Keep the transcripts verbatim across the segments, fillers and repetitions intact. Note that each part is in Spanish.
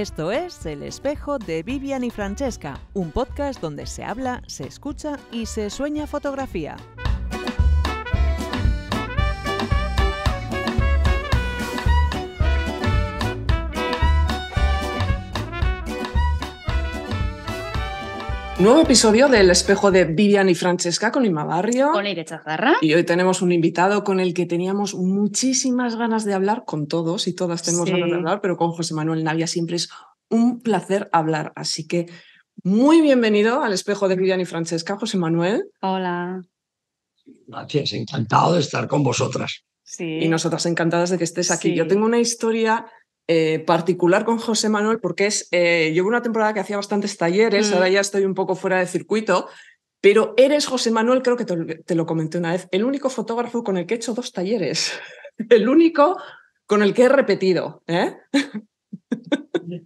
Esto es El Espejo de Vivian y Francesca, un podcast donde se habla, se escucha y se sueña fotografía. Nuevo episodio del Espejo de Vivian y Francesca con Ima Barrio. Con Ida Chazarra. Y hoy tenemos un invitado con el que teníamos muchísimas ganas de hablar, con todos y todas tenemos sí. ganas de hablar, pero con José Manuel Navia siempre es un placer hablar. Así que muy bienvenido al Espejo de Vivian y Francesca, José Manuel. Hola. Gracias, encantado de estar con vosotras. Sí. Y nosotras encantadas de que estés aquí. Sí. Yo tengo una historia... Eh, particular con José Manuel, porque es eh, yo hubo una temporada que hacía bastantes talleres, mm. ahora ya estoy un poco fuera de circuito, pero eres, José Manuel, creo que te, te lo comenté una vez, el único fotógrafo con el que he hecho dos talleres, el único con el que he repetido, ¿eh?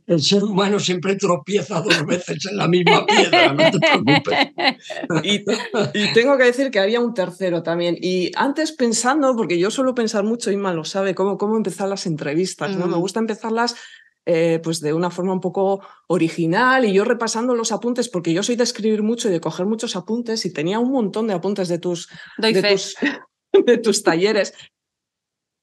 El ser humano siempre tropieza dos veces en la misma piedra, no te preocupes. Y, y tengo que decir que haría un tercero también. Y antes pensando, porque yo suelo pensar mucho, Ima lo sabe, cómo, cómo empezar las entrevistas, ¿no? Mm. Me gusta empezarlas eh, pues de una forma un poco original y yo repasando los apuntes, porque yo soy de escribir mucho y de coger muchos apuntes y tenía un montón de apuntes de tus, de tus, de tus talleres.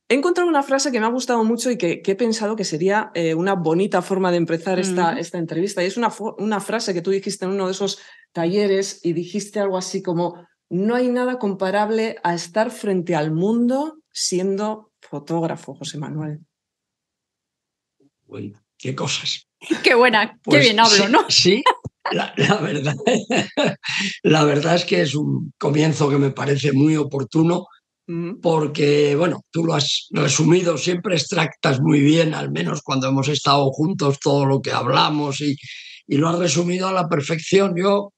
He encontrado una frase que me ha gustado mucho y que, que he pensado que sería eh, una bonita forma de empezar esta, mm. esta entrevista. Y es una, una frase que tú dijiste en uno de esos talleres y dijiste algo así como: no hay nada comparable a estar frente al mundo siendo fotógrafo, José Manuel. Uy, qué cosas. Qué buena, pues qué bien hablo, sí, ¿no? Sí, la, la, verdad, la verdad es que es un comienzo que me parece muy oportuno. Porque, bueno, tú lo has resumido, siempre extractas muy bien, al menos cuando hemos estado juntos, todo lo que hablamos y, y lo has resumido a la perfección. Yo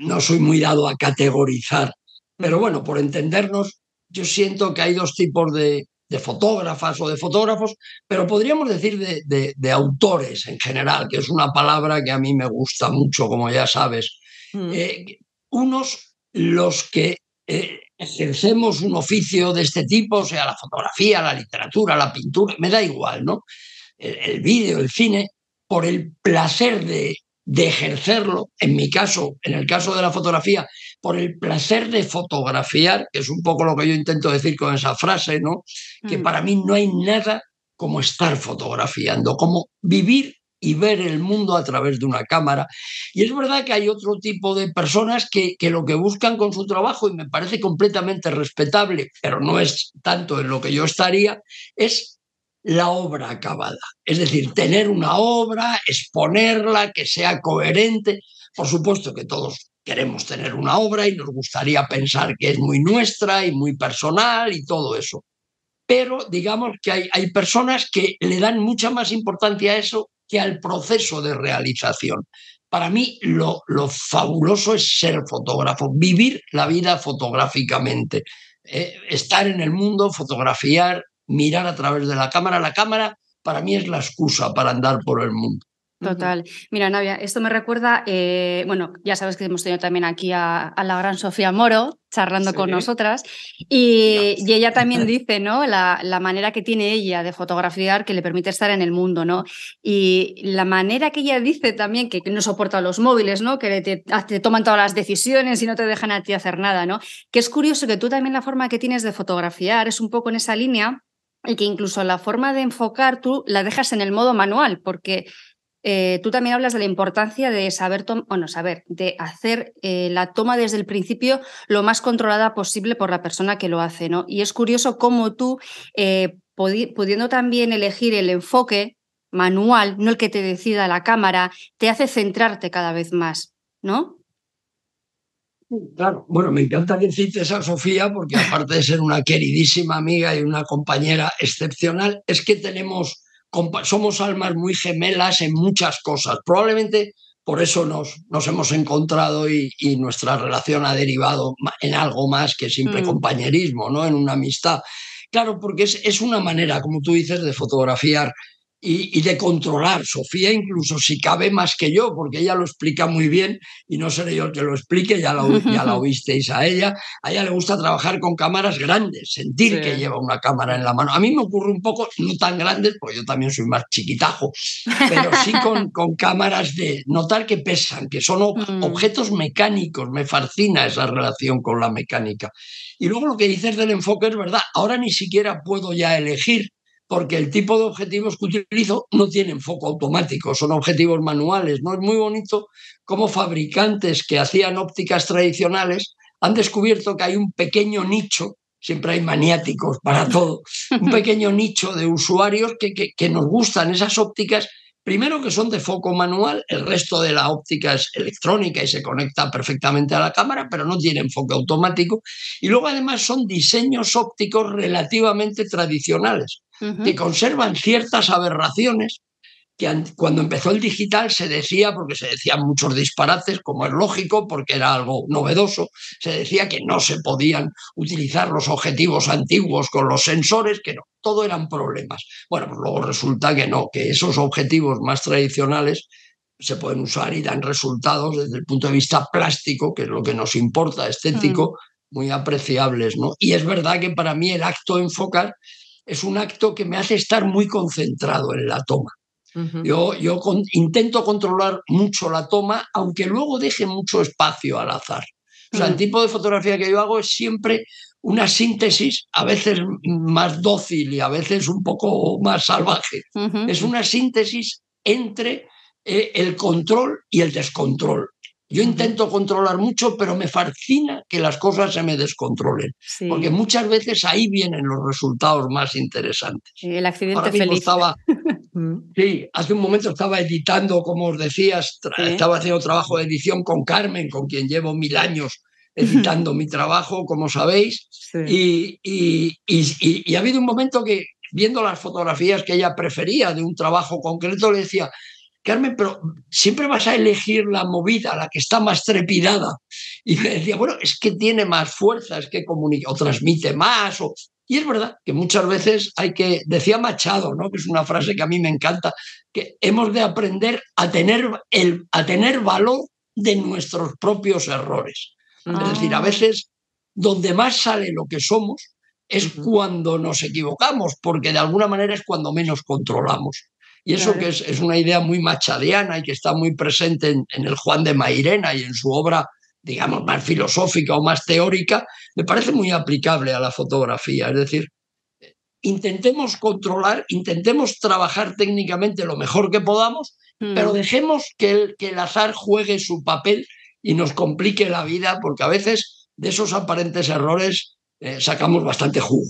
no soy muy dado a categorizar, pero bueno, por entendernos, yo siento que hay dos tipos de, de fotógrafas o de fotógrafos, pero podríamos decir de, de, de autores en general, que es una palabra que a mí me gusta mucho, como ya sabes. Mm. Eh, unos los que... Eh, ejercemos un oficio de este tipo, sea la fotografía, la literatura, la pintura, me da igual, ¿no? El, el vídeo, el cine, por el placer de, de ejercerlo, en mi caso, en el caso de la fotografía, por el placer de fotografiar, que es un poco lo que yo intento decir con esa frase, ¿no? Que mm. para mí no hay nada como estar fotografiando, como vivir y ver el mundo a través de una cámara. Y es verdad que hay otro tipo de personas que, que lo que buscan con su trabajo, y me parece completamente respetable, pero no es tanto en lo que yo estaría, es la obra acabada. Es decir, tener una obra, exponerla, que sea coherente. Por supuesto que todos queremos tener una obra y nos gustaría pensar que es muy nuestra y muy personal y todo eso. Pero digamos que hay, hay personas que le dan mucha más importancia a eso que al proceso de realización. Para mí lo, lo fabuloso es ser fotógrafo, vivir la vida fotográficamente, eh, estar en el mundo, fotografiar, mirar a través de la cámara. La cámara para mí es la excusa para andar por el mundo. Total. Mira, Navia, esto me recuerda, eh, bueno, ya sabes que hemos tenido también aquí a, a la gran Sofía Moro charlando sí. con nosotras y, no. y ella también dice, ¿no? La, la manera que tiene ella de fotografiar que le permite estar en el mundo, ¿no? Y la manera que ella dice también que no soporta los móviles, ¿no? Que te, te toman todas las decisiones y no te dejan a ti hacer nada, ¿no? Que es curioso que tú también la forma que tienes de fotografiar es un poco en esa línea y que incluso la forma de enfocar tú la dejas en el modo manual porque... Eh, tú también hablas de la importancia de saber, bueno, saber de hacer eh, la toma desde el principio lo más controlada posible por la persona que lo hace, ¿no? Y es curioso cómo tú, eh, pudiendo también elegir el enfoque manual, no el que te decida la cámara, te hace centrarte cada vez más, ¿no? Claro, bueno, me encanta que cites a Sofía porque aparte de ser una queridísima amiga y una compañera excepcional, es que tenemos... somos almas muy gemelas en muchas cosas. Probablemente por eso nos, nos hemos encontrado y, y nuestra relación ha derivado en algo más que simple mm. compañerismo, ¿no? En una amistad. Claro, porque es, es una manera, como tú dices, de fotografiar y, y de controlar. Sofía incluso si cabe más que yo, porque ella lo explica muy bien y no seré yo el que lo explique, ya la, ya la oísteis a ella. A ella le gusta trabajar con cámaras grandes, sentir sí. que lleva una cámara en la mano. A mí me ocurre un poco, no tan grandes, porque yo también soy más chiquitajo, pero sí con, con cámaras de notar que pesan, que son mm. objetos mecánicos. Me fascina esa relación con la mecánica. Y luego lo que dices del enfoque es verdad. Ahora ni siquiera puedo ya elegir, porque el tipo de objetivos que utilizo no tienen foco automático, son objetivos manuales, ¿no? Es muy bonito cómo fabricantes que hacían ópticas tradicionales han descubierto que hay un pequeño nicho, siempre hay maniáticos para todo, un pequeño nicho de usuarios que, que, que nos gustan esas ópticas, primero que son de foco manual, el resto de la óptica es electrónica y se conecta perfectamente a la cámara, pero no tienen foco automático, y luego además son diseños ópticos relativamente tradicionales, que conservan ciertas aberraciones que cuando empezó el digital se decía, porque se decían muchos disparates, como es lógico, porque era algo novedoso, se decía que no se podían utilizar los objetivos antiguos con los sensores, que no, todo eran problemas. Bueno, pues luego resulta que no, que esos objetivos más tradicionales se pueden usar y dan resultados desde el punto de vista plástico, que es lo que nos importa, estético, muy apreciables, ¿no? Y es verdad que para mí el acto de enfocar es un acto que me hace estar muy concentrado en la toma. Uh-huh. Yo, yo con, intento controlar mucho la toma, aunque luego deje mucho espacio al azar. O sea, uh-huh. el tipo de fotografía que yo hago es siempre una síntesis, a veces más dócil y a veces un poco más salvaje. Uh-huh. Es una síntesis entre eh, el control y el descontrol. Yo intento controlar mucho, pero me fascina que las cosas se me descontrolen. Sí. Porque muchas veces ahí vienen los resultados más interesantes. El accidente feliz. Estaba, sí, hace un momento estaba editando, como os decías, ¿sí? estaba haciendo trabajo de edición con Carmen, con quien llevo mil años editando mi trabajo, como sabéis. Sí. Y, y, y, y, y ha habido un momento que, viendo las fotografías que ella prefería de un trabajo concreto, le decía... Carmen, pero siempre vas a elegir la movida, la que está más trepidada. Y me decía, bueno, es que tiene más fuerza, es que comunica o transmite más. O... Y es verdad que muchas veces hay que, decía Machado, ¿no? que es una frase que a mí me encanta, que hemos de aprender a tener, el, a tener valor de nuestros propios errores. Ah. Es decir, a veces donde más sale lo que somos es uh-huh. cuando nos equivocamos, porque de alguna manera es cuando menos controlamos. Y eso claro. que es, es una idea muy machadiana y que está muy presente en, en el Juan de Mairena y en su obra, digamos, más filosófica o más teórica, me parece muy aplicable a la fotografía. Es decir, intentemos controlar, intentemos trabajar técnicamente lo mejor que podamos, mm. pero dejemos que el, que el azar juegue su papel y nos complique la vida, porque a veces de esos aparentes errores... Eh, sacamos bastante jugo,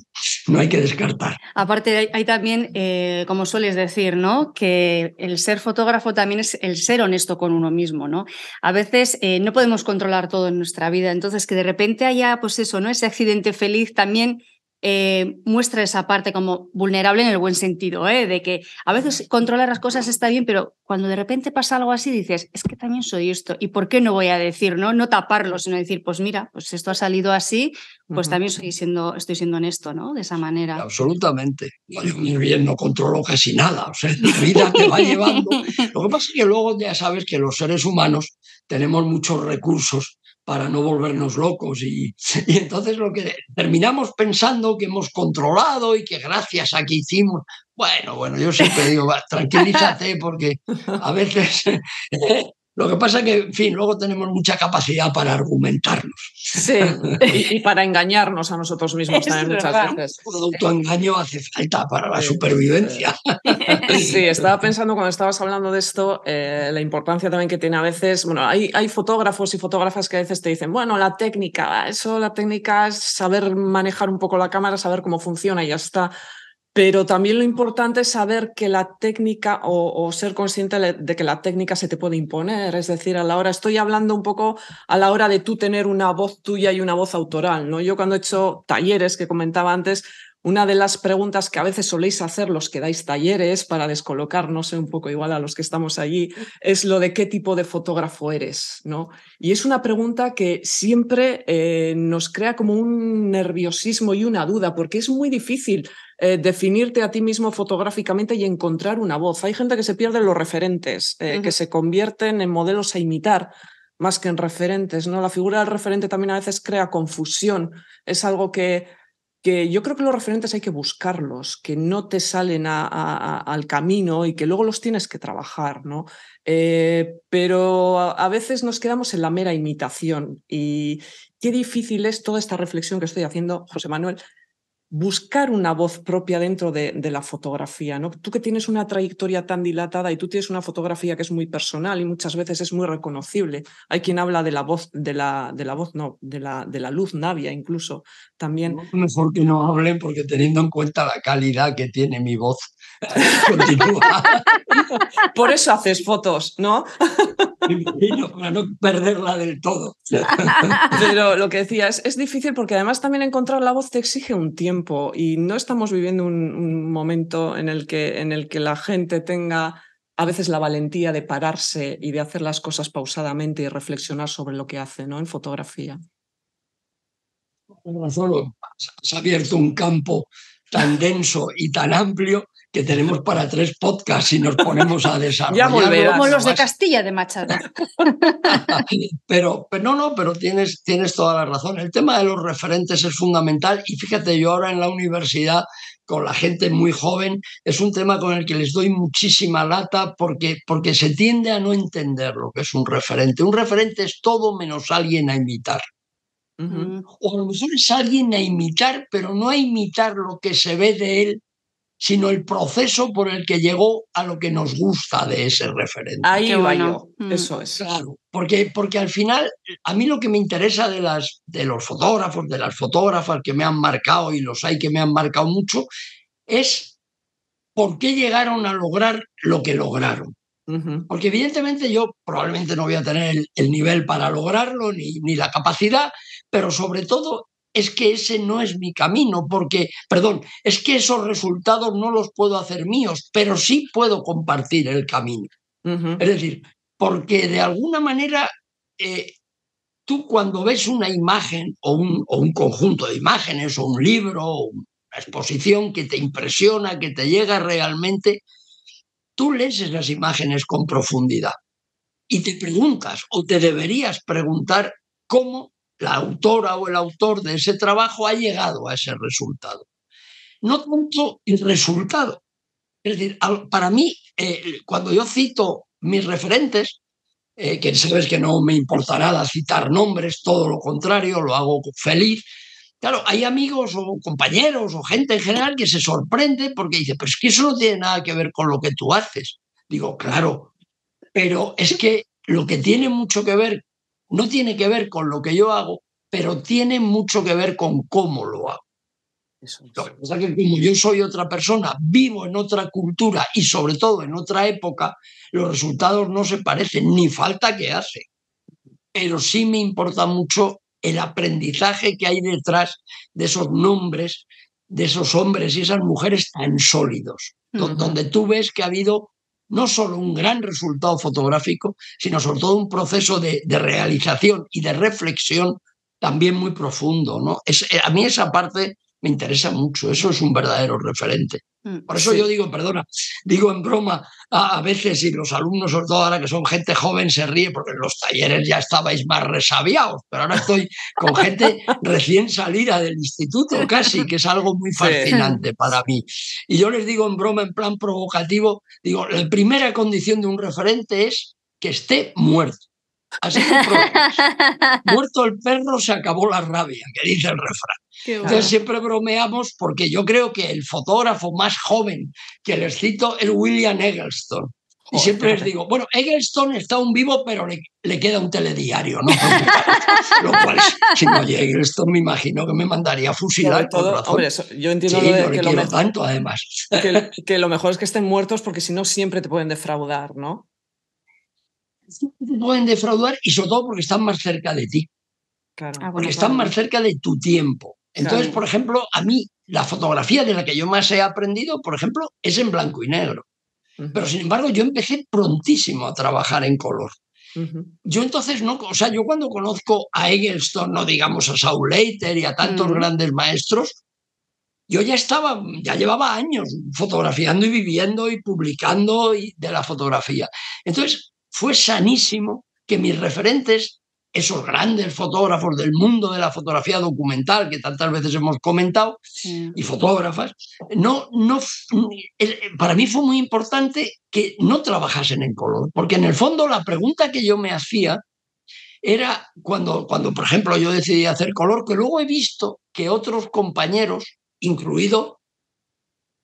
no hay que descartar. Aparte hay, hay también, eh, como sueles decir, ¿no? que el ser fotógrafo también es el ser honesto con uno mismo, ¿no? A veces eh, no podemos controlar todo en nuestra vida, entonces que de repente haya, pues eso, ¿no? ese accidente feliz también eh, muestra esa parte como vulnerable en el buen sentido, ¿eh? de que a veces controlar las cosas está bien, pero cuando de repente pasa algo así dices, es que también soy esto, ¿y por qué no voy a decir, no, no taparlo, sino decir, pues mira, pues esto ha salido así... Pues también soy siendo, estoy siendo honesto, ¿no? De esa manera. Absolutamente. Yo muy bien no controlo casi nada. O sea, la vida te va llevando. Lo que pasa es que luego ya sabes que los seres humanos tenemos muchos recursos para no volvernos locos. Y, y entonces lo que terminamos pensando que hemos controlado y que gracias a que hicimos... Bueno, bueno, yo siempre digo, va, tranquilízate porque a veces... Lo que pasa es que, en fin, luego tenemos mucha capacidad para argumentarnos. Sí, y, y para engañarnos a nosotros mismos también muchas veces. Un autoengaño hace falta para la supervivencia. Sí, estaba pensando cuando estabas hablando de esto, eh, la importancia también que tiene a veces... Bueno, hay, hay fotógrafos y fotógrafas que a veces te dicen, bueno, la técnica, eso, la técnica es saber manejar un poco la cámara, saber cómo funciona y ya está... Pero también lo importante es saber que la técnica o, o ser consciente de que la técnica se te puede imponer. Es decir, a la hora, estoy hablando un poco a la hora de tú tener una voz tuya y una voz autoral, ¿no? Yo cuando he hecho talleres que comentaba antes, Una de las preguntas que a veces soléis hacer los que dais talleres para descolocar, no sé, un poco igual a los que estamos allí, es lo de qué tipo de fotógrafo eres, ¿no? Y es una pregunta que siempre eh, nos crea como un nerviosismo y una duda, porque es muy difícil eh, definirte a ti mismo fotográficamente y encontrar una voz. Hay gente que se pierde los referentes, eh, uh-huh. que se convierten en modelos a imitar, más que en referentes, ¿no? La figura del referente también a veces crea confusión. Es algo que... que yo creo que los referentes hay que buscarlos, que no te salen a, a, a, al camino y que luego los tienes que trabajar, ¿no? Eh, pero a, a veces nos quedamos en la mera imitación. Y qué difícil es toda esta reflexión que estoy haciendo, José Manuel, buscar una voz propia dentro de, de la fotografía, ¿no? Tú que tienes una trayectoria tan dilatada y tú tienes una fotografía que es muy personal y muchas veces es muy reconocible. Hay quien habla de la voz, de la, de la voz, no, de la, de la luz Navia incluso también. Mejor que no hablen porque teniendo en cuenta la calidad que tiene mi voz, continúa. Por eso haces fotos, ¿no? Y no, para no perderla del todo. Pero lo que decía, es, es difícil porque además también encontrar la voz te exige un tiempo y no estamos viviendo un, un momento en el que, en el que la gente tenga a veces la valentía de pararse y de hacer las cosas pausadamente y reflexionar sobre lo que hace, ¿no? En fotografía. Bueno, solo has abierto un campo tan denso y tan amplio que tenemos para tres podcasts y nos ponemos a desarrollar. Ya como los de Castilla de Machado. pero, pero no, no, pero tienes, tienes toda la razón. El tema de los referentes es fundamental y fíjate, yo ahora en la universidad con la gente muy joven es un tema con el que les doy muchísima lata porque, porque se tiende a no entender lo que es un referente. Un referente es todo menos alguien a imitar. Uh-huh. O a lo mejor es alguien a imitar, pero no a imitar lo que se ve de él, sino el proceso por el que llegó a lo que nos gusta de ese referente. Ahí va yo, eso es. Claro, porque, porque al final, a mí lo que me interesa de, las, de los fotógrafos, de las fotógrafas que me han marcado, y los hay que me han marcado mucho, es por qué llegaron a lograr lo que lograron. Uh-huh. Porque evidentemente yo probablemente no voy a tener el, el nivel para lograrlo, ni, ni la capacidad, pero sobre todo... es que ese no es mi camino, porque, perdón, es que esos resultados no los puedo hacer míos, pero sí puedo compartir el camino. Uh-huh. Es decir, porque de alguna manera eh, tú cuando ves una imagen o un, o un conjunto de imágenes o un libro o una exposición que te impresiona, que te llega realmente, tú lees esas imágenes con profundidad y te preguntas o te deberías preguntar cómo la autora o el autor de ese trabajo ha llegado a ese resultado. No tanto el resultado. Es decir, para mí, eh, cuando yo cito mis referentes, eh, que sabes que no me importa nada citar nombres, todo lo contrario, lo hago feliz. Claro, hay amigos o compañeros o gente en general que se sorprende porque dice, pero es que eso no tiene nada que ver con lo que tú haces. Digo, claro, pero es que lo que tiene mucho que ver no tiene que ver con lo que yo hago, pero tiene mucho que ver con cómo lo hago. Eso es. Lo que pasa es que como yo soy otra persona, vivo en otra cultura y sobre todo en otra época, los resultados no se parecen, ni falta que hace. Pero sí me importa mucho el aprendizaje que hay detrás de esos nombres, de esos hombres y esas mujeres tan sólidos, uh-huh. donde tú ves que ha habido... no solo un gran resultado fotográfico, sino sobre todo un proceso de, de realización y de reflexión también muy profundo, ¿no? Es, a mí esa parte me interesa mucho, eso es un verdadero referente. Por eso sí. Yo digo, perdona, digo en broma a, a veces, y los alumnos, sobre todo ahora que son gente joven, se ríe porque en los talleres ya estabais más resabiados, pero ahora estoy con gente recién salida del instituto casi, que es algo muy fascinante sí. para mí. Y yo les digo en broma, en plan provocativo, digo, la primera condición de un referente es que esté muerto. Así que bromas. Muerto el perro, se acabó la rabia, que dice el refrán. Qué bueno. Entonces siempre bromeamos porque yo creo que el fotógrafo más joven que les cito es William Eggleston. Y Joder. Siempre les digo, bueno, Eggleston está aún vivo, pero le, le queda un telediario, ¿no? Lo cual, si no llega Eggleston, me imagino que me mandaría a fusilar. Todo, razón. Hombre, eso, yo entiendo sí, lo de, no que le lo quiero mejor, tanto, además. Que, que lo mejor es que estén muertos porque si no siempre te pueden defraudar, ¿no? Pueden defraudar y sobre todo porque están más cerca de ti, claro. porque están más cerca de tu tiempo. Entonces, claro. por ejemplo, a mí La fotografía de la que yo más he aprendido, por ejemplo, es en blanco y negro. Uh-huh. Pero, sin embargo, yo empecé prontísimo a trabajar en color. Uh-huh. Yo entonces no, o sea, yo cuando conozco a Eggleston, no digamos a Saul Leiter y a tantos uh-huh. grandes maestros, yo ya estaba, ya llevaba años fotografiando y viviendo y publicando y de la fotografía. Entonces, fue sanísimo que mis referentes, esos grandes fotógrafos del mundo de la fotografía documental que tantas veces hemos comentado, sí. y fotógrafas, no, no, para mí fue muy importante que no trabajasen en color, porque en el fondo la pregunta que yo me hacía era cuando, cuando por ejemplo, yo decidí hacer color, que luego he visto que otros compañeros, incluido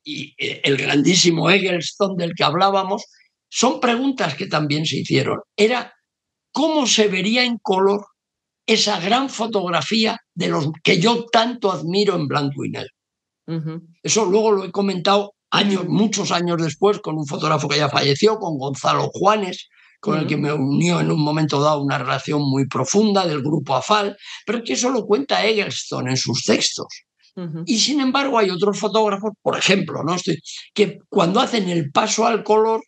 y el grandísimo Eggleston del que hablábamos, son preguntas que también se hicieron. Era ¿cómo se vería en color esa gran fotografía de los que yo tanto admiro en blanco y negro? Uh-huh. Eso luego lo he comentado años, muchos años después con un fotógrafo que ya falleció, con Gonzalo Juanes, con uh-huh. el que me unió en un momento dado una relación muy profunda del grupo AFAL, pero es que eso lo cuenta Eggleston en sus textos. Uh-huh. Y sin embargo hay otros fotógrafos, por ejemplo, ¿no? Estoy, que cuando hacen el paso al color,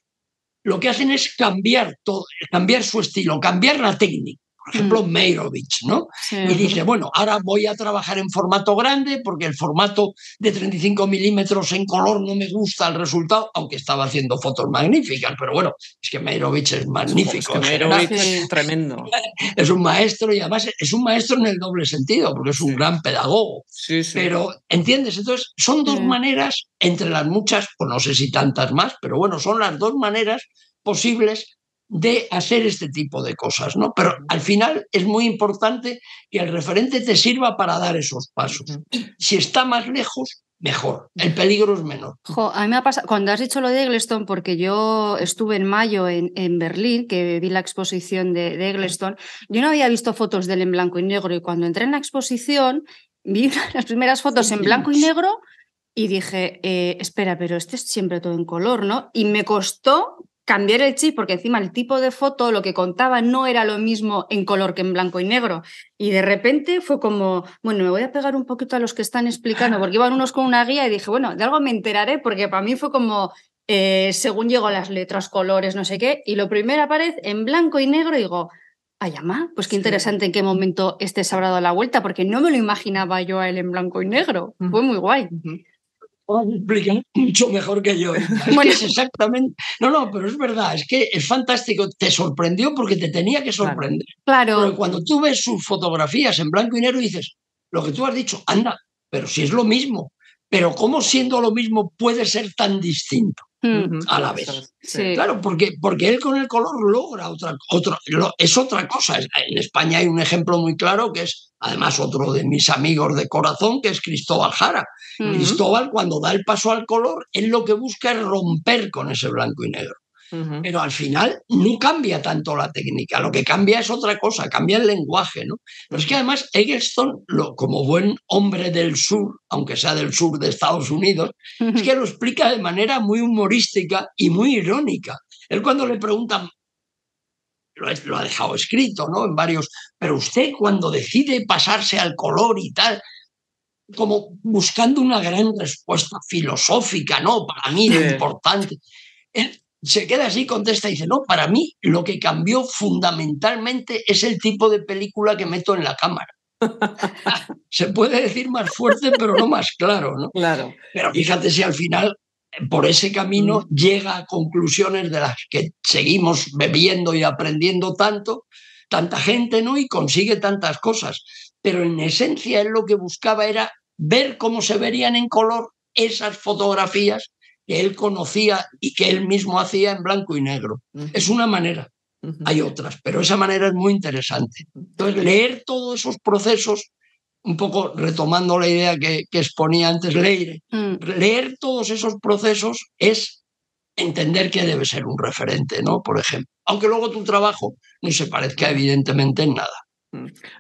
lo que hacen es cambiar todo, cambiar su estilo, cambiar la técnica. Por ejemplo, mm. Meirovich, ¿no? Sí. Y dice, bueno, ahora voy a trabajar en formato grande porque el formato de treinta y cinco milímetros en color no me gusta el resultado, aunque estaba haciendo fotos magníficas, pero bueno, es que Meirovich es magnífico. Es que Meirovich es tremendo. Es un maestro y además es un maestro en el doble sentido porque es un sí. gran pedagogo. Sí, sí. Pero, ¿entiendes? Entonces, son dos sí. maneras, entre las muchas, o no sé si tantas más, pero bueno, son las dos maneras posibles de hacer este tipo de cosas, ¿no? Pero al final es muy importante que el referente te sirva para dar esos pasos. Si está más lejos, mejor. El peligro es menor. Jo, a mí me ha pasado, cuando has dicho lo de Eggleston, porque yo estuve en mayo en, en Berlín, que vi la exposición de, de Eggleston, yo no había visto fotos de él en blanco y negro, y cuando entré en la exposición, vi las primeras fotos en blanco y negro y dije, eh, espera, pero este es siempre todo en color, ¿no? Y me costó cambiar el chip, porque encima el tipo de foto, lo que contaba, no era lo mismo en color que en blanco y negro. Y de repente fue como, bueno, me voy a pegar un poquito a los que están explicando, porque iban unos con una guía y dije, bueno, de algo me enteraré, porque para mí fue como, eh, según llego a las letras, colores, no sé qué, y lo primero aparece en blanco y negro y digo, ay, ama, pues qué interesante sí. en qué momento este se habrá dado la vuelta, porque no me lo imaginaba yo a él en blanco y negro. Mm. Fue muy guay. Mm-hmm. Explican mucho mejor que yo. Bueno, es exactamente. No, no, pero es verdad, es que es fantástico. Te sorprendió porque te tenía que sorprender. Claro. Pero cuando tú ves sus fotografías en blanco y negro dices, lo que tú has dicho, anda, pero si es lo mismo. Pero ¿cómo siendo lo mismo puede ser tan distinto uh-huh. a la vez? Sí. Claro, porque, porque él con el color logra otra, otra, lo, es otra cosa. En España hay un ejemplo muy claro que es, además, otro de mis amigos de corazón, que es Cristóbal Hara. Uh-huh. Cristóbal, cuando da el paso al color, él lo que busca es romper con ese blanco y negro. Uh-huh. Pero al final no cambia tanto la técnica, lo que cambia es otra cosa, cambia el lenguaje, ¿no? Pero es que además Eggleston, lo, como buen hombre del sur, aunque sea del sur de Estados Unidos, uh-huh. es que lo explica de manera muy humorística y muy irónica. Él cuando le preguntan, lo, lo ha dejado escrito, ¿no? En varios, pero usted cuando decide pasarse al color y tal, como buscando una gran respuesta filosófica, ¿no? Para mí lo sí. importante. Él se queda así, contesta y dice, no, para mí lo que cambió fundamentalmente es el tipo de película que meto en la cámara. Se puede decir más fuerte, pero no más claro, ¿no? Claro. Pero fíjate si al final, por ese camino, mm. llega a conclusiones de las que seguimos bebiendo y aprendiendo tanto, tanta gente, ¿no? Y consigue tantas cosas. Pero en esencia él lo que buscaba era ver cómo se verían en color esas fotografías que él conocía y que él mismo hacía en blanco y negro. Es una manera, hay otras, pero esa manera es muy interesante. Entonces, leer todos esos procesos, un poco retomando la idea que, que exponía antes Leire, leer todos esos procesos es entender que debe ser un referente, ¿no? Por ejemplo, aunque luego tu trabajo no se parezca evidentemente en nada.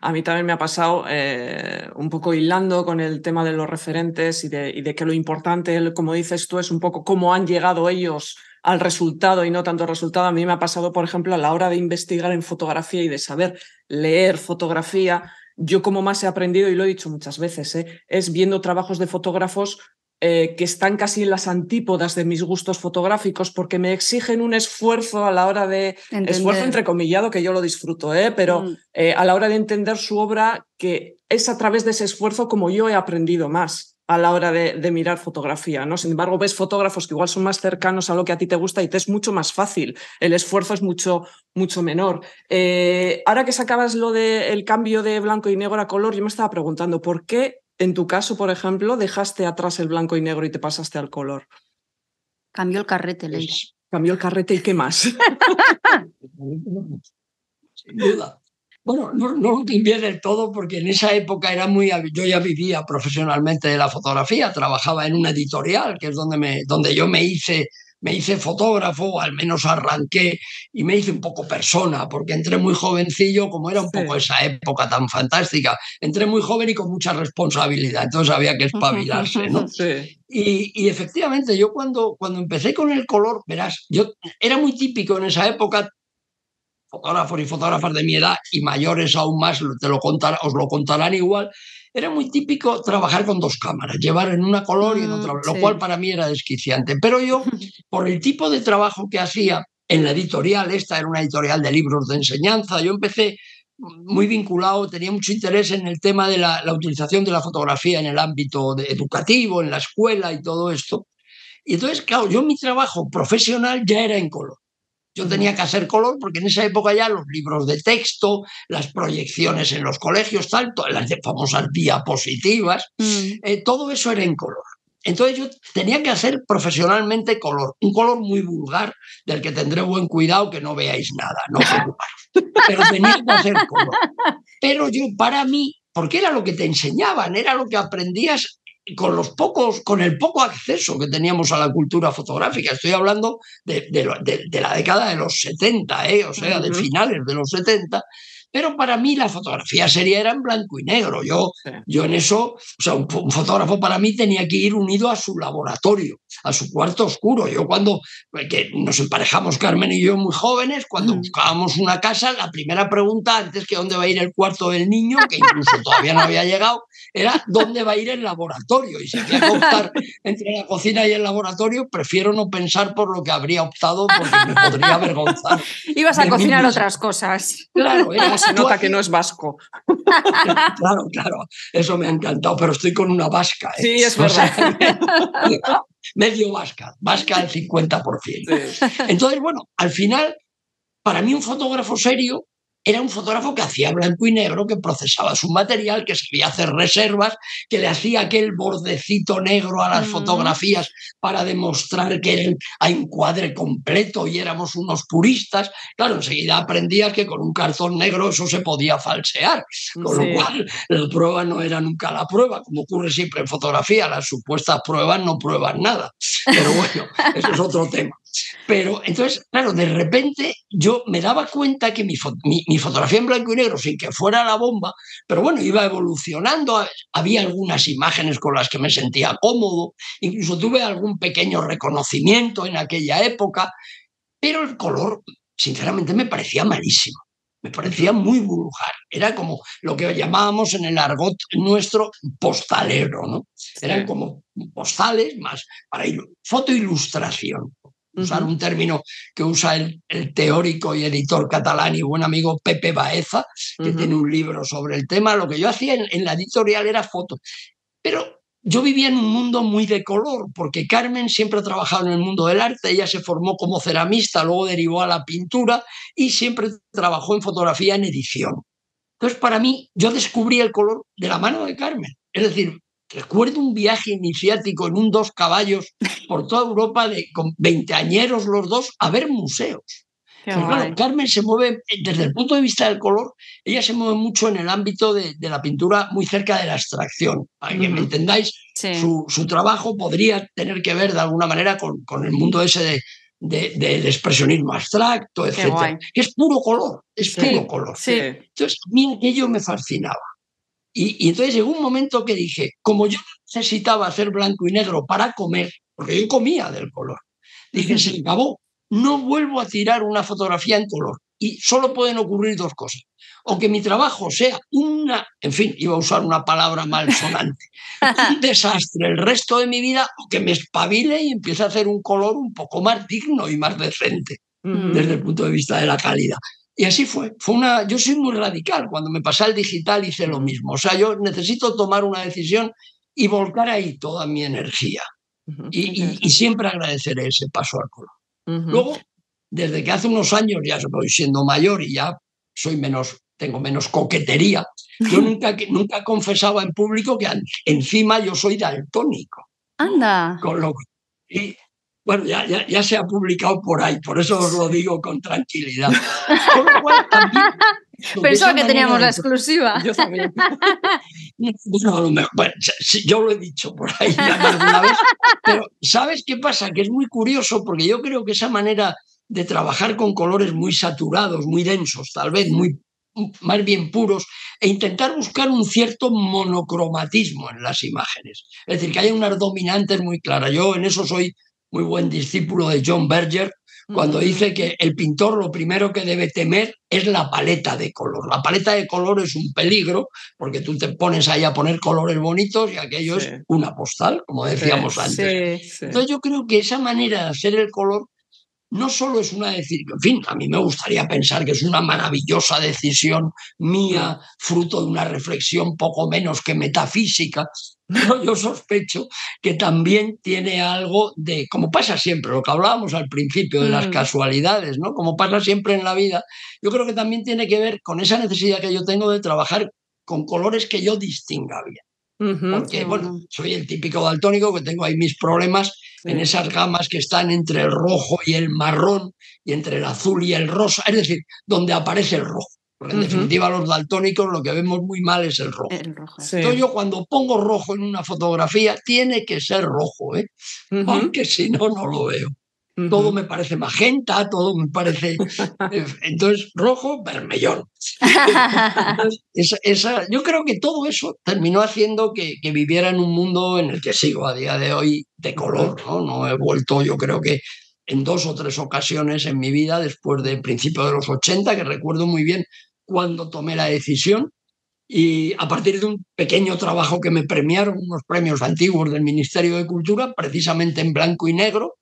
A mí también me ha pasado eh, un poco hilando con el tema de los referentes y de, y de que lo importante, como dices tú, es un poco cómo han llegado ellos al resultado y no tanto al resultado. A mí me ha pasado, por ejemplo, a la hora de investigar en fotografía y de saber leer fotografía, Yo como más he aprendido, y lo he dicho muchas veces, ¿eh? es viendo trabajos de fotógrafos eh, que están casi en las antípodas de mis gustos fotográficos, porque me exigen un esfuerzo a la hora de... Entender. Esfuerzo entrecomillado, que yo lo disfruto, ¿eh? pero mm. eh, a la hora de entender su obra, que es a través de ese esfuerzo como yo he aprendido más a la hora de, de mirar fotografía, ¿no? Sin embargo, ves fotógrafos que igual son más cercanos a lo que a ti te gusta y te es mucho más fácil. El esfuerzo es mucho, mucho menor. Eh, ahora que sacabas lo del cambio de blanco y negro a color, yo me estaba preguntando, ¿por qué, en tu caso, por ejemplo, dejaste atrás el blanco y negro y te pasaste al color? Cambió el carrete, Leila. Cambió el carrete, ¿y qué más? Sin duda. Bueno, no, no lo cambié del todo porque en esa época era muy, yo ya vivía profesionalmente de la fotografía, trabajaba en una editorial, que es donde, me, donde yo me hice, me hice fotógrafo, al menos arranqué y me hice un poco persona, porque entré muy jovencillo, como era un sí. poco esa época tan fantástica, entré muy joven y con mucha responsabilidad, entonces había que espabilarse, ¿no? Sí. Y, y efectivamente, yo cuando, cuando empecé con el color, verás, yo era muy típico en esa época. Fotógrafos y fotógrafas de mi edad y mayores aún más, te lo contar, os lo contarán igual, era muy típico trabajar con dos cámaras, llevar en una color y en otra, mm, lo sí. cual para mí era desquiciante. Pero yo, por el tipo de trabajo que hacía en la editorial, esta era una editorial de libros de enseñanza, yo empecé muy vinculado, tenía mucho interés en el tema de la, la utilización de la fotografía en el ámbito de, educativo, en la escuela y todo esto. Y entonces, claro, yo mi trabajo profesional ya era en color. Yo tenía que hacer color porque en esa época ya los libros de texto, las proyecciones en los colegios, tal, las famosas diapositivas, mm. eh, todo eso era en color. Entonces yo tenía que hacer profesionalmente color, un color muy vulgar, del que tendré buen cuidado que no veáis nada, no preocuparos, pero tenía que hacer color. Pero yo, para mí, porque era lo que te enseñaban, era lo que aprendías con los pocos, con el poco acceso que teníamos a la cultura fotográfica. Estoy hablando de, de, de, de la década de los setenta, ¿eh? o sea, de finales de los setenta, pero para mí la fotografía seria era en blanco y negro. Yo, yo en eso, o sea, un, un fotógrafo para mí tenía que ir unido a su laboratorio, a su cuarto oscuro. Yo cuando que nos emparejamos, Carmen y yo, muy jóvenes, cuando mm. buscábamos una casa, la primera pregunta, antes que dónde va a ir el cuarto del niño, que incluso todavía no había llegado, era dónde va a ir el laboratorio. Y si había que optar entre la cocina y el laboratorio, prefiero no pensar por lo que habría optado porque me podría avergonzar. Ibas a cocinar otras cosas. Claro, era se nota que no es vasco. Claro, claro, eso me ha encantado, pero estoy con una vasca. ¿eh? Sí, es verdad. Medio vasca, vasca al cincuenta por ciento. Sí. Entonces, bueno, al final, para mí un fotógrafo serio era un fotógrafo que hacía blanco y negro, que procesaba su material, que sabía hacer reservas, que le hacía aquel bordecito negro a las mm. fotografías para demostrar que era a encuadre completo y éramos unos puristas. Claro, enseguida aprendías que con un cartón negro eso se podía falsear, con sí. lo cual la prueba no era nunca la prueba, como ocurre siempre en fotografía, las supuestas pruebas no prueban nada. Pero bueno, eso es otro tema. Pero entonces, claro, de repente yo me daba cuenta que mi, fo mi, mi fotografía en blanco y negro, sin que fuera la bomba, pero bueno, iba evolucionando, había algunas imágenes con las que me sentía cómodo, incluso tuve algún pequeño reconocimiento en aquella época, pero el color, sinceramente, me parecía malísimo. Me parecía muy vulgar. Era como lo que llamábamos en el argot nuestro postalero, ¿no? Eran como postales más para ilu- fotoilustración. Usar un término que usa el, el teórico y editor catalán y buen amigo Pepe Baeza, que uh-huh. tiene un libro sobre el tema. Lo que yo hacía en, en la editorial era fotos. Pero yo vivía en un mundo muy de color, porque Carmen siempre ha trabajado en el mundo del arte. Ella se formó como ceramista, luego derivó a la pintura y siempre trabajó en fotografía en edición. Entonces, para mí, yo descubrí el color de la mano de Carmen. Es decir, recuerdo un viaje iniciático en un dos caballos por toda Europa de, con veinteañeros los dos a ver museos. Pero claro, Carmen se mueve, desde el punto de vista del color, ella se mueve mucho en el ámbito de, de la pintura muy cerca de la abstracción. Para que mm. me entendáis, sí. su, su trabajo podría tener que ver de alguna manera con, con el mundo ese de... De, del expresionismo abstracto, etcétera, que es puro color, es sí, puro color. Sí. Entonces, a mí aquello me fascinaba. Y, y entonces llegó un momento que dije, como yo necesitaba hacer blanco y negro para comer, porque yo comía del color, dije, se acabó, no vuelvo a tirar una fotografía en color. y solo pueden ocurrir dos cosas. O que mi trabajo sea una, en fin, iba a usar una palabra malsonante, un desastre el resto de mi vida, o que me espabile y empiece a hacer un color un poco más digno y más decente mm. desde el punto de vista de la calidad. Y así fue. fue una, yo soy muy radical. Cuando me pasé al digital hice lo mismo. O sea, yo necesito tomar una decisión y volcar ahí toda mi energía. Uh-huh. y, y, y siempre agradeceré ese paso al color. Uh-huh. Luego, desde que hace unos años ya voy siendo mayor y ya soy menos, tengo menos coquetería. Yo nunca, nunca confesaba en público que encima yo soy daltónico. Anda. Con lo que, y, bueno, ya, ya, ya se ha publicado por ahí, por eso os lo digo con tranquilidad. Con lo cual, también, pensaba que teníamos la exclusiva. Yo también. Bueno, bueno, yo lo he dicho por ahí alguna vez, pero ¿sabes qué pasa? Que es muy curioso porque yo creo que esa manera de trabajar con colores muy saturados, muy densos, tal vez muy, más bien puros, e intentar buscar un cierto monocromatismo en las imágenes. Es decir, que haya unas dominantes muy claras. Yo en eso soy muy buen discípulo de John Berger, cuando dice que el pintor lo primero que debe temer es la paleta de color. La paleta de color es un peligro, porque tú te pones ahí a poner colores bonitos y aquello sí. es una postal, como decíamos sí, antes. Sí, sí. Entonces yo creo que esa manera de hacer el color no solo es una decisión, en fin, a mí me gustaría pensar que es una maravillosa decisión mía, fruto de una reflexión poco menos que metafísica, pero yo sospecho que también tiene algo de, como pasa siempre, lo que hablábamos al principio de las mm. casualidades, ¿no? Como pasa siempre en la vida, yo creo que también tiene que ver con esa necesidad que yo tengo de trabajar con colores que yo distinga bien. Uh-huh, porque, uh-huh. bueno, soy el típico daltónico que tengo ahí mis problemas sí. en esas gamas que están entre el rojo y el marrón y entre el azul y el rosa, es decir, donde aparece el rojo. Porque en uh-huh. definitiva los daltónicos lo que vemos muy mal es el rojo. El rojo. Sí. Entonces yo cuando pongo rojo en una fotografía tiene que ser rojo, ¿eh? Uh-huh. Porque si no, no lo veo. Uh-huh. Todo me parece magenta, todo me parece... Entonces, rojo, vermellón. Entonces, esa, esa, yo creo que todo eso terminó haciendo que, que viviera en un mundo en el que sigo a día de hoy de color, ¿no? No he vuelto, yo creo que en dos o tres ocasiones en mi vida, después del principio de los ochenta, que recuerdo muy bien cuando tomé la decisión, y a partir de un pequeño trabajo que me premiaron, unos premios antiguos del Ministerio de Cultura, precisamente en blanco y negro,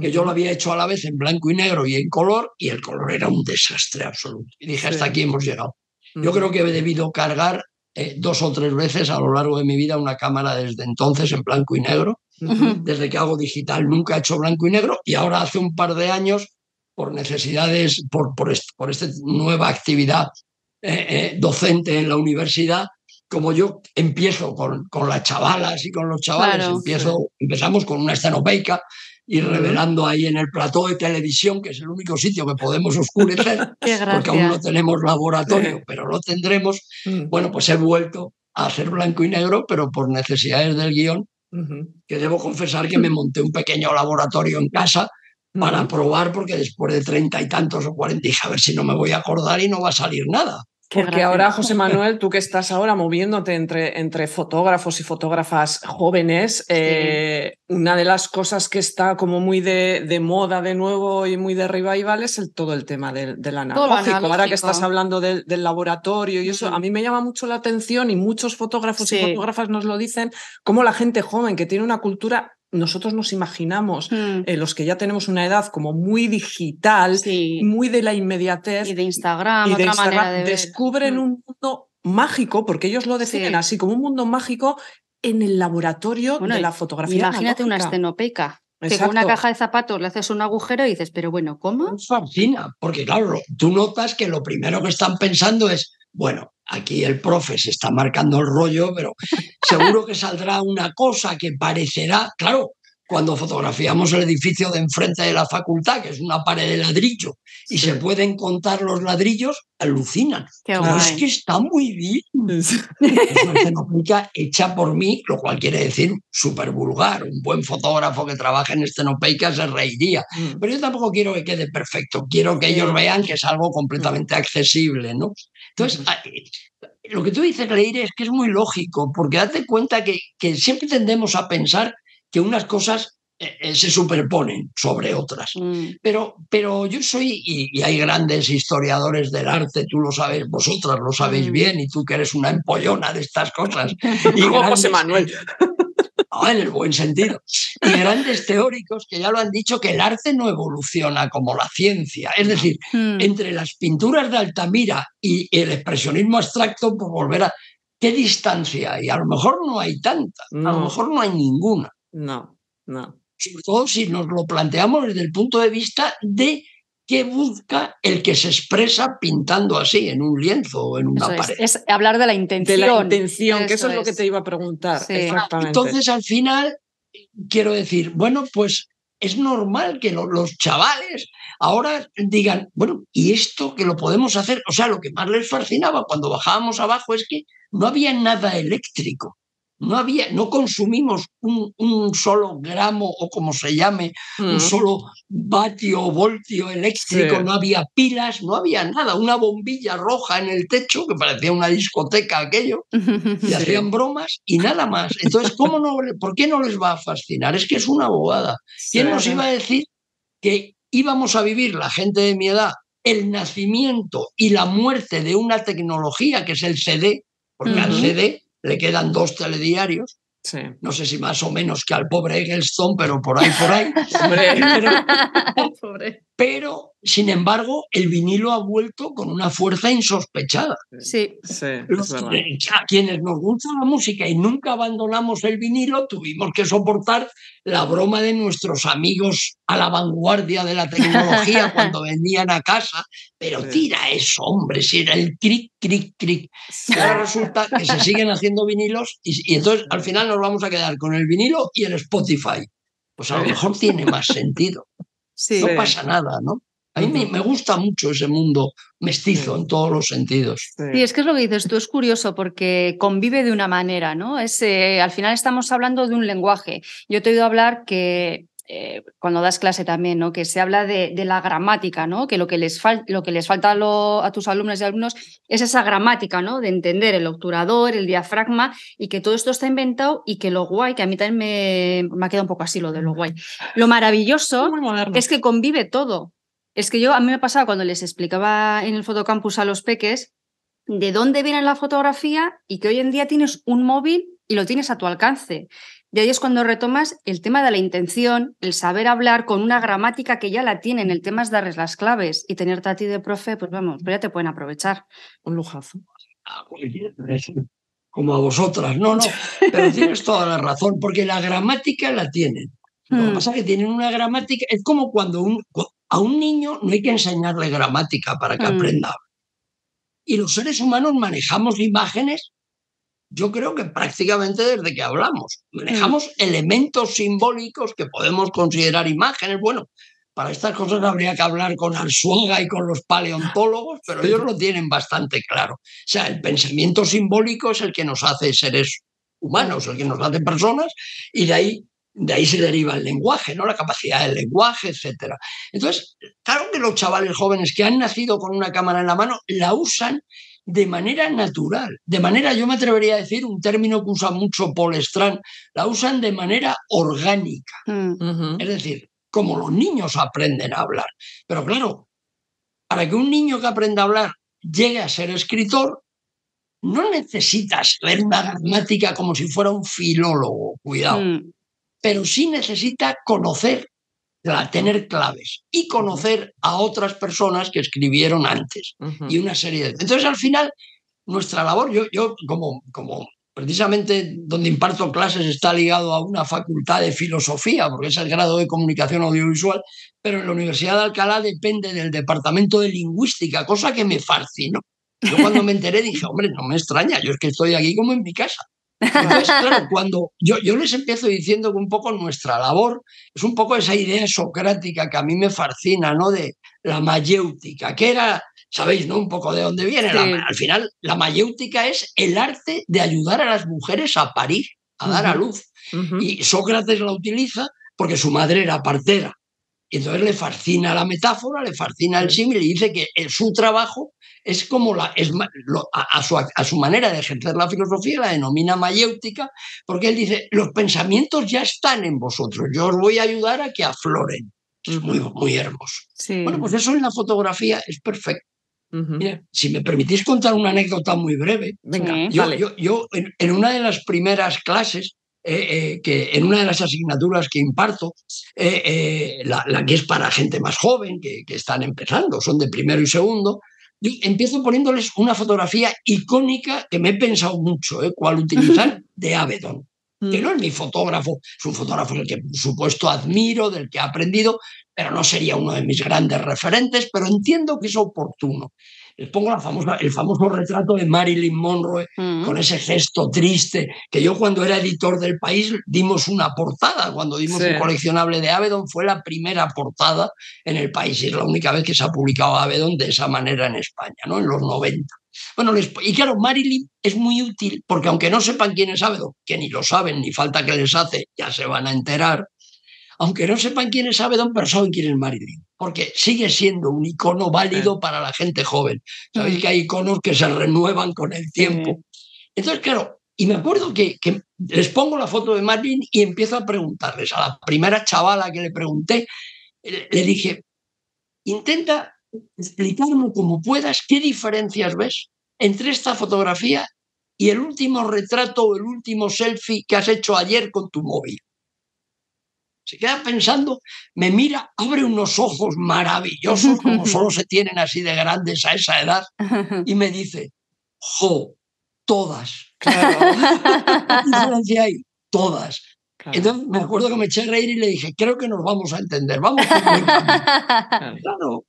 que yo lo había hecho a la vez en blanco y negro y en color, y el color era un desastre absoluto. Y dije, hasta sí. aquí hemos llegado. Yo creo que he debido cargar eh, dos o tres veces a lo largo de mi vida una cámara desde entonces en blanco y negro. Uh-huh. Desde que hago digital nunca he hecho blanco y negro, y ahora hace un par de años, por necesidades, por, por, este, por esta nueva actividad eh, eh, docente en la universidad, como yo empiezo con, con las chavalas y con los chavales, claro, empiezo, sí. empezamos con una estenopeica, y revelando ahí en el plató de televisión, que es el único sitio que podemos oscurecer, porque aún no tenemos laboratorio, pero lo tendremos, bueno, pues he vuelto a hacer blanco y negro, pero por necesidades del guión, que debo confesar que me monté un pequeño laboratorio en casa para probar, porque después de treinta y tantos o cuarenta dije, a ver si no me voy a acordar y no va a salir nada. Porque ahora, José Manuel, tú que estás ahora moviéndote entre, entre fotógrafos y fotógrafas jóvenes, eh, sí. una de las cosas que está como muy de, de moda de nuevo y muy de revival es el, todo el tema del, del analógico. analógico. Ahora que estás hablando del, del laboratorio y eso, sí. a mí me llama mucho la atención y muchos fotógrafos sí. y fotógrafas nos lo dicen, como la gente joven que tiene una cultura... Nosotros nos imaginamos, mm. eh, los que ya tenemos una edad como muy digital, sí. muy de la inmediatez. Y de Instagram, y de otra Instagram, manera de descubren ver. un mundo mágico, porque ellos lo definen sí. así, como un mundo mágico en el laboratorio bueno, de la fotografía. Imagínate analógica. Una estenopeica. Que con una caja de zapatos le haces un agujero y dices, pero bueno, ¿cómo? Es fascina, porque claro, tú notas que lo primero que están pensando es, bueno, aquí el profe se está marcando el rollo, pero seguro que saldrá una cosa que parecerá... Claro, cuando fotografiamos el edificio de enfrente de la facultad, que es una pared de ladrillo, y sí. se pueden contar los ladrillos, alucinan. Pero es que está muy bien. Es una estenopeica hecha por mí, lo cual quiere decir súper vulgar. Un buen fotógrafo que trabaja en estenopeica se reiría. Mm. Pero yo tampoco quiero que quede perfecto. Quiero que ellos vean que es algo completamente accesible, ¿no? Entonces, lo que tú dices, Leire, es que es muy lógico, porque date cuenta que, que siempre tendemos a pensar que unas cosas eh, se superponen sobre otras. Mm. Pero, pero yo soy, y, y hay grandes historiadores del arte, tú lo sabes, vosotras lo sabéis mm. bien, y tú que eres una empollona de estas cosas. Y como grandes, José Manuel. No, en el buen sentido. Y grandes teóricos que ya lo han dicho, que el arte no evoluciona como la ciencia. Es decir, mm. entre las pinturas de Altamira y el expresionismo abstracto, pues volver a... ¿Qué distancia hay? A lo mejor no hay tanta, no. a lo mejor no hay ninguna. No, no. Sobre todo si nos lo planteamos desde el punto de vista de qué busca el que se expresa pintando así, en un lienzo o en una eso pared. Es, es hablar de la intención. De la intención, eso que eso es, es lo que te iba a preguntar. Sí. Exactamente. Entonces, al final, quiero decir, bueno, pues es normal que lo, los chavales ahora digan, bueno, y esto que lo podemos hacer, o sea, lo que más les fascinaba cuando bajábamos abajo es que no había nada eléctrico. No había, no consumimos un, un solo gramo o como se llame, mm. un solo vatio o voltio eléctrico, sí. no había pilas, no había nada, una bombilla roja en el techo que parecía una discoteca aquello, y sí. hacían bromas y nada más. Entonces, ¿cómo no, ¿por qué no les va a fascinar? Es que es una bobada. ¿Quién sí. nos iba a decir que íbamos a vivir, la gente de mi edad, el nacimiento y la muerte de una tecnología que es el C D? Porque mm. al C D le quedan dos telediarios, sí. no sé si más o menos que al pobre Eggleston, pero por ahí, por ahí. pero, pobre. pero, sin embargo, el vinilo ha vuelto con una fuerza insospechada. Sí, sí. Los, a quienes nos gusta la música y nunca abandonamos el vinilo, tuvimos que soportar la broma de nuestros amigos a la vanguardia de la tecnología cuando venían a casa, pero sí. tira eso, hombre, si era el cric, cric, cric. Sí. Ahora resulta que se siguen haciendo vinilos y, y entonces al final nos vamos a quedar con el vinilo y el Spotify. Pues a lo mejor tiene más sentido. Sí. No pasa nada, ¿no? A mí me, me gusta mucho ese mundo mestizo en todos los sentidos. Sí, es que es lo que dices tú, es curioso porque convive de una manera, ¿no? Es, eh, al final estamos hablando de un lenguaje. Yo te he oído hablar que... Eh, cuando das clase también, ¿no? Que se habla de, de la gramática, ¿no? Que lo que les, fal lo que les falta a, lo a tus alumnos y alumnos es esa gramática, ¿no? De entender el obturador, el diafragma, y que todo esto está inventado, y que lo guay, que a mí también me, me ha quedado un poco así lo de lo guay. Lo maravilloso es que convive todo. Es que yo, a mí me pasaba cuando les explicaba en el fotocampus a los peques de dónde viene la fotografía y que hoy en día tienes un móvil y lo tienes a tu alcance. Y ahí es cuando retomas el tema de la intención, el saber hablar con una gramática que ya la tienen, el tema es darles las claves y tenerte a ti de profe, pues vamos, pero ya te pueden aprovechar. Un lujazo. Como a vosotras, no, no, pero tienes toda la razón, porque la gramática la tienen. Lo que pasa es que tienen una gramática, es como cuando un, a un niño no hay que enseñarle gramática para que mm. aprenda. Y los seres humanos manejamos imágenes. Yo creo que prácticamente desde que hablamos. Manejamos mm. elementos simbólicos que podemos considerar imágenes. Bueno, para estas cosas habría que hablar con Arzuaga y con los paleontólogos, pero ellos lo tienen bastante claro. O sea, el pensamiento simbólico es el que nos hace seres humanos, el que nos hace personas, y de ahí, de ahí se deriva el lenguaje, ¿no? La capacidad del lenguaje, etcétera. Entonces, claro que los chavales jóvenes que han nacido con una cámara en la mano la usan de manera natural, de manera, yo me atrevería a decir, un término que usa mucho Paul Strand, la usan de manera orgánica, uh-huh. es decir, como los niños aprenden a hablar. Pero claro, para que un niño que aprenda a hablar llegue a ser escritor, no necesitas leer una gramática como si fuera un filólogo, cuidado, uh-huh. pero sí necesita conocer, tener claves y conocer a otras personas que escribieron antes uh-huh. y una serie de... Entonces, al final, nuestra labor, yo, yo como, como precisamente donde imparto clases está ligado a una facultad de filosofía, porque es el grado de comunicación audiovisual, pero en la Universidad de Alcalá depende del departamento de lingüística, cosa que me fascinó. Yo cuando me enteré dije, hombre, no me extraña, yo es que estoy aquí como en mi casa. Entonces, claro, cuando yo, yo les empiezo diciendo que un poco nuestra labor es un poco esa idea socrática que a mí me fascina, ¿no? De la mayéutica, que era, sabéis, ¿no? Un poco de dónde viene. Sí. La, al final, la mayéutica es el arte de ayudar a las mujeres a parir, a uh-huh. dar a luz. Uh-huh. Y Sócrates la utiliza porque su madre era partera. Y entonces le fascina la metáfora, le fascina el símil y dice que su trabajo es como la, es, lo, a, a, su, a su manera de ejercer la filosofía, la denomina mayéutica, porque él dice, los pensamientos ya están en vosotros, yo os voy a ayudar a que afloren. Es muy, muy hermoso. Sí. Bueno, pues eso en la fotografía es perfecto. Uh-huh. Mira, si me permitís contar una anécdota muy breve. Venga, sí, yo, vale. yo, yo en, en una de las primeras clases, eh, eh, que en una de las asignaturas que imparto, eh, eh, la, la que es para gente más joven, que, que están empezando, son de primero y segundo, yo empiezo poniéndoles una fotografía icónica que me he pensado mucho, eh, cuál utilizar, de Avedon. Que no es mi fotógrafo, es un fotógrafo del que por supuesto admiro, del que he aprendido, pero no sería uno de mis grandes referentes, pero entiendo que es oportuno. Les pongo la famosa, el famoso retrato de Marilyn Monroe, uh-huh, con ese gesto triste, que yo cuando era editor del País dimos una portada, cuando dimos sí. un coleccionable de Avedon, fue la primera portada en el País, y es la única vez que se ha publicado Avedon de esa manera en España, ¿no? En los noventa. Bueno, les, y claro, Marilyn es muy útil porque aunque no sepan quién es Avedon, que ni lo saben, ni falta que les hace, ya se van a enterar, aunque no sepan quién es Avedon, pero saben quién es Marilyn, porque sigue siendo un icono válido sí. para la gente joven. Sabéis que hay iconos que se renuevan con el tiempo. Sí. Entonces, claro, y me acuerdo que, que les pongo la foto de Marilyn y empiezo a preguntarles. A la primera chavala que le pregunté, le dije, intenta explicarme como puedas qué diferencias ves entre esta fotografía y el último retrato o el último selfie que has hecho ayer con tu móvil. Se queda pensando, me mira, abre unos ojos maravillosos, como solo se tienen así de grandes a esa edad, y me dice, jo, todas. Claro. ¿Qué diferencia hay? Todas. Claro. Entonces me acuerdo que me eché a reír y le dije, creo que nos vamos a entender, vamos por buen camino. Claro.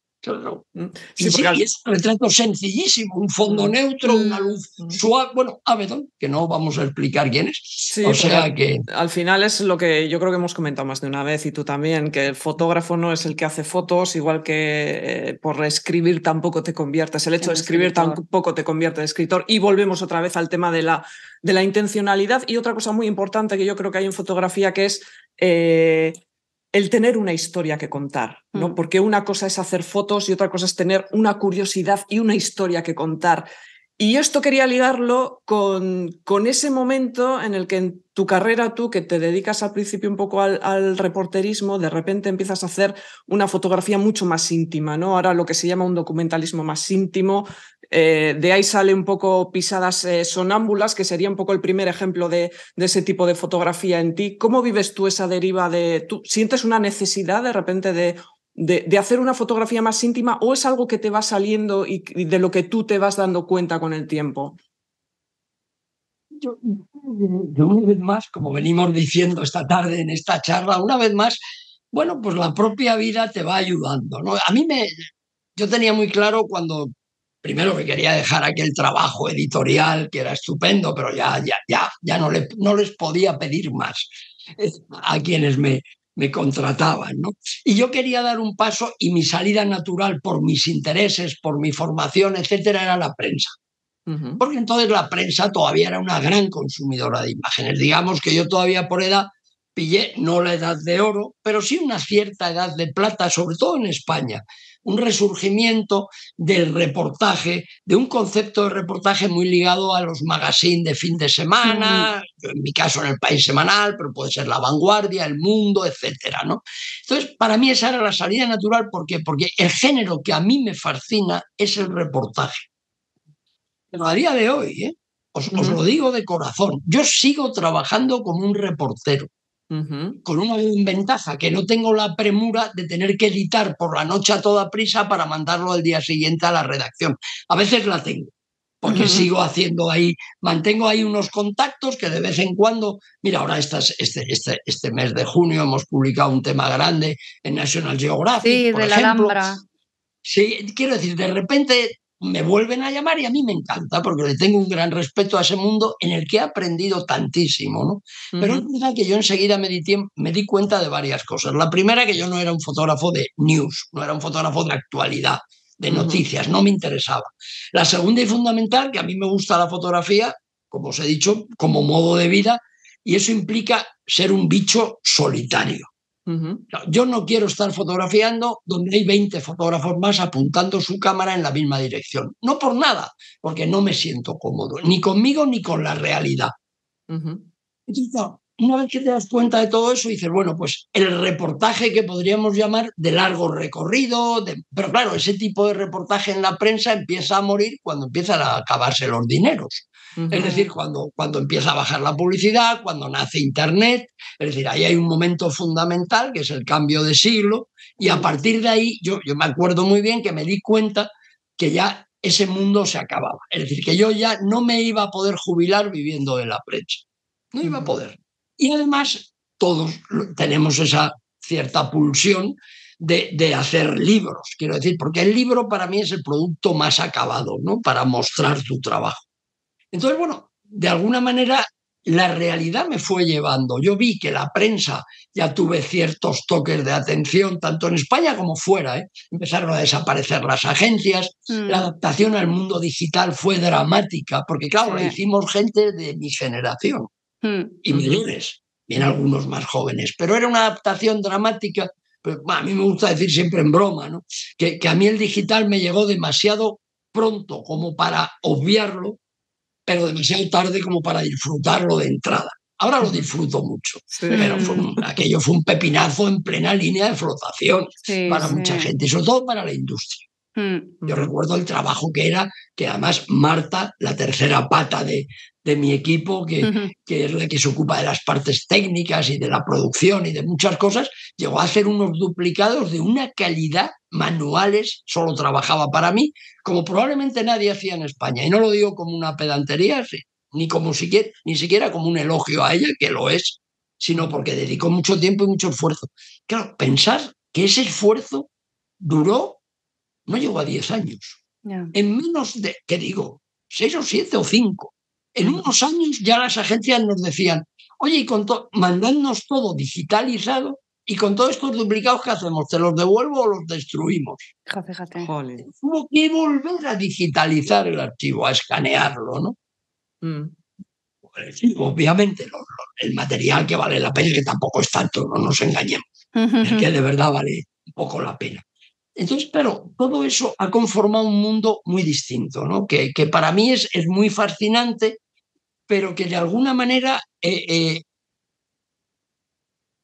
Sí, sí, al... es un retrato sencillísimo, un fondo neutro, una luz suave, bueno, Avedon, que no vamos a explicar quién es, sí, o sea que... Al final es lo que yo creo que hemos comentado más de una vez, y tú también, que el fotógrafo no es el que hace fotos, igual que eh, por escribir tampoco te conviertes, el hecho de escribir tampoco te convierte en escritor, y volvemos otra vez al tema de la, de la intencionalidad, y otra cosa muy importante que yo creo que hay en fotografía, que es... Eh, el tener una historia que contar, ¿no? Mm. Porque una cosa es hacer fotos y otra cosa es tener una curiosidad y una historia que contar. Y esto quería ligarlo con, con ese momento en el que en tu carrera tú, que te dedicas al principio un poco al, al reporterismo, de repente empiezas a hacer una fotografía mucho más íntima, ¿no? Ahora lo que se llama un documentalismo más íntimo, eh, de ahí sale un poco Pisadas eh, sonámbulas, que sería un poco el primer ejemplo de, de ese tipo de fotografía en ti. ¿Cómo vives tú esa deriva de...? ¿Tú sientes una necesidad de repente de... De, de hacer una fotografía más íntima, o es algo que te va saliendo y, y de lo que tú te vas dando cuenta con el tiempo? Yo, yo una vez más, como venimos diciendo esta tarde en esta charla, una vez más, bueno, pues la propia vida te va ayudando, ¿no? A mí me... Yo tenía muy claro cuando... Primero que quería dejar aquel trabajo editorial que era estupendo, pero ya, ya, ya, ya no, le, no les podía pedir más a quienes me... me contrataban, ¿no? Y yo quería dar un paso, y mi salida natural por mis intereses, por mi formación, etcétera, era la prensa. Uh-huh. Porque entonces la prensa todavía era una gran consumidora de imágenes. Digamos que yo todavía por edad pillé, no la edad de oro, pero sí una cierta edad de plata, sobre todo en España. Un resurgimiento del reportaje, de un concepto de reportaje muy ligado a los magazines de fin de semana, mm. en mi caso en El País semanal, pero puede ser La Vanguardia, El Mundo, etcétera, ¿no? Entonces, para mí esa era la salida natural. ¿Por qué? Porque el género que a mí me fascina es el reportaje. Pero a día de hoy, ¿eh? os, mm. os lo digo de corazón, yo sigo trabajando como un reportero. Uh-huh. Con una ventaja, que no tengo la premura de tener que editar por la noche a toda prisa para mandarlo al día siguiente a la redacción. A veces la tengo, porque uh-huh. sigo haciendo ahí, mantengo ahí unos contactos que de vez en cuando, mira, ahora estas, este, este, este mes de junio hemos publicado un tema grande en National Geographic, sí, por de ejemplo. La Alhambra. Sí, quiero decir, de repente me vuelven a llamar y a mí me encanta, porque le tengo un gran respeto a ese mundo en el que he aprendido tantísimo, ¿no? Uh-huh. Pero es verdad que yo enseguida me di, tiempo, me di cuenta de varias cosas. La primera, que yo no era un fotógrafo de news, no era un fotógrafo de actualidad, de noticias, uh-huh. no me interesaba. La segunda y fundamental, que a mí me gusta la fotografía, como os he dicho, como modo de vida, y eso implica ser un bicho solitario. Uh-huh. Yo no quiero estar fotografiando donde hay veinte fotógrafos más apuntando su cámara en la misma dirección. No por nada, porque no me siento cómodo, ni conmigo ni con la realidad. Uh-huh. Entonces, claro, una vez que te das cuenta de todo eso, dices, bueno, pues el reportaje que podríamos llamar de largo recorrido, de... pero claro, ese tipo de reportaje en la prensa empieza a morir cuando empiezan a acabarse los dineros. Uh-huh. Es decir, cuando, cuando empieza a bajar la publicidad, cuando nace Internet, es decir, ahí hay un momento fundamental que es el cambio de siglo, y a partir de ahí yo, yo me acuerdo muy bien que me di cuenta que ya ese mundo se acababa, es decir, que yo ya no me iba a poder jubilar viviendo de la prensa, no iba a poder. Y además todos tenemos esa cierta pulsión de, de hacer libros, quiero decir, porque el libro para mí es el producto más acabado, ¿no?, para mostrar tu trabajo. Entonces, bueno, de alguna manera la realidad me fue llevando. Yo vi que la prensa, ya tuve ciertos toques de atención, tanto en España como fuera, ¿eh? Empezaron a desaparecer las agencias, mm. la adaptación al mundo digital fue dramática, porque claro, sí. lo hicimos gente de mi generación, mm. y millones, bien algunos más jóvenes, pero era una adaptación dramática. Pero, bueno, a mí me gusta decir siempre en broma, ¿no?, que, que a mí el digital me llegó demasiado pronto como para obviarlo, pero demasiado tarde como para disfrutarlo de entrada. Ahora lo disfruto mucho, sí. pero fue un, aquello fue un pepinazo en plena línea de flotación sí, para sí. mucha gente, y sobre todo para la industria. Mm. Yo recuerdo el trabajo que era, que además Marta, la tercera pata de, de mi equipo, que, uh-huh. que es la que se ocupa de las partes técnicas y de la producción y de muchas cosas, llegó a hacer unos duplicados de una calidad, manuales, solo trabajaba para mí, como probablemente nadie hacía en España. Y no lo digo como una pedantería, sí, ni, como siquiera, ni siquiera como un elogio a ella, que lo es, sino porque dedicó mucho tiempo y mucho esfuerzo. Claro, pensar que ese esfuerzo duró, no llegó a diez años. Yeah. En menos de, ¿qué digo?, seis o siete o cinco. En unos años ya las agencias nos decían, oye, y con to- mandadnos todo digitalizado, y con todos estos duplicados, ¿qué hacemos? ¿Te los devuelvo o los destruimos? Fíjate. Joder. Hubo que volver a digitalizar el archivo, a escanearlo, ¿no? Mm. Pues, sí, obviamente, lo, lo, el material que vale la pena, que tampoco es tanto, no nos engañemos, uh-huh. es que de verdad vale un poco la pena. Entonces, pero todo eso ha conformado un mundo muy distinto, ¿no? Que, que para mí es, es muy fascinante, pero que de alguna manera eh, eh,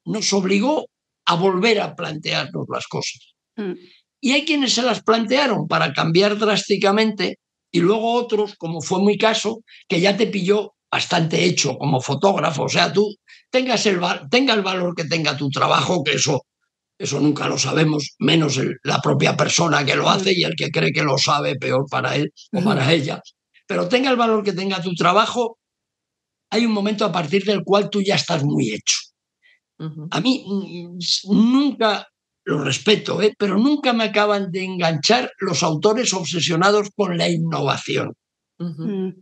nos obligó a volver a plantearnos las cosas. Mm. Y hay quienes se las plantearon para cambiar drásticamente, y luego otros, como fue mi caso, que ya te pilló bastante hecho como fotógrafo. O sea, tú tengas el, tenga el valor que tenga tu trabajo, que eso... Eso nunca lo sabemos, menos el, la propia persona que lo hace y el que cree que lo sabe, peor para él o para ella. Pero tenga el valor que tenga tu trabajo, hay un momento a partir del cual tú ya estás muy hecho. Uh-huh. A mí nunca, lo respeto, ¿eh? pero nunca me acaban de enganchar los autores obsesionados con la innovación. Uh-huh.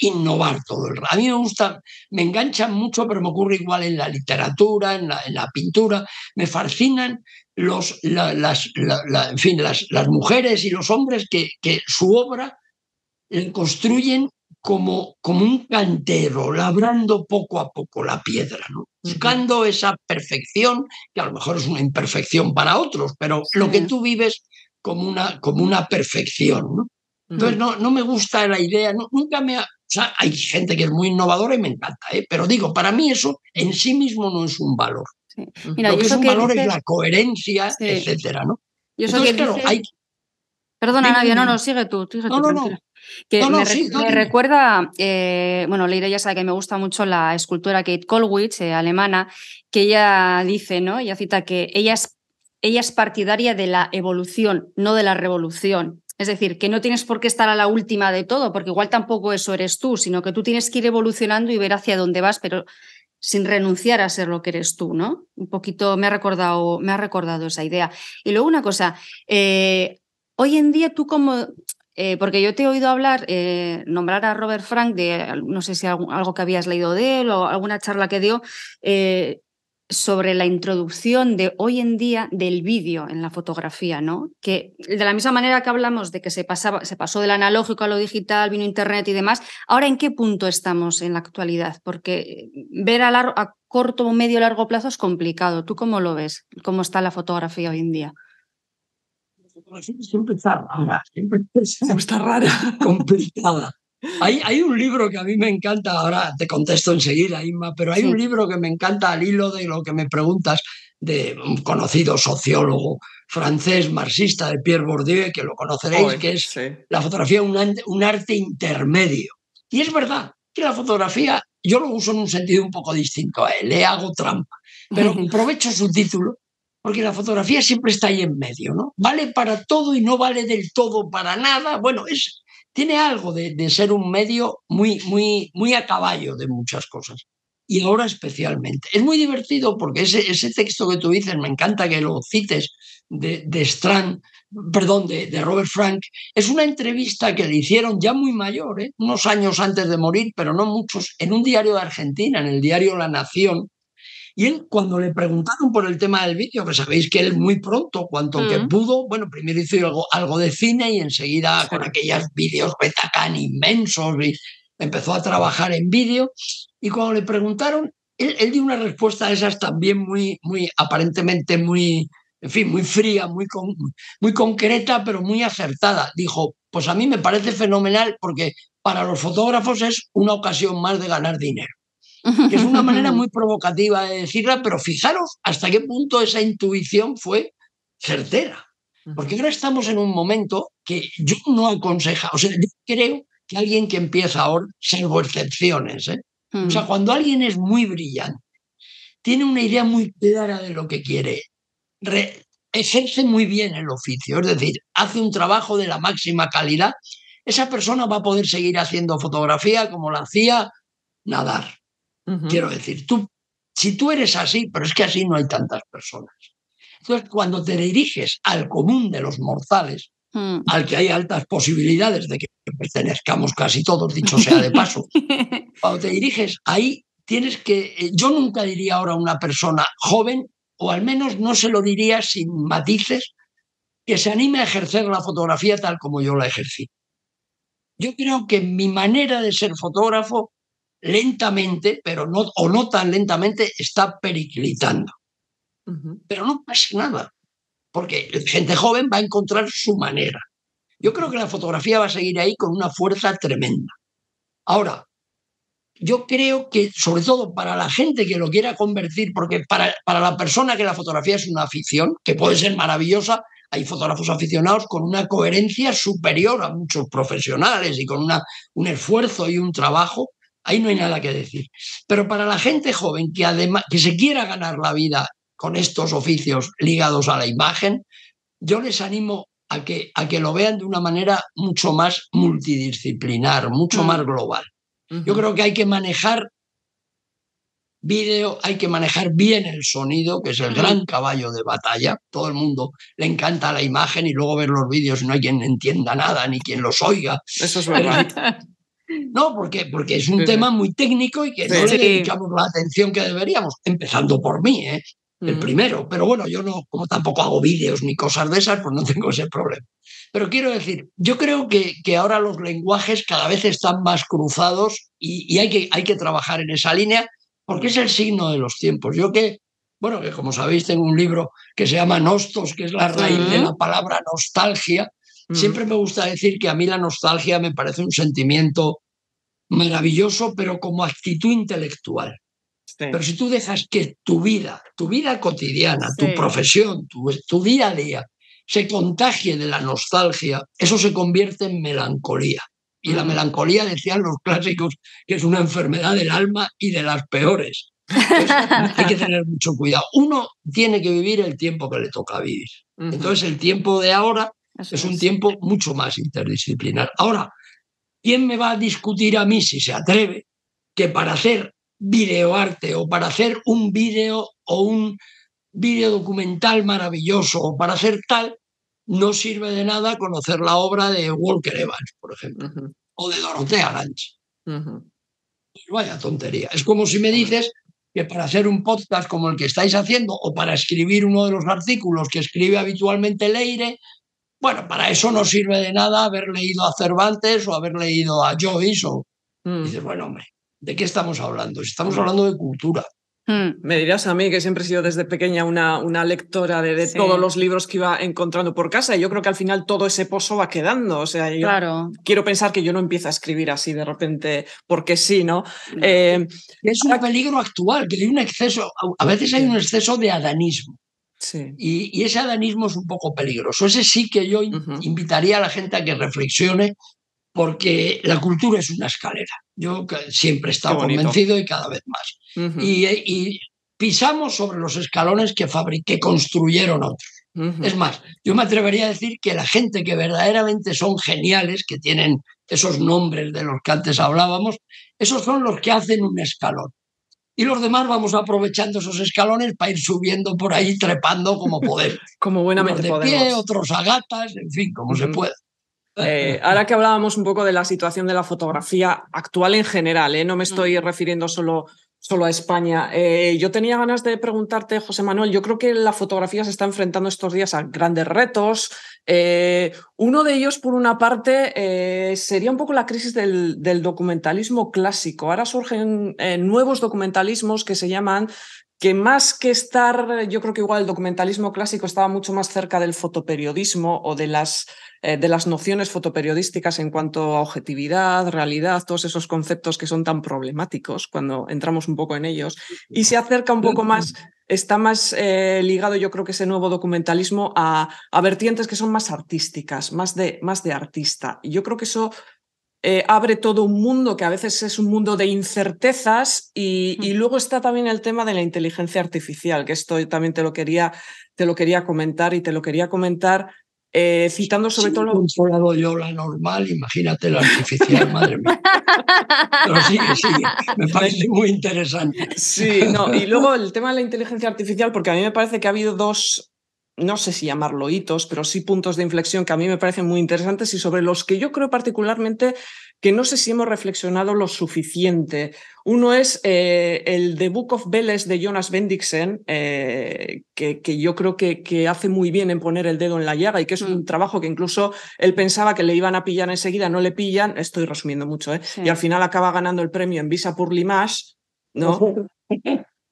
Innovar todo el rato. A mí me gusta, me enganchan mucho, pero me ocurre igual en la literatura, en la, en la pintura. Me fascinan los, la, las, la, la, en fin, las, las mujeres y los hombres que, que su obra construyen como, como un cantero, labrando poco a poco la piedra, ¿no? Buscando esa perfección, que a lo mejor es una imperfección para otros, pero sí. lo que tú vives como una, como una perfección, ¿no? Entonces, no, no me gusta la idea, no, nunca me ha, o sea, hay gente que es muy innovadora y me encanta, ¿eh? pero digo, para mí eso en sí mismo no es un valor. Sí. Mira, lo que es un que valor dices... es la coherencia, sí. etcétera, ¿no? Yo Entonces, claro, dices... hay... Perdona, Navia, no, no, sigue tú, sigue no, tú, no, no. Que no, no, me, re- sí, no, me recuerda, eh, bueno, Leire ya sabe que me gusta mucho la escultora Kate Kollwitz, eh, alemana, que ella dice, ¿no? Ella cita que ella es, ella es partidaria de la evolución, no de la revolución. Es decir, que no tienes por qué estar a la última de todo, porque igual tampoco eso eres tú, sino que tú tienes que ir evolucionando y ver hacia dónde vas, pero sin renunciar a ser lo que eres tú, ¿no? Un poquito me ha recordado, me ha recordado esa idea. Y luego una cosa, eh, hoy en día tú como... Eh, porque yo te he oído hablar, eh, nombrar a Robert Frank, de no sé si algo, algo que habías leído de él o alguna charla que dio... Eh, sobre la introducción de hoy en día del vídeo en la fotografía, ¿no? Que de la misma manera que hablamos de que se, pasaba, se pasó del analógico a lo digital, vino internet y demás, ahora ¿en qué punto estamos en la actualidad? Porque ver a, largo, a corto, medio, largo plazo es complicado. ¿Tú cómo lo ves? ¿Cómo está la fotografía hoy en día? Siempre está rara, siempre está rara, complicada. Hay, hay un libro que a mí me encanta, ahora te contesto enseguida, Inma, pero hay sí. un libro que me encanta al hilo de lo que me preguntas, de un conocido sociólogo francés, marxista, de Pierre Bourdieu, que lo conoceréis, oh, que es sí. La fotografía, un, un arte intermedio. Y es verdad que la fotografía, yo lo uso en un sentido un poco distinto a él, le hago trampa, pero aprovecho su título, porque la fotografía siempre está ahí en medio, ¿no? Vale para todo y no vale del todo para nada. Bueno, es, tiene algo de, de ser un medio muy, muy, muy a caballo de muchas cosas. Y ahora especialmente. Es muy divertido porque ese, ese texto que tú dices, me encanta que lo cites, de, de Strand, perdón, de, de Robert Frank, es una entrevista que le hicieron ya muy mayor, ¿eh? Unos años antes de morir, pero no muchos, en un diario de Argentina, en el diario La Nación. Y él, cuando le preguntaron por el tema del vídeo, que sabéis que él muy pronto, cuanto uh-huh. que pudo, bueno, primero hizo algo, algo de cine y enseguida sí. con aquellos vídeos Betacán inmensos, y empezó a trabajar en vídeo. Y cuando le preguntaron, él, él dio una respuesta a esas también muy, muy aparentemente muy, en fin, muy fría, muy, con, muy concreta, pero muy acertada. Dijo, pues a mí me parece fenomenal porque para los fotógrafos es una ocasión más de ganar dinero. Que es una manera muy provocativa de decirla, pero fijaros hasta qué punto esa intuición fue certera. Porque ahora estamos en un momento que yo no aconsejo, o sea, yo creo que alguien que empieza ahora, salvo excepciones, ¿eh? Mm. O sea, cuando alguien es muy brillante, tiene una idea muy clara de lo que quiere, re- ejerce muy bien el oficio, es decir, hace un trabajo de la máxima calidad, esa persona va a poder seguir haciendo fotografía como la hacía Nadar. Quiero decir, tú, si tú eres así, pero es que así no hay tantas personas. Entonces, cuando te diriges al común de los mortales, mm. al que hay altas posibilidades de que pertenezcamos casi todos, dicho sea de paso, cuando te diriges ahí, tienes que... Yo nunca diría ahora a una persona joven, o al menos no se lo diría sin matices, que se anime a ejercer la fotografía tal como yo la ejercí. Yo creo que mi manera de ser fotógrafo lentamente, pero no, o no tan lentamente, está periclitando. Uh-huh. Pero no pasa nada, porque gente joven va a encontrar su manera. Yo creo que la fotografía va a seguir ahí con una fuerza tremenda. Ahora, yo creo que, sobre todo para la gente que lo quiera convertir, porque para, para la persona que la fotografía es una afición, que puede ser maravillosa, hay fotógrafos aficionados con una coherencia superior a muchos profesionales y con una, un esfuerzo y un trabajo. Ahí no hay nada que decir. Pero para la gente joven que, además, que se quiera ganar la vida con estos oficios ligados a la imagen, yo les animo a que, a que lo vean de una manera mucho más multidisciplinar, mucho más global. Uh-huh. Yo creo que hay que manejar vídeo, hay que manejar bien el sonido, que es el uh-huh. gran caballo de batalla. Todo el mundo le encanta la imagen y luego ver los vídeos y no hay quien entienda nada ni quien los oiga. Eso es verdad. No, porque, porque es un sí. tema muy técnico y que sí, no le dedicamos sí. la atención que deberíamos, empezando por mí, ¿eh? El mm. primero. Pero bueno, yo no, como tampoco hago vídeos ni cosas de esas, pues no tengo ese problema. Pero quiero decir, yo creo que, que ahora los lenguajes cada vez están más cruzados y, y hay, que, hay que trabajar en esa línea porque es el signo de los tiempos. Yo que, bueno, que como sabéis tengo un libro que se llama Nostos, que es la raíz mm. de la palabra nostalgia. Siempre me gusta decir que a mí la nostalgia me parece un sentimiento maravilloso, pero como actitud intelectual. Sí. Pero si tú dejas que tu vida, tu vida cotidiana, sí. tu profesión, tu, tu día a día, se contagie de la nostalgia, eso se convierte en melancolía. Y la melancolía, decían los clásicos, que es una enfermedad del alma y de las peores. Entonces, hay que tener mucho cuidado. Uno tiene que vivir el tiempo que le toca vivir. Entonces el tiempo de ahora... Eso es un es. tiempo mucho más interdisciplinar. Ahora, ¿quién me va a discutir a mí, si se atreve, que para hacer videoarte o para hacer un vídeo o un vídeo documental maravilloso o para hacer tal, no sirve de nada conocer la obra de Walker Evans, por ejemplo, uh-huh. o de Dorothea Lange? Uh-huh. Pues vaya tontería. Es como si me dices que para hacer un podcast como el que estáis haciendo o para escribir uno de los artículos que escribe habitualmente Leire, bueno, para eso no sirve de nada haber leído a Cervantes o haber leído a Joyce. O... Mm. Dices, bueno, hombre, ¿de qué estamos hablando? Estamos hablando de cultura. Mm. Me dirás a mí, que siempre he sido desde pequeña una, una lectora de, de sí. todos los libros que iba encontrando por casa, y yo creo que al final todo ese pozo va quedando. O sea, yo claro. quiero pensar que yo no empiezo a escribir así de repente porque sí, ¿no? Eh, es un peligro actual, que hay un exceso, a veces hay un exceso de adanismo. Sí. Y, y ese adanismo es un poco peligroso. Ese sí que yo uh-huh. invitaría a la gente a que reflexione, porque la cultura es una escalera. Yo siempre he estado convencido y cada vez más. Uh-huh. y, y pisamos sobre los escalones que, fabric- que construyeron otros. Uh-huh. Es más, yo me atrevería a decir que la gente que verdaderamente son geniales, que tienen esos nombres de los que antes hablábamos, esos son los que hacen un escalón. Y los demás vamos aprovechando esos escalones para ir subiendo por ahí, trepando como podemos. Como buenamente podemos. Unos de pie, otros a gatas, en fin, como mm. se pueda. Eh, ahora que hablábamos un poco de la situación de la fotografía actual en general, ¿eh? No me estoy mm. refiriendo solo, solo a España. Eh, yo tenía ganas de preguntarte, José Manuel, yo creo que la fotografía se está enfrentando estos días a grandes retos. Eh, uno de ellos, por una parte, eh, sería un poco la crisis del, del documentalismo clásico. Ahora surgen eh, nuevos documentalismos que se llaman, que más que estar, yo creo que igual el documentalismo clásico estaba mucho más cerca del fotoperiodismo o de las, eh, de las nociones fotoperiodísticas en cuanto a objetividad, realidad, todos esos conceptos que son tan problemáticos cuando entramos un poco en ellos, y se acerca un poco más... Está más eh, ligado, yo creo que ese nuevo documentalismo a, a vertientes que son más artísticas, más de, más de artista. Y yo creo que eso eh, abre todo un mundo que a veces es un mundo de incertezas, y, y luego está también el tema de la inteligencia artificial, que esto también te lo quería, te lo quería comentar, y te lo quería comentar eh, citando sobre sí, todo... Lo... he controlado yo la normal, imagínate la artificial, madre mía. Pero sí, sí, me parece muy interesante. Sí, no, y luego el tema de la inteligencia artificial, porque a mí me parece que ha habido dos, no sé si llamarlo hitos, pero sí puntos de inflexión que a mí me parecen muy interesantes y sobre los que yo creo particularmente que no sé si hemos reflexionado lo suficiente. Uno es eh, el The Book of Bells de Jonas Bendixen, eh, que, que yo creo que, que hace muy bien en poner el dedo en la llaga, y que es un trabajo que incluso él pensaba que le iban a pillar enseguida, no le pillan, estoy resumiendo mucho, ¿eh? Sí. Y al final acaba ganando el premio en Visa pour l'Image, ¿no?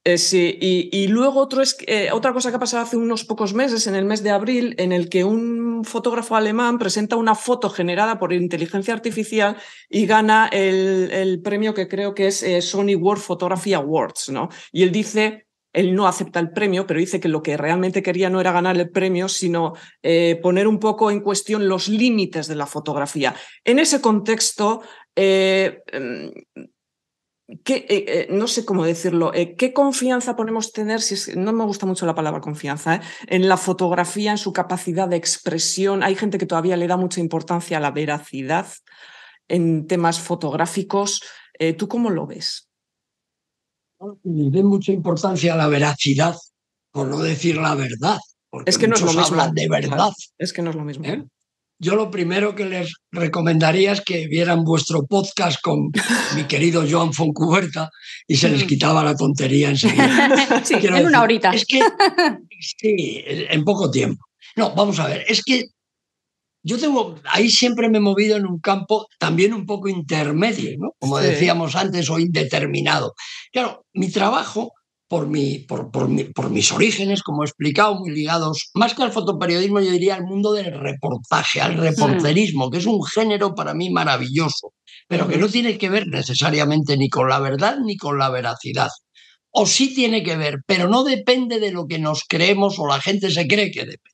eh, sí. y, y luego otro es, eh, otra cosa que ha pasado hace unos pocos meses, en el mes de abril, en el que un fotógrafo alemán presenta una foto generada por inteligencia artificial y gana el, el premio que creo que es eh, Sony World Photography Awards, ¿no? Y él dice, él no acepta el premio, pero dice que lo que realmente quería no era ganar el premio, sino eh, poner un poco en cuestión los límites de la fotografía. En ese contexto, eh, ¿qué, eh, eh, no sé cómo decirlo, eh, ¿qué confianza podemos tener, si es, no me gusta mucho la palabra confianza, ¿eh? en la fotografía, en su capacidad de expresión? Hay gente que todavía le da mucha importancia a la veracidad en temas fotográficos. Eh, ¿Tú cómo lo ves? Le den mucha importancia a la veracidad, por no decir la verdad, porque es que no es lo mismo. Hablan de verdad. Es que no es lo mismo. ¿Eh? Yo lo primero que les recomendaría es que vieran vuestro podcast con mi querido Joan Fontcuberta y se les quitaba la tontería enseguida. Sí, Quiero en decir, una horita. Es que, sí, en poco tiempo. No, vamos a ver, es que yo tengo, ahí siempre me he movido en un campo también un poco intermedio, ¿no? Como decíamos antes, o indeterminado. Claro, mi trabajo, por, mi, por, por, mi, por mis orígenes, como he explicado, muy ligados, más que al fotoperiodismo, yo diría al mundo del reportaje, al reporterismo, que es un género para mí maravilloso, pero que no tiene que ver necesariamente ni con la verdad ni con la veracidad. O sí tiene que ver, pero no depende de lo que nos creemos o la gente se cree que depende.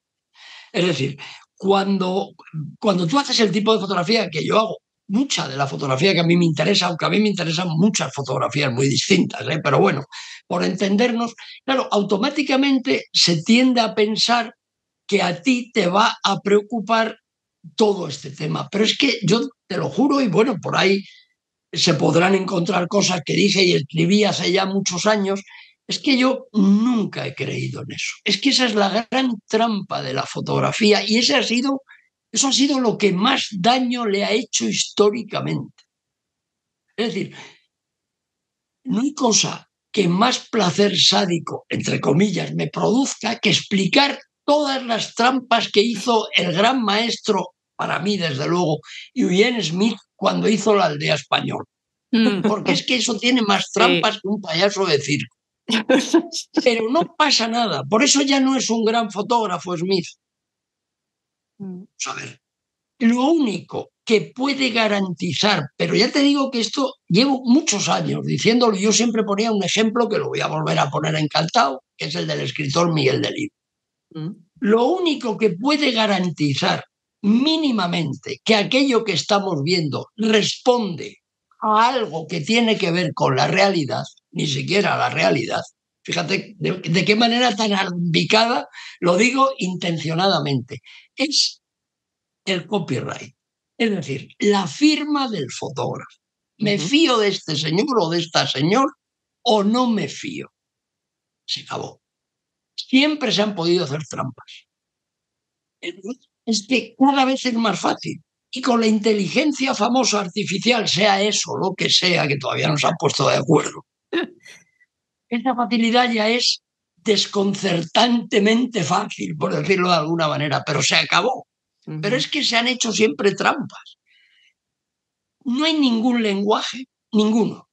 Es decir... Cuando, cuando tú haces el tipo de fotografía que yo hago, mucha de la fotografía que a mí me interesa, aunque a mí me interesan muchas fotografías muy distintas, ¿eh? pero bueno, por entendernos, claro, automáticamente se tiende a pensar que a ti te va a preocupar todo este tema. Pero es que yo te lo juro, y bueno, por ahí se podrán encontrar cosas que dije y escribí hace ya muchos años, es que yo nunca he creído en eso. Es que esa es la gran trampa de la fotografía, y ese ha sido, eso ha sido lo que más daño le ha hecho históricamente. Es decir, no hay cosa que más placer sádico, entre comillas, me produzca que explicar todas las trampas que hizo el gran maestro, para mí desde luego, Eugene Smith, cuando hizo La aldea española. Mm. Porque es que eso tiene más trampas sí. que un payaso de circo. Pero no pasa nada. Por eso ya no es un gran fotógrafo Smith. Vamos a ver. Lo único que puede garantizar, pero ya te digo que esto llevo muchos años diciéndolo, yo siempre ponía un ejemplo que lo voy a volver a poner encantado, que es el del escritor Miguel Delibes. Mm. Lo único que puede garantizar mínimamente que aquello que estamos viendo responde a algo que tiene que ver con la realidad, ni siquiera la realidad, fíjate de, de qué manera tan arbitrada lo digo intencionadamente, es el copyright, es decir, la firma del fotógrafo. ¿Me fío de este señor o de esta señora o no me fío? Se acabó. Siempre se han podido hacer trampas. Es que cada vez es más fácil. Y con la inteligencia famosa artificial, sea eso, lo que sea, que todavía no se han puesto de acuerdo, esa facilidad ya es desconcertantemente fácil, por decirlo de alguna manera, pero se acabó. Pero es que se han hecho siempre trampas. No hay ningún lenguaje, ninguno.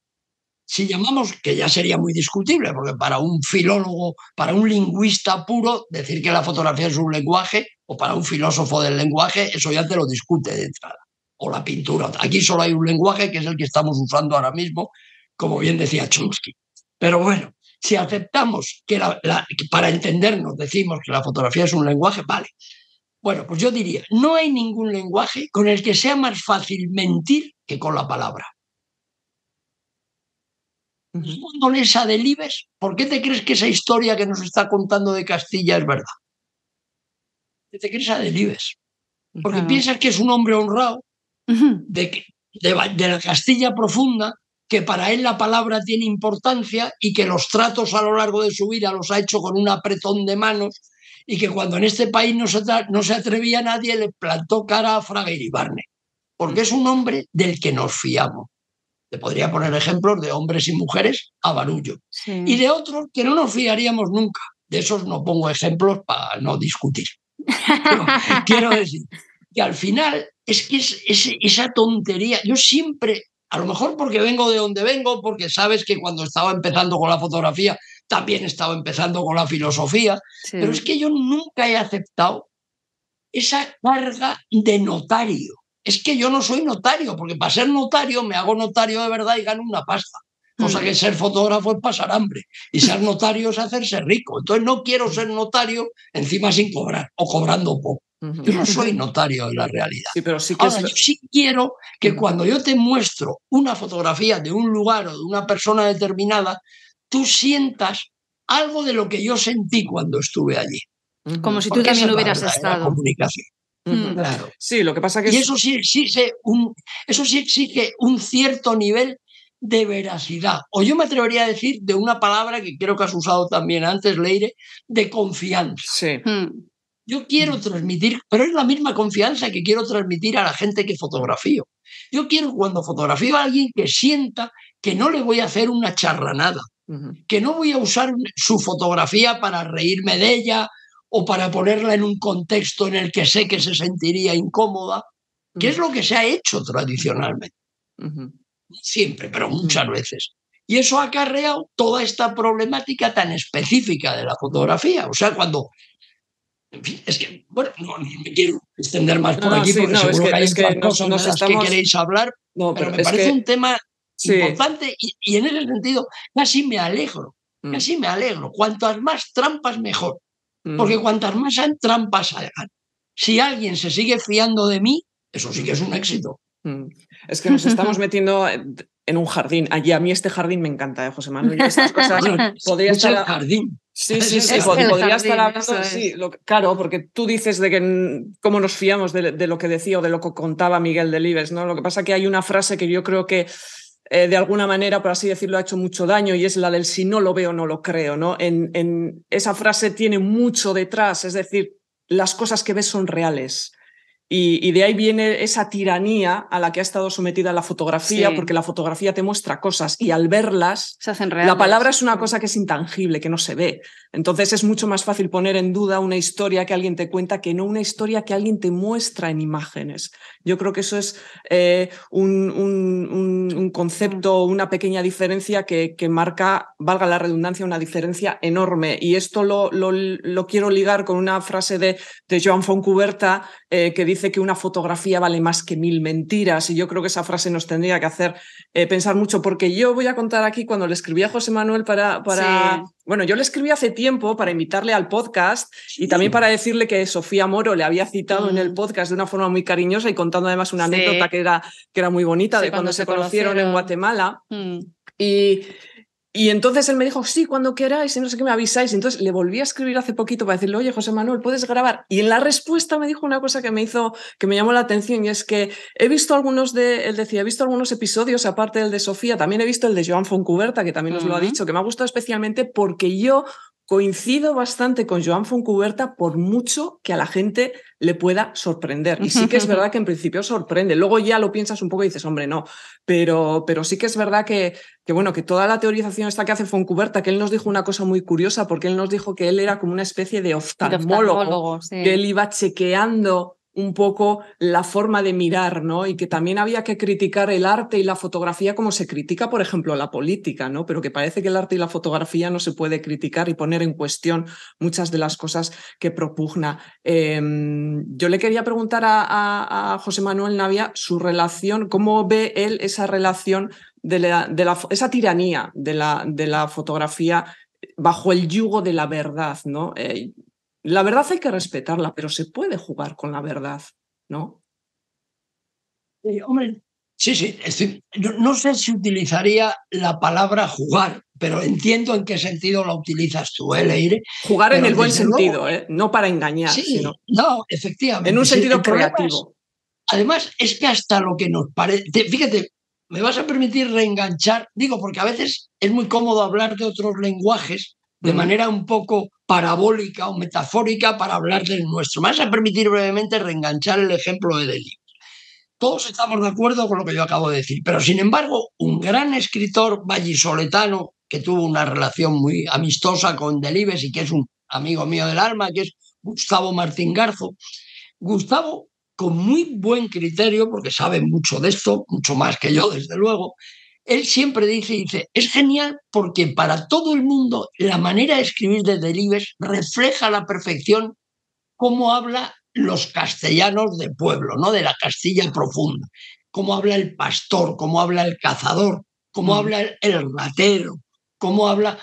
Si llamamos, que ya sería muy discutible, porque para un filólogo, para un lingüista puro, decir que la fotografía es un lenguaje, o para un filósofo del lenguaje, eso ya te lo discute de entrada. O la pintura. Aquí solo hay un lenguaje, que es el que estamos usando ahora mismo, como bien decía Chomsky. Pero bueno, si aceptamos que, la, la, que para entendernos decimos que la fotografía es un lenguaje, vale. Bueno, pues yo diría, no hay ningún lenguaje con el que sea más fácil mentir que con la palabra. Respóndoles a Delibes, ¿por qué te crees que esa historia que nos está contando de Castilla es verdad? ¿Qué te crees a Delibes? Porque uh-huh. piensas que es un hombre honrado, uh-huh. de, de, de la Castilla profunda, que para él la palabra tiene importancia y que los tratos a lo largo de su vida los ha hecho con un apretón de manos, y que cuando en este país no se, no se atrevía a nadie le plantó cara a Fraga Iribarne, porque es un hombre del que nos fiamos. Te podría poner ejemplos de hombres y mujeres a barullo. Sí. Y de otros que no nos fiaríamos nunca. De esos no pongo ejemplos para no discutir. Pero quiero decir que al final es que es, es, esa tontería, yo siempre, a lo mejor porque vengo de donde vengo, porque sabes que cuando estaba empezando con la fotografía también estaba empezando con la filosofía, sí. pero es que yo nunca he aceptado esa carga de notario. Es que yo no soy notario, porque para ser notario me hago notario de verdad y gano una pasta. Cosa que ser fotógrafo es pasar hambre y ser notario es hacerse rico. Entonces no quiero ser notario encima sin cobrar o cobrando poco. Yo no soy notario de la realidad. Sí, pero sí que ahora, es... yo sí quiero que cuando yo te muestro una fotografía de un lugar o de una persona determinada, tú sientas algo de lo que yo sentí cuando estuve allí. Como si tú también lo hubieras estado. Comunicación. Mm. Claro. Sí, lo que pasa que y es... eso sí exige un, eso sí exige un cierto nivel de veracidad. O yo me atrevería a decir de una palabra que creo que has usado también antes, Leire, de confianza. Sí. Mm. Yo quiero transmitir, pero es la misma confianza que quiero transmitir a la gente que fotografío. Yo quiero cuando fotografío a alguien que sienta que no le voy a hacer una charranada, que no voy a usar su fotografía para reírme de ella o para ponerla en un contexto en el que sé que se sentiría incómoda, que es lo que se ha hecho tradicionalmente. Uh-huh. Siempre, pero muchas uh-huh. veces. Y eso ha acarreado toda esta problemática tan específica de la fotografía. O sea, cuando... En fin, es que, bueno, no me quiero extender más por no, aquí sí, porque no, seguro es que, que hay es que cosas nos, nos estamos... que queréis hablar, no, pero, pero me parece que... un tema... Sí. Importante, y, y en ese sentido casi me alegro, mm. casi me alegro. Cuantas más trampas mejor, mm. porque cuantas más trampas salgan. Si alguien se sigue fiando de mí, eso sí que es un éxito. Mm. Es que nos estamos metiendo en un jardín. Allí a mí este jardín me encanta, ¿eh, José Manuel? Estas cosas bueno, podría estar... el jardín. Sí, sí, sí, sí pod- podría jardín, estar hablando... Es. Sí, lo, claro, porque tú dices de que cómo nos fiamos de, de lo que decía o de lo que contaba Miguel Delibes, ¿no? Lo que pasa que hay una frase que yo creo que Eh, de alguna manera, por así decirlo, ha hecho mucho daño y es la del si no lo veo, no lo creo, ¿no? En, en esa frase tiene mucho detrás, es decir, las cosas que ves son reales Y, y de ahí viene esa tiranía a la que ha estado sometida la fotografía, sí. porque la fotografía te muestra cosas y al verlas, se hacen reales. La palabra es una cosa que es intangible, que no se ve. Entonces es mucho más fácil poner en duda una historia que alguien te cuenta que no una historia que alguien te muestra en imágenes. Yo creo que eso es eh, un, un, un concepto, una pequeña diferencia que, que marca, valga la redundancia, una diferencia enorme. Y esto lo, lo, lo quiero ligar con una frase de, de Joan Fontcuberta eh, que dice que una fotografía vale más que mil mentiras, y yo creo que esa frase nos tendría que hacer eh, pensar mucho, porque yo voy a contar aquí cuando le escribí a José Manuel para... para... Sí. Bueno, yo le escribí hace tiempo para invitarle al podcast y también para decirle que Sofía Moro le había citado mm. en el podcast de una forma muy cariñosa y contando además una sí. anécdota que era, que era muy bonita sí, de cuando, cuando se conocieron, conocieron en Guatemala. Mm. Y... Y entonces él me dijo, sí, cuando queráis, y no sé qué, me avisáis. Entonces le volví a escribir hace poquito para decirle, oye, José Manuel, ¿puedes grabar? Y en la respuesta me dijo una cosa que me hizo, que me llamó la atención, y es que he visto algunos de, él decía, he visto algunos episodios, aparte del de Sofía, también he visto el de Joan Fontcuberta, que también nos uh-huh. lo ha dicho, que me ha gustado especialmente porque yo coincido bastante con Joan Fontcuberta por mucho que a la gente le pueda sorprender. Y sí que es verdad que en principio sorprende. Luego ya lo piensas un poco y dices, hombre, no. Pero, pero sí que es verdad que, que, bueno, que toda la teorización esta que hace Fontcuberta, que él nos dijo una cosa muy curiosa, porque él nos dijo que él era como una especie de oftalmólogo, de oftalmólogo sí. que él iba chequeando un poco la forma de mirar, ¿no? Y que también había que criticar el arte y la fotografía como se critica, por ejemplo, la política, ¿no? Pero que parece que el arte y la fotografía no se puede criticar y poner en cuestión muchas de las cosas que propugna. Eh, yo le quería preguntar a, a, a José Manuel Navia su relación, cómo ve él esa relación de la, de la, esa tiranía de la, de la fotografía bajo el yugo de la verdad, ¿no? Eh, La verdad hay que respetarla, pero se puede jugar con la verdad, ¿no? Eh, hombre, sí, sí. Estoy, yo no sé si utilizaría la palabra jugar, pero entiendo en qué sentido la utilizas tú, ¿eh, Leire? Jugar pero en el buen sentido, luego, ¿eh? No para engañar. Sí, sino, no, efectivamente. En un sentido sí, creativo. Es, además, es que hasta lo que nos parece... Fíjate, me vas a permitir reenganchar, digo, porque a veces es muy cómodo hablar de otros lenguajes de manera un poco parabólica o metafórica para hablar del nuestro. Me vas a permitir brevemente reenganchar el ejemplo de Delibes. Todos estamos de acuerdo con lo que yo acabo de decir, pero sin embargo, un gran escritor vallisoletano que tuvo una relación muy amistosa con Delibes y que es un amigo mío del alma, que es Gustavo Martín Garzo. Gustavo, con muy buen criterio, porque sabe mucho de esto, mucho más que yo, desde luego, él siempre dice, dice, es genial porque para todo el mundo la manera de escribir de Delibes refleja a la perfección cómo habla los castellanos de pueblo, ¿no? De la Castilla profunda, cómo habla el pastor, cómo habla el cazador, cómo mm. habla el, el ratero, cómo habla...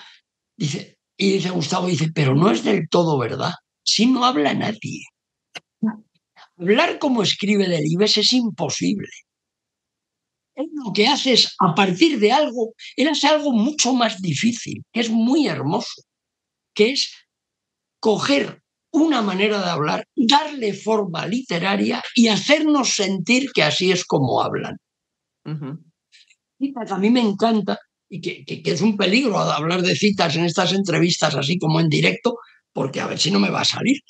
Dice, y dice Gustavo, dice, pero no es del todo verdad, si no habla nadie. Hablar como escribe Delibes es imposible. Lo que hace es, a partir de algo, él hace algo mucho más difícil, que es muy hermoso, que es coger una manera de hablar, darle forma literaria y hacernos sentir que así es como hablan. Uh-huh. Citas, a mí me encanta, y que, que, que es un peligro hablar de citas en estas entrevistas, así como en directo, porque a ver si no me va a salir.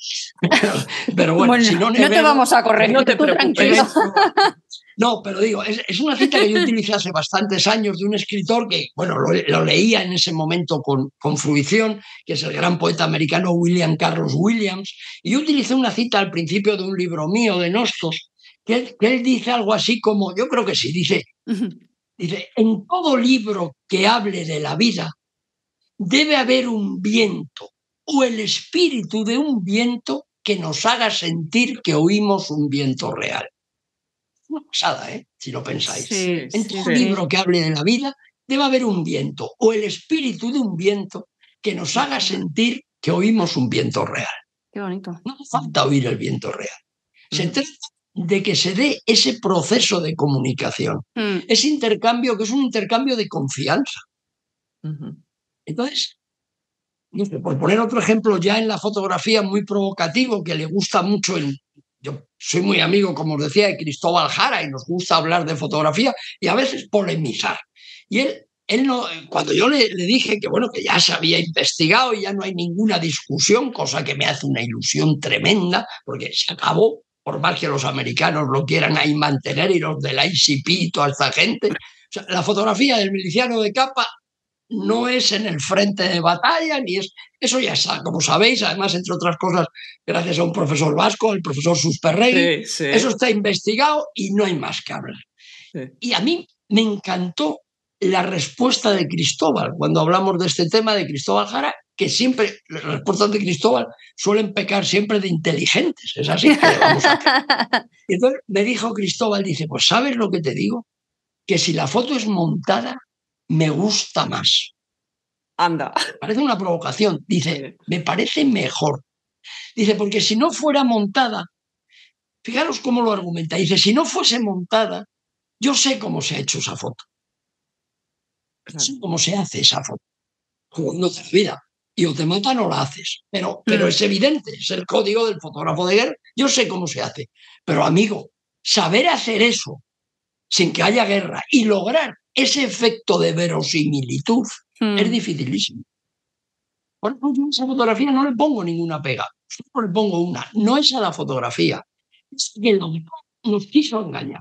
Pero, pero bueno, bueno, si no... No te veo, vamos a correr, no te preocupes. No, pero digo, es, es una cita que yo utilicé hace bastantes años de un escritor que, bueno, lo, lo leía en ese momento con, con fruición, que es el gran poeta americano William Carlos Williams, y yo utilicé una cita al principio de un libro mío, de Nostos, que él, que él dice algo así como, yo creo que sí, dice, dice, en todo libro que hable de la vida debe haber un viento, o el espíritu de un viento que nos haga sentir que oímos un viento real. Una pasada, ¿eh? Si lo pensáis. Sí, en todo sí, libro sí. que hable de la vida debe haber un viento, o el espíritu de un viento que nos haga sentir que oímos un viento real. Qué bonito. No hace falta oír el viento real. Mm. Se trata de que se dé ese proceso de comunicación, mm. ese intercambio que es un intercambio de confianza. Mm-hmm. Entonces... Por poner otro ejemplo ya en la fotografía muy provocativo, que le gusta mucho, el, yo soy muy amigo, como os decía, de Cristóbal Hara, y nos gusta hablar de fotografía y a veces polemizar. Y él, él no, cuando yo le, le dije que, bueno, que ya se había investigado y ya no hay ninguna discusión, cosa que me hace una ilusión tremenda, porque se acabó. por más que los americanos lo quieran ahí mantener, y los del I C P y toda esta gente. O sea, la fotografía del miliciano de capa no es en el frente de batalla, ni es... Eso ya está, como sabéis, además, entre otras cosas, gracias a un profesor vasco, el profesor Susperrey, sí, sí. Eso está investigado y no hay más que hablar. Sí. Y a mí me encantó la respuesta de Cristóbal, cuando hablamos de este tema de Cristóbal Hara, que siempre, las respuestas de Cristóbal suelen pecar siempre de inteligentes, es así que vamos a... Y entonces me dijo Cristóbal, dice, pues ¿sabes lo que te digo? Que si la foto es montada, me gusta más. Anda. Parece una provocación, dice, me parece mejor. Dice, porque si no fuera montada, fijaros cómo lo argumenta, dice, si no fuese montada, yo sé cómo se ha hecho esa foto. Claro. Sé cómo se hace esa foto, jugándote la vida. Y o te matan o la haces. Pero, pero es evidente, es el código del fotógrafo de guerra. Yo sé cómo se hace. Pero, amigo, saber hacer eso sin que haya guerra y lograr ese efecto de verosimilitud mm. es dificilísimo. Por eso a esa fotografía no le pongo ninguna pega. Solo le pongo una. No es a la fotografía. Es que el autor nos quiso engañar.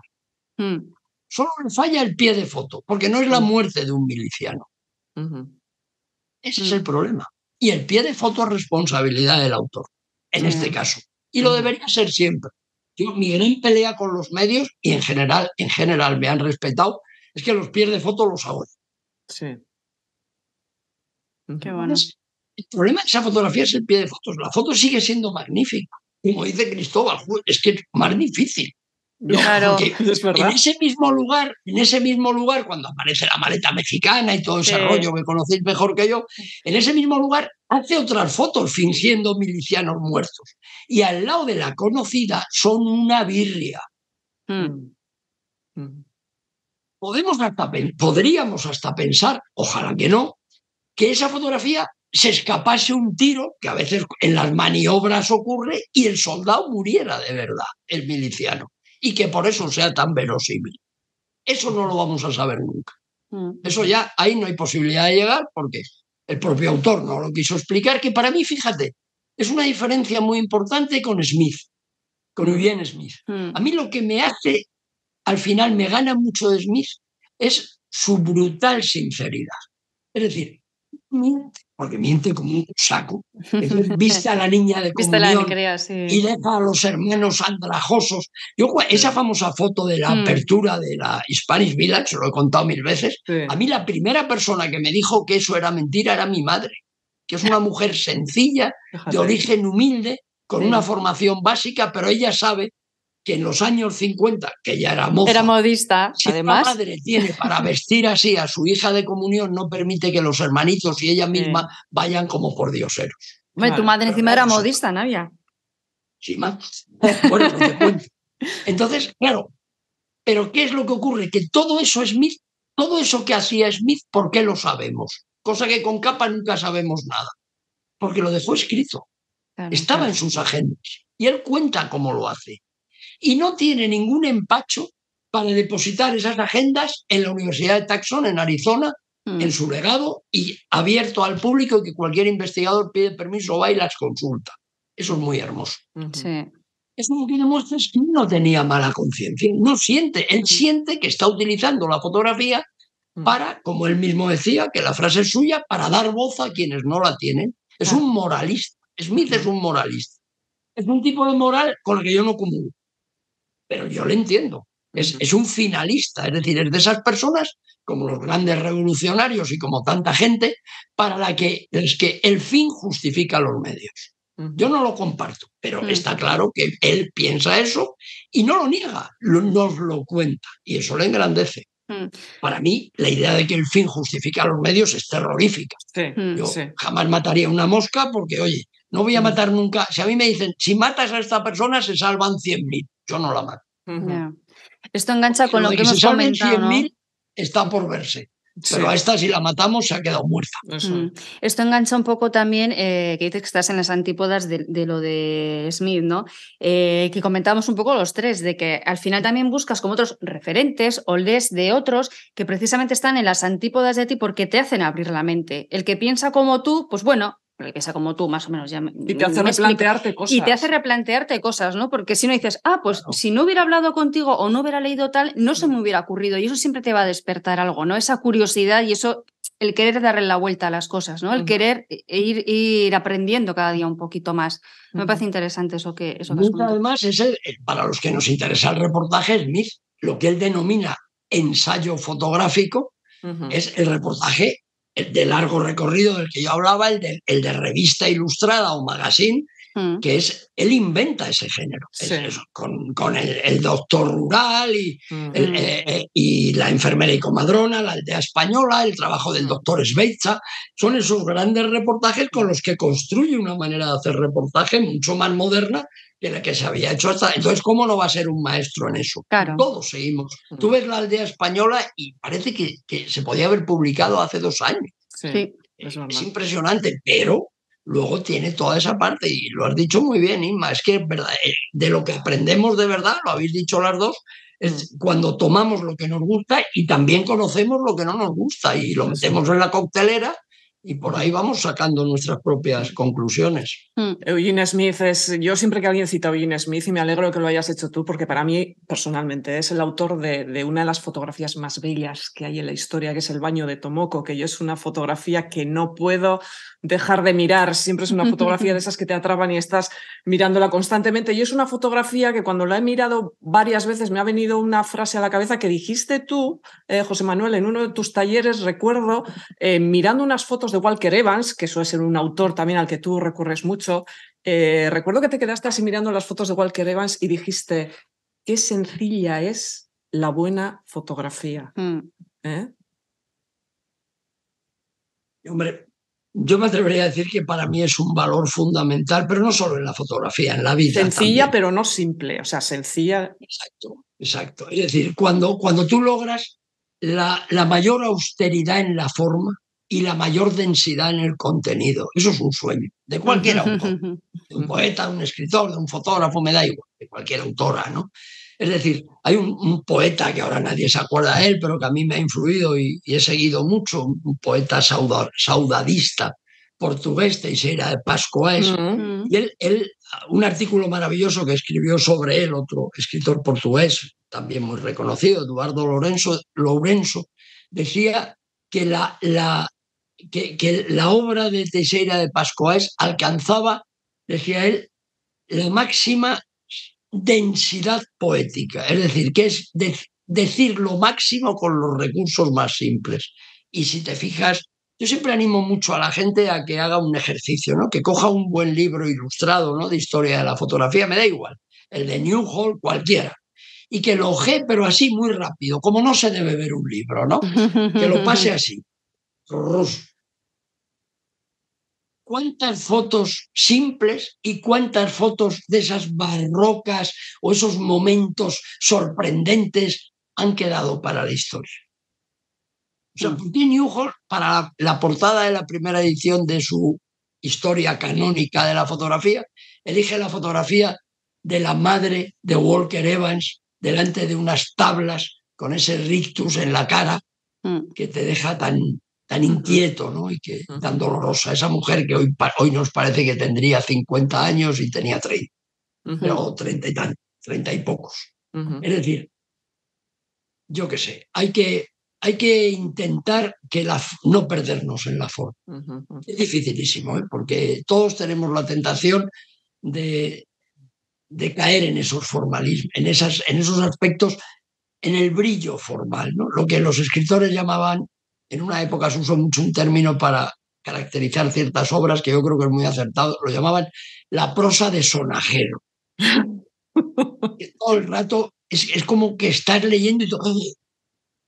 Mm. Solo le falla el pie de foto, porque no es la muerte de un miliciano. Mm-hmm. Ese mm. es el problema. Y el pie de foto es responsabilidad del autor, en mm. este caso. Y lo debería ser siempre. Yo, mi gran pelea con los medios, y en general, en general me han respetado, es que los pies de foto los hago yo. Sí. Qué bueno. El problema de esa fotografía es el pie de fotos. La foto sigue siendo magnífica. Como dice Cristóbal, es que es más difícil. Claro, es verdad. En ese mismo lugar, en ese mismo lugar, cuando aparece la maleta mexicana y todo ese sí. rollo que conocéis mejor que yo, en ese mismo lugar hace otras fotos fingiendo milicianos muertos. Y al lado de la conocida son una birria. Mm. Mm. Podemos hasta, podríamos hasta pensar, ojalá que no, que esa fotografía se escapase un tiro, que a veces en las maniobras ocurre, y el soldado muriera de verdad, el miliciano. Y que por eso sea tan verosímil. Eso no lo vamos a saber nunca. Eso ya, ahí no hay posibilidad de llegar porque el propio autor no lo quiso explicar, que para mí, fíjate, es una diferencia muy importante con Smith, con Eugene Smith. A mí lo que me hace, al final me gana mucho de Smith, es su brutal sinceridad. Es decir, miente, porque miente como un saco. Viste a la niña de comunión la alegría, sí. y deja a los hermanos andrajosos. Yo, esa famosa foto de la mm. apertura de la Spanish Village, lo he contado mil veces, sí. a mí la primera persona que me dijo que eso era mentira era mi madre, que es una mujer sencilla, de origen humilde, con sí. una formación básica, pero ella sabe que en los años cincuenta, que ya era moza, era modista, si además. La madre tiene para vestir así a su hija de comunión, no permite que los hermanitos y ella misma sí. vayan como por dioseros. Hombre, claro, tu madre encima era modista, Navia. Sí, más. Bueno, no te cuento. Entonces, claro, pero ¿qué es lo que ocurre? Que todo eso Smith, todo eso que hacía Smith, ¿por qué lo sabemos? Cosa que con Capa nunca sabemos nada. Porque lo dejó escrito. Claro, Estaba claro. en sus agendas. Y él cuenta cómo lo hace. Y no tiene ningún empacho para depositar esas agendas en la Universidad de Tucson, en Arizona, mm. en su legado, y abierto al público, y que cualquier investigador pide permiso, va y las consulta. Eso es muy hermoso. Sí. Eso lo que demuestra es que no tenía mala conciencia. No siente, él siente que está utilizando la fotografía para, como él mismo decía, que la frase es suya, para dar voz a quienes no la tienen. Es un moralista. Smith es un moralista. Es un tipo de moral con el que yo no comulgo. Pero yo lo entiendo, es, es un finalista, es decir, es de esas personas, como los grandes revolucionarios y como tanta gente, para la que, es que el fin justifica los medios. Yo no lo comparto, pero está claro que él piensa eso y no lo niega, lo, nos lo cuenta, y eso le engrandece. Para mí, la idea de que el fin justifica los medios es terrorífica. Sí, yo sí. jamás mataría una mosca porque, oye, no voy a matar nunca. Si a mí me dicen, si matas a esta persona se salvan cien mil, yo no la mato. Yeah. Esto engancha porque con lo, lo que, que hemos comentado. cien mil, ¿no? Está por verse. Pero sí. a esta, si la matamos, se ha quedado muerta. Mm. Esto engancha un poco también, eh, que dices que estás en las antípodas de, de lo de Smith, ¿no? Eh, que comentábamos un poco los tres, de que al final también buscas como otros referentes o lees de otros que precisamente están en las antípodas de ti porque te hacen abrir la mente. El que piensa como tú, pues bueno, que piensa como tú, más o menos. Ya me, y te hace replantearte explico. cosas. Y te hace replantearte cosas, ¿no? Porque si no dices, ah, pues claro. si no hubiera hablado contigo o no hubiera leído tal, no se me hubiera ocurrido. Y eso siempre te va a despertar algo, ¿no? Esa curiosidad y eso, el querer darle la vuelta a las cosas, ¿no? El uh-huh. querer ir, ir aprendiendo cada día un poquito más. Me uh-huh. parece interesante eso que, eso que has comentado. Además, es el, para los que nos interesa el reportaje, Smith, lo que él denomina ensayo fotográfico, uh-huh. es el reportaje el de largo recorrido del que yo hablaba, el de, el de revista ilustrada o magazine, mm. que es, él inventa ese género, sí. es, es, con, con el, el doctor rural y, mm. el, eh, y la enfermera y comadrona, la aldea española, el trabajo del doctor Sbeitza, son esos grandes reportajes con los que construye una manera de hacer reportaje mucho más moderna que la que se había hecho hasta... Entonces, ¿cómo no va a ser un maestro en eso? Claro. Todos seguimos. Tú ves la aldea española y parece que, que se podía haber publicado hace dos años. Sí, es, es impresionante, pero luego tiene toda esa parte y lo has dicho muy bien, Inma. Es que es verdad, de lo que aprendemos de verdad, lo habéis dicho las dos, es cuando tomamos lo que nos gusta y también conocemos lo que no nos gusta y lo metemos en la coctelera. Y por ahí vamos sacando nuestras propias conclusiones. Mm. Eugene Smith es... Yo siempre que alguien cita a Eugene Smith, y me alegro que lo hayas hecho tú, porque para mí, personalmente, es el autor de, de una de las fotografías más bellas que hay en la historia, que es el baño de Tomoko, que yo es una fotografía que no puedo dejar de mirar. Siempre es una fotografía de esas que te atrapan y estás mirándola constantemente. Y es una fotografía que cuando la he mirado varias veces me ha venido una frase a la cabeza que dijiste tú, eh, José Manuel, en uno de tus talleres, recuerdo, eh, mirando unas fotos de Walker Evans, que suele ser un autor también al que tú recurres mucho. Eh, recuerdo que te quedaste así mirando las fotos de Walker Evans y dijiste, qué sencilla es la buena fotografía. Mm. ¿Eh? Hombre, yo me atrevería a decir que para mí es un valor fundamental, pero no solo en la fotografía, en la vida. Sencilla, también. Pero no simple, o sea, sencilla. Exacto, exacto. Es decir, cuando, cuando tú logras la, la mayor austeridad en la forma y la mayor densidad en el contenido, eso es un sueño, de cualquier autor, de un poeta, de un escritor, de un fotógrafo, me da igual, de cualquier autora, ¿no? Es decir, hay un, un poeta que ahora nadie se acuerda de él, pero que a mí me ha influido y, y he seguido mucho, un poeta saudar, saudadista portugués, Teixeira de Pascoal. Uh-huh. Y él, él, un artículo maravilloso que escribió sobre él, otro escritor portugués, también muy reconocido, Eduardo Lourenço, Lourenço decía que la, la, que, que la obra de Teixeira de Pascoal alcanzaba, decía él, la máxima densidad poética, es decir, que es de decir lo máximo con los recursos más simples. Y si te fijas, yo siempre animo mucho a la gente a que haga un ejercicio, ¿no? Que coja un buen libro ilustrado, ¿no? De historia de la fotografía, me da igual, el de Newhall, cualquiera, y que lo ojee, pero así muy rápido, como no se debe ver un libro, ¿no? Que lo pase así. ¿Cuántas fotos simples y cuántas fotos de esas barrocas o esos momentos sorprendentes han quedado para la historia? O sea, ¿por qué Newhall, para la portada de la primera edición de su historia canónica de la fotografía, elige la fotografía de la madre de Walker Evans delante de unas tablas con ese rictus en la cara que te deja tan... tan inquieto, ¿no? Y que tan dolorosa. Esa mujer que hoy, hoy nos parece que tendría cincuenta años y tenía treinta. Uh-huh. Pero treinta y tan, treinta y pocos. Uh-huh. Es decir, yo qué sé, hay que, hay que intentar que la, no perdernos en la forma. Uh-huh. Es dificilísimo, ¿eh? Porque todos tenemos la tentación de, de caer en esos formalismos, en, esas, en esos aspectos, en el brillo formal, ¿no? Lo que los escritores llamaban... En una época se usó mucho un término para caracterizar ciertas obras que yo creo que es muy acertado. Lo llamaban la prosa de sonajero. Que todo el rato es, es como que estás leyendo y todo. Oye,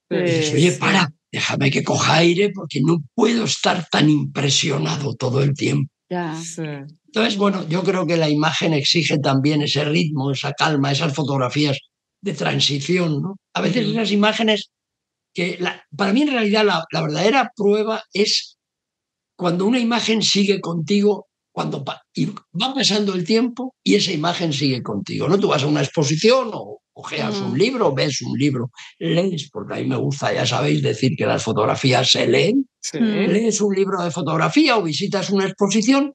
pues... oye, para, déjame que coja aire porque no puedo estar tan impresionado todo el tiempo. Ya, sí. Entonces, bueno, yo creo que la imagen exige también ese ritmo, esa calma, esas fotografías de transición, ¿no? A veces sí. Esas imágenes... Que la, para mí en realidad la, la verdadera prueba es cuando una imagen sigue contigo, cuando pa, y va pasando el tiempo y esa imagen sigue contigo, ¿no? Tú vas a una exposición o, o Ojeas un libro, ves un libro, lees, porque a mí me gusta, ya sabéis, decir que las fotografías se leen. Sí. Lees un libro de fotografía o visitas una exposición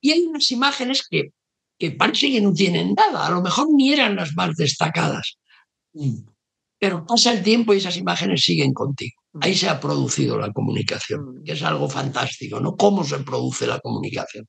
y hay unas imágenes que, que parece que no tienen nada, a lo mejor ni eran las más destacadas. Pero pasa el tiempo y esas imágenes siguen contigo. Ahí se ha producido la comunicación, que es algo fantástico, ¿no? ¿Cómo se produce la comunicación?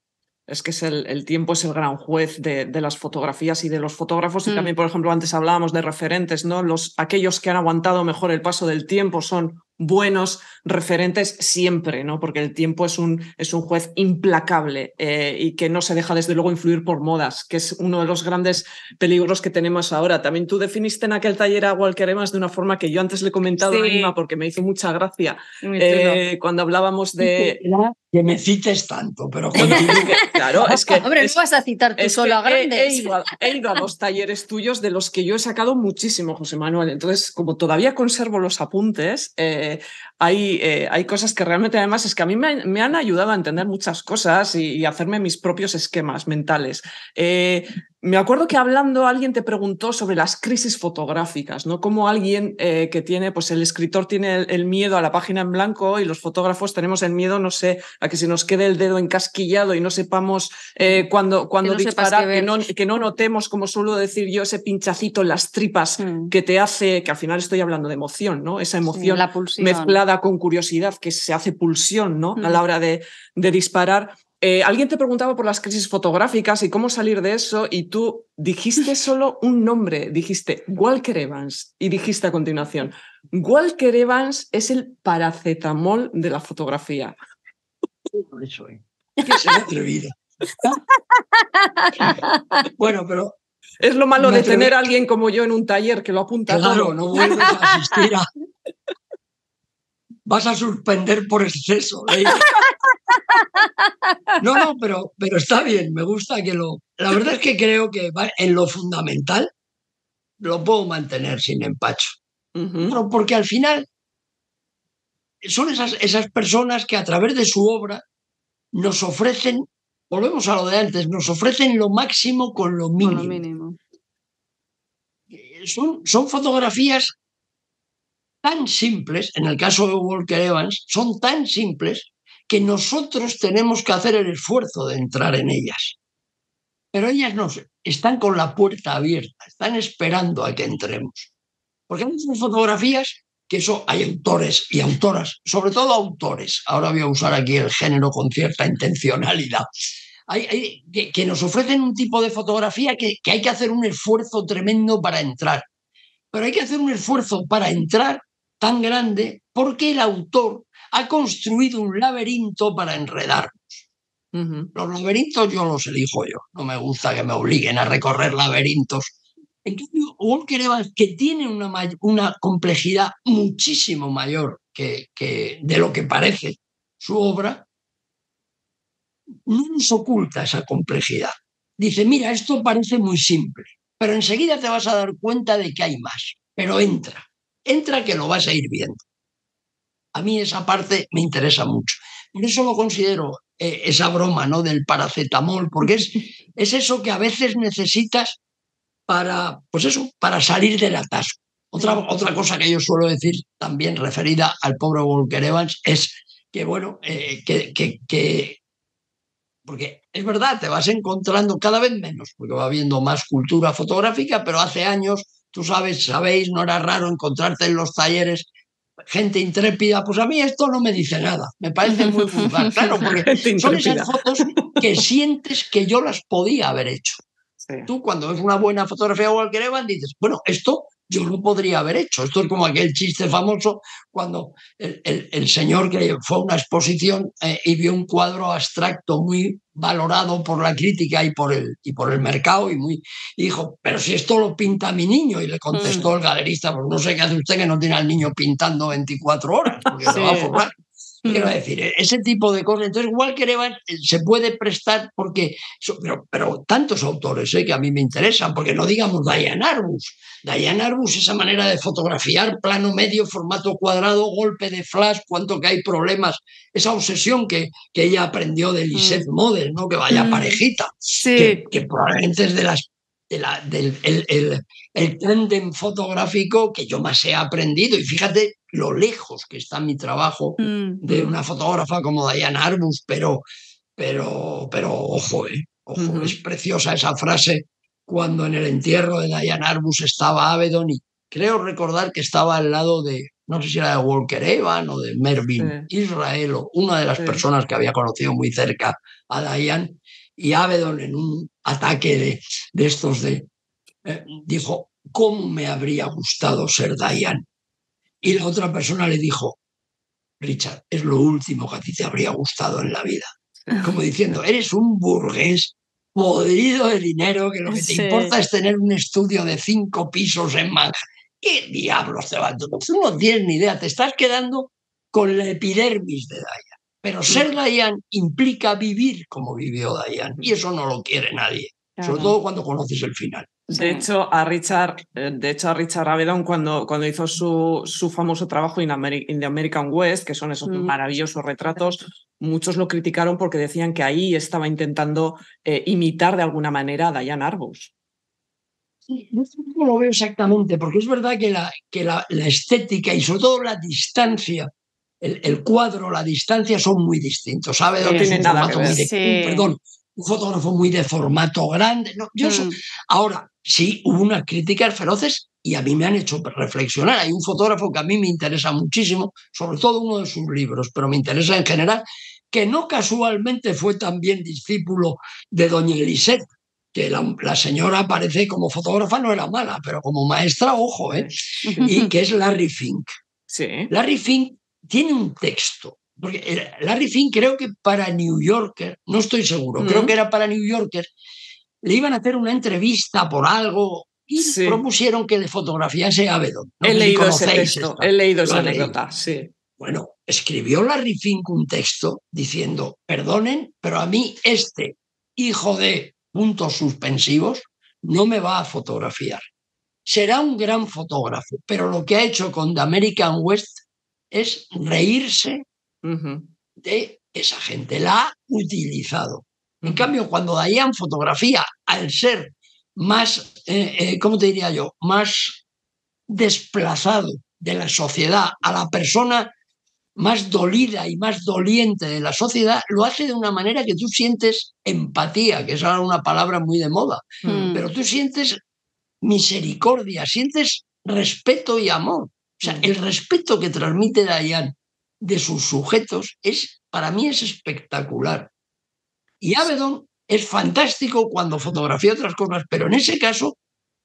Es que es el, el tiempo es el gran juez de, de las fotografías y de los fotógrafos. Mm. Y también, por ejemplo, antes hablábamos de referentes, ¿no? Los, aquellos que han aguantado mejor el paso del tiempo son buenos referentes siempre, ¿no? Porque el tiempo es un, es un juez implacable eh, y que no se deja, desde luego, influir por modas, que es uno de los grandes peligros que tenemos ahora. También tú definiste en aquel taller a Walker Evans de una forma que yo antes le he comentado sí. a Ima, porque me hizo mucha gracia eh, cuando hablábamos de... Que me cites tanto, pero... Claro, es que... Hombre, es, no vas a citar tú solo a grandes. He, he, ido a, he ido a dos talleres tuyos de los que yo he sacado muchísimo, José Manuel. Entonces, como todavía conservo los apuntes... Eh, Eh, hay, eh, hay cosas que realmente, además, es que a mí me, me han ayudado a entender muchas cosas y, y hacerme mis propios esquemas mentales. Eh, me acuerdo que hablando alguien te preguntó sobre las crisis fotográficas, ¿no? Cómo alguien eh, que tiene, pues el escritor tiene el, el miedo a la página en blanco y los fotógrafos tenemos el miedo, no sé, a que se nos quede el dedo encasquillado y no sepamos eh, cuándo no disparar, que no, que no notemos, como suelo decir yo, ese pinchacito en las tripas mm. que te hace, que al final estoy hablando de emoción, ¿no? Esa emoción... Sí, la pulsión mezclada con curiosidad, que se hace pulsión, ¿no? Mm. A la hora de, de disparar. Eh, alguien te preguntaba por las crisis fotográficas y cómo salir de eso, y tú dijiste solo un nombre, dijiste Walker Evans, y dijiste a continuación, Walker Evans es el paracetamol de la fotografía. Pobre soy. Que se me atrevida. Bueno, pero... Es lo malo de tener a alguien como yo en un taller que lo apunta todo. Claro, no vuelves a asistir a... Vas a suspender por exceso. ¿Eh? No, no, pero, pero está bien, me gusta que lo... La verdad es que creo que en lo fundamental lo puedo mantener sin empacho. Uh-huh. Pero porque al final son esas, esas personas que a través de su obra nos ofrecen, volvemos a lo de antes, nos ofrecen lo máximo con lo mínimo. Con lo mínimo. Son, son fotografías... tan simples, en el caso de Walker Evans, son tan simples que nosotros tenemos que hacer el esfuerzo de entrar en ellas. Pero ellas no, están con la puerta abierta, están esperando a que entremos. Porque hay muchas fotografías que eso, hay autores y autoras, sobre todo autores, ahora voy a usar aquí el género con cierta intencionalidad, hay, hay, que, que nos ofrecen un tipo de fotografía que, que hay que hacer un esfuerzo tremendo para entrar. Pero hay que hacer un esfuerzo para entrar tan grande porque el autor ha construido un laberinto para enredarnos. Uh-huh. Los laberintos yo los elijo yo, no me gusta que me obliguen a recorrer laberintos. Entonces, Walker Evans, que tiene una, una complejidad muchísimo mayor que, que de lo que parece su obra, no nos oculta esa complejidad. Dice, mira, esto parece muy simple, pero enseguida te vas a dar cuenta de que hay más. Pero entra. Entra que lo vas a ir viendo. A mí esa parte me interesa mucho. Por eso lo considero eh, esa broma, ¿no?, del paracetamol, porque es, es eso que a veces necesitas para, pues eso, para salir del atasco. Otra, otra cosa que yo suelo decir, también referida al pobre Walker Evans, es que, bueno, eh, que, que, que... porque es verdad, te vas encontrando cada vez menos, porque va habiendo más cultura fotográfica, pero hace años... Tú sabes, sabéis, no era raro encontrarte en los talleres gente intrépida. Pues a mí esto no me dice nada. Me parece muy vulgar. Claro, porque son esas fotos que sientes que yo las podía haber hecho. Sí. Tú, cuando ves una buena fotografía de Walker Evans, dices, bueno, esto yo lo podría haber hecho. Esto es como aquel chiste famoso cuando el, el, el señor que fue a una exposición eh, y vio un cuadro abstracto muy valorado por la crítica y por el, y por el mercado, y muy y dijo, pero si esto lo pinta mi niño, y le contestó mm. el galerista, pues no sé qué hace usted que no tiene al niño pintando veinticuatro horas, porque sí. se va a forrar. Mm. Quiero decir, ese tipo de cosas. Entonces, Walker Evans se puede prestar porque, pero, pero tantos autores eh, que a mí me interesan, porque no digamos Diane Arbus. Diane Arbus, esa manera de fotografiar, plano medio, formato cuadrado, golpe de flash, cuánto que hay problemas, esa obsesión que, que ella aprendió de Lisette mm. Model, ¿no? Que vaya mm. parejita, sí. que, que probablemente es de las de la, del el, el, el tándem fotográfico que yo más he aprendido. Y fíjate lo lejos que está mi trabajo mm. de una fotógrafa como Diane Arbus, pero, pero, pero ojo, eh, ojo mm. es preciosa esa frase cuando en el entierro de Diane Arbus estaba Avedon y creo recordar que estaba al lado de, no sé si era de Walker Evans o de Mervyn sí. Israel, o una de las sí. personas que había conocido muy cerca a Diane, y Avedon en un ataque de, de estos de eh, dijo, ¿cómo me habría gustado ser Diane? Y la otra persona le dijo, Richard, es lo último que a ti te habría gustado en la vida. Como diciendo, eres un burgués podrido de dinero, que lo que te sí. importa es tener un estudio de cinco pisos en Manhattan. ¿Qué diablos te va? Tú no tienes ni idea, te estás quedando con la epidermis de Diane. Pero ser Diane implica vivir como vivió Diane, y eso no lo quiere nadie, claro. sobre todo cuando conoces el final. De hecho, a Richard, de hecho, a Richard Avedon, cuando, cuando hizo su, su famoso trabajo in, Ameri- in the American West, que son esos mm. maravillosos retratos, muchos lo criticaron porque decían que ahí estaba intentando eh, imitar de alguna manera a Diane Arbus. No sé cómo lo veo exactamente, porque es verdad que la, que la, la estética y sobre todo la distancia, el, el cuadro, la distancia son muy distintos. ¿Sabe? Sí, no tiene nada que ver. De, sí. Perdón, un fotógrafo muy de formato grande. No, yo mm. so, ahora, sí, hubo unas críticas feroces y a mí me han hecho reflexionar. Hay un fotógrafo que a mí me interesa muchísimo, sobre todo uno de sus libros, pero me interesa en general, que no casualmente fue también discípulo de doña Elisette, que la, la señora parece como fotógrafa no era mala, pero como maestra, ojo, ¿eh? Y que es Larry Fink. Sí. Larry Fink tiene un texto, porque Larry Fink creo que para New Yorker, no estoy seguro, mm. creo que era para New Yorker, le iban a hacer una entrevista por algo y sí. propusieron que le fotografiase a Avedon. No he, no leído ese texto, he leído esa anécdota, sí. Bueno, escribió Larry Fink un texto diciendo, perdonen, pero a mí este hijo de... puntos suspensivos, no me va a fotografiar. Será un gran fotógrafo, pero lo que ha hecho con The American West es reírse uh-huh. de esa gente. La ha utilizado. En uh-huh. cambio, cuando Diane fotografía, al ser más, eh, eh, ¿cómo te diría yo?, más desplazado de la sociedad a la persona más dolida y más doliente de la sociedad, lo hace de una manera que tú sientes empatía, que es ahora una palabra muy de moda, mm. pero tú sientes misericordia, sientes respeto y amor. O sea, el respeto que transmite Diane de sus sujetos es, para mí es espectacular. Y Avedon es fantástico cuando fotografía otras cosas, pero en ese caso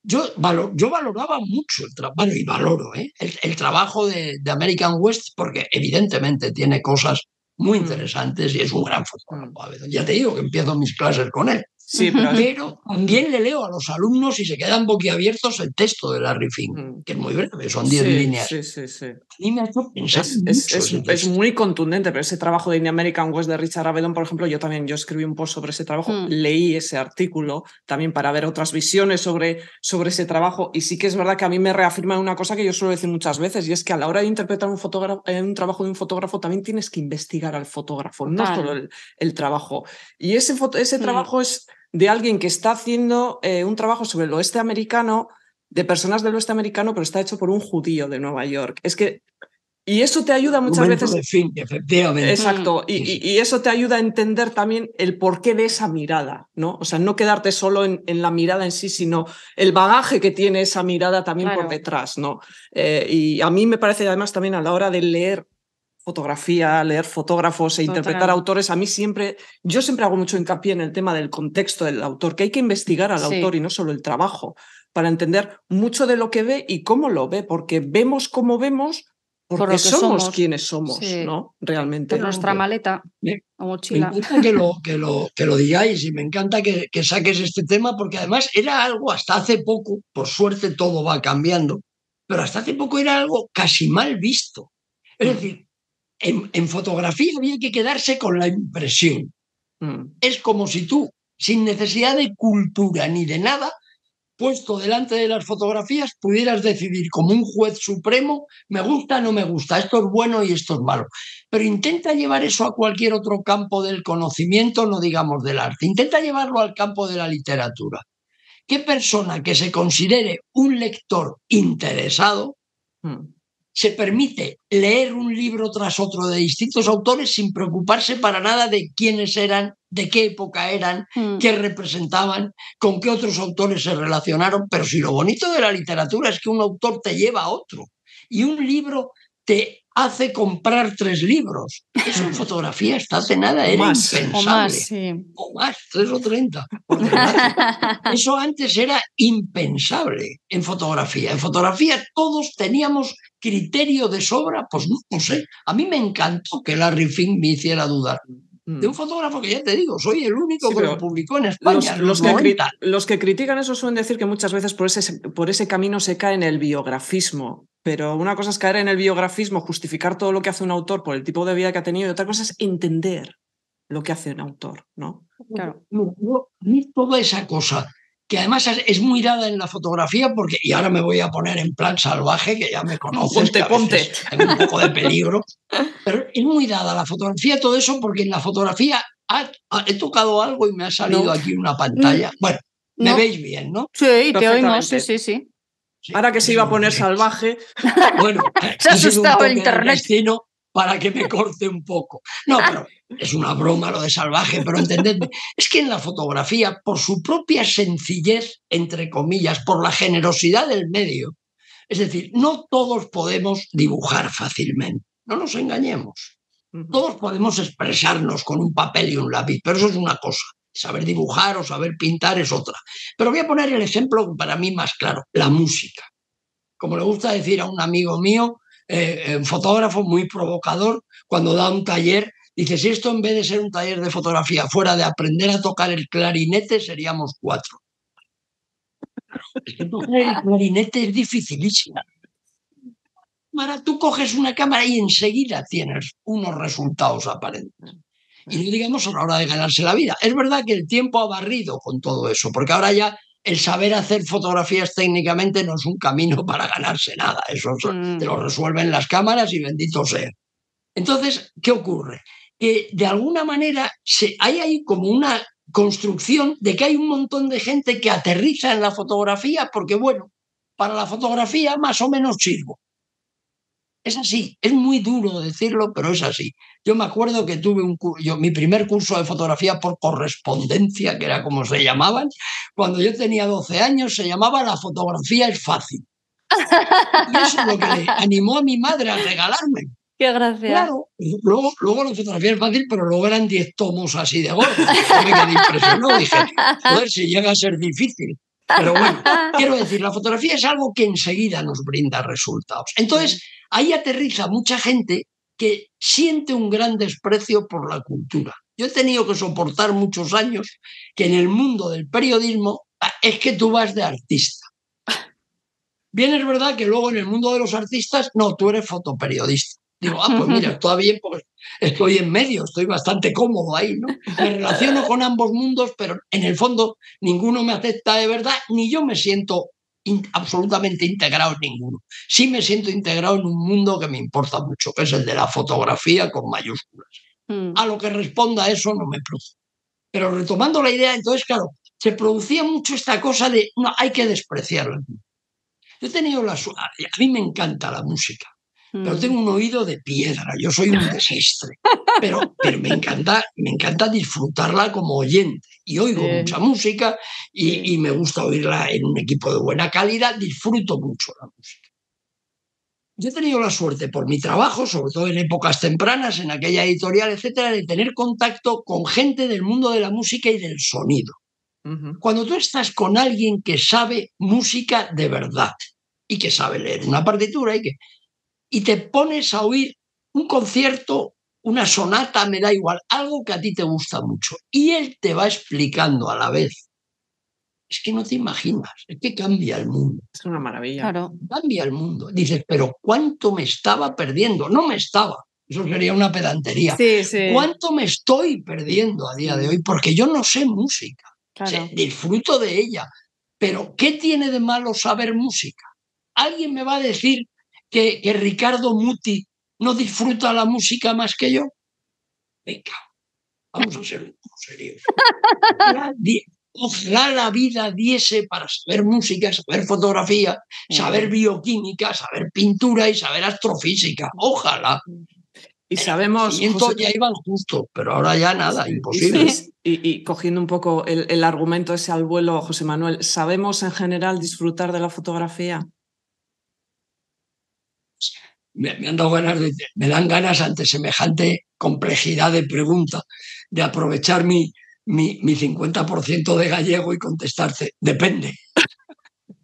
Yo, valor, yo valoraba mucho el trabajo, bueno, y valoro ¿eh? el, el trabajo de, de American West, porque evidentemente tiene cosas muy interesantes y es un gran fotógrafo. Ya te digo que empiezo mis clases con él. Sí, pero... pero también le leo a los alumnos y se quedan boquiabiertos el texto de Larry Fink, que es muy breve, son diez sí, líneas. Sí, sí, sí. A mí me ha hecho pensar es, mucho es, es, es muy contundente, pero ese trabajo de In the American West de Richard Avedon, por ejemplo, yo también yo escribí un post sobre ese trabajo, mm. leí ese artículo también para ver otras visiones sobre, sobre ese trabajo, y sí que es verdad que a mí me reafirma una cosa que yo suelo decir muchas veces, y es que a la hora de interpretar un, fotógrafo, un trabajo de un fotógrafo también tienes que investigar al fotógrafo, no claro. solo el, el trabajo. Y ese, foto, ese mm. trabajo es de alguien que está haciendo eh, un trabajo sobre el oeste americano, de personas del oeste americano, pero está hecho por un judío de Nueva York. Es que, y eso te ayuda muchas veces... De fin, efectivamente. Exacto, y, y, y eso te ayuda a entender también el porqué de esa mirada, ¿no? O sea, no quedarte solo en, en la mirada en sí, sino el bagaje que tiene esa mirada también claro. por detrás, ¿no? Eh, y a mí me parece, además, también a la hora de leer fotografía, leer fotógrafos e interpretar Total. autores, a mí siempre, yo siempre hago mucho hincapié en el tema del contexto del autor, que hay que investigar al sí. autor y no solo el trabajo, para entender mucho de lo que ve y cómo lo ve, porque vemos como vemos, porque Por somos, somos quienes somos, sí. ¿no? Realmente. Por nuestra maleta ¿Eh? o mochila. Me encanta que lo, que, lo, que lo digáis y me encanta que, que saques este tema, porque además era algo hasta hace poco, por suerte todo va cambiando, pero hasta hace poco era algo casi mal visto. Es mm. decir, En, en fotografía había que quedarse con la impresión. Mm. Es como si tú, sin necesidad de cultura ni de nada, puesto delante de las fotografías, pudieras decidir como un juez supremo, me gusta, no me gusta, esto es bueno y esto es malo. Pero intenta llevar eso a cualquier otro campo del conocimiento, no digamos del arte. Intenta llevarlo al campo de la literatura. que persona que se considere un lector interesado hmm. se permite leer un libro tras otro de distintos autores sin preocuparse para nada de quiénes eran, de qué época eran, hmm. qué representaban, con qué otros autores se relacionaron. Pero si lo bonito de la literatura es que un autor te lleva a otro y un libro te hace comprar tres libros. Eso en fotografía hasta hace nada era más, impensable. O más, sí. o más, tres o treinta. Eso antes era impensable en fotografía. En fotografía todos teníamos criterio de sobra, pues no, no sé. A mí me encantó que Larry Fink me hiciera dudar. De un fotógrafo que ya te digo, soy el único sí, que lo publicó en España. Los, los, que los que critican eso suelen decir que muchas veces por ese, por ese camino se cae en el biografismo. Pero una cosa es caer en el biografismo, justificar todo lo que hace un autor por el tipo de vida que ha tenido, y otra cosa es entender lo que hace un autor, ¿no? Claro. No, no, ni toda esa cosa, que además es muy dada en la fotografía, porque, y ahora me voy a poner en plan salvaje, que ya me conozco, ponte, ponte. Tengo un poco de peligro, pero es muy dada la fotografía, todo eso, porque en la fotografía ha, ha, he tocado algo y me ha salido no. aquí una pantalla. Bueno, no. me veis bien, ¿no? Sí, te oímos, sí, sí, sí. Sí, ahora que se iba a poner salvaje. Bueno, se ha asustado el internet. Para que me corte un poco. No, pero es una broma lo de salvaje, pero entendedme. Es que en la fotografía, por su propia sencillez, entre comillas, por la generosidad del medio, es decir, no todos podemos dibujar fácilmente. No nos engañemos. Todos podemos expresarnos con un papel y un lápiz, pero eso es una cosa. Saber dibujar o saber pintar es otra. Pero voy a poner el ejemplo para mí más claro, la música. Como le gusta decir a un amigo mío, eh, un fotógrafo muy provocador, cuando da un taller, dice, si esto en vez de ser un taller de fotografía fuera de aprender a tocar el clarinete, seríamos cuatro. Es que tocar el clarinete es dificilísimo. Mara, tú coges una cámara y enseguida tienes unos resultados aparentes. Y no digamos a la hora de ganarse la vida. Es verdad que el tiempo ha barrido con todo eso, porque ahora ya el saber hacer fotografías técnicamente no es un camino para ganarse nada. Eso mm. te lo resuelven las cámaras y bendito sea. Entonces, ¿qué ocurre? Que de alguna manera se, hay ahí como una construcción de que hay un montón de gente que aterriza en la fotografía porque, bueno, para la fotografía más o menos sirvo. Es así, es muy duro decirlo, pero es así. Yo me acuerdo que tuve un yo, mi primer curso de fotografía por correspondencia, que era como se llamaban, cuando yo tenía doce años, se llamaba La fotografía es fácil. Y eso es lo que le animó a mi madre a regalarme. ¡Qué gracia! Claro, luego, luego la fotografía es fácil, pero luego eran diez tomos así de gordo. Me quedé impresionado, dije, joder, si llega a ser difícil. Pero bueno, quiero decir, la fotografía es algo que enseguida nos brinda resultados. Entonces, ahí aterriza mucha gente que siente un gran desprecio por la cultura. Yo he tenido que soportar muchos años que en el mundo del periodismo es que tú vas de artista. Bien, es verdad que luego en el mundo de los artistas, no, tú eres fotoperiodista. Digo, ah, pues mira, todavía pues, estoy en medio, estoy bastante cómodo ahí, ¿no? Me relaciono con ambos mundos, pero en el fondo ninguno me acepta de verdad, ni yo me siento in- absolutamente integrado en ninguno. Sí me siento integrado en un mundo que me importa mucho, que es el de la fotografía con mayúsculas. Mm. A lo que responda a eso no me preocupa. Pero retomando la idea, entonces, claro, se producía mucho esta cosa de, no, hay que despreciarla. Yo he tenido la suerte, a mí me encanta la música. Pero tengo un oído de piedra, yo soy un desastre. Pero, pero me encanta, me encanta disfrutarla como oyente. Y oigo Bien. mucha música y, y me gusta oírla en un equipo de buena calidad. Disfruto mucho la música. Yo he tenido la suerte por mi trabajo, sobre todo en épocas tempranas, en aquella editorial, etcétera, de tener contacto con gente del mundo de la música y del sonido. Uh-huh. Cuando tú estás con alguien que sabe música de verdad y que sabe leer una partitura y que... y te pones a oír un concierto, una sonata, me da igual, algo que a ti te gusta mucho. Y él te va explicando a la vez. Es que no te imaginas, es que cambia el mundo. Es una maravilla. Claro. Cambia el mundo. Dices, pero ¿cuánto me estaba perdiendo? No me estaba. Eso sería una pedantería. Sí, sí. ¿Cuánto me estoy perdiendo a día de hoy? Porque yo no sé música. Claro. O sea, disfruto de ella. Pero ¿qué tiene de malo saber música? Alguien me va a decir... Que, que Ricardo Muti no disfruta la música más que yo. Venga, vamos a ser serios. ojalá la vida diese para saber música, saber fotografía, saber bioquímica, saber pintura y saber astrofísica. Ojalá. Y sabemos... Y entonces José... ya iban justo, pero ahora ya nada, imposible. Y, y cogiendo un poco el, el argumento ese al vuelo, José Manuel, ¿sabemos en general disfrutar de la fotografía? Me, me han dado ganas, de, me dan ganas ante semejante complejidad de pregunta, de aprovechar mi, mi, mi cincuenta por ciento de gallego y contestarte, depende,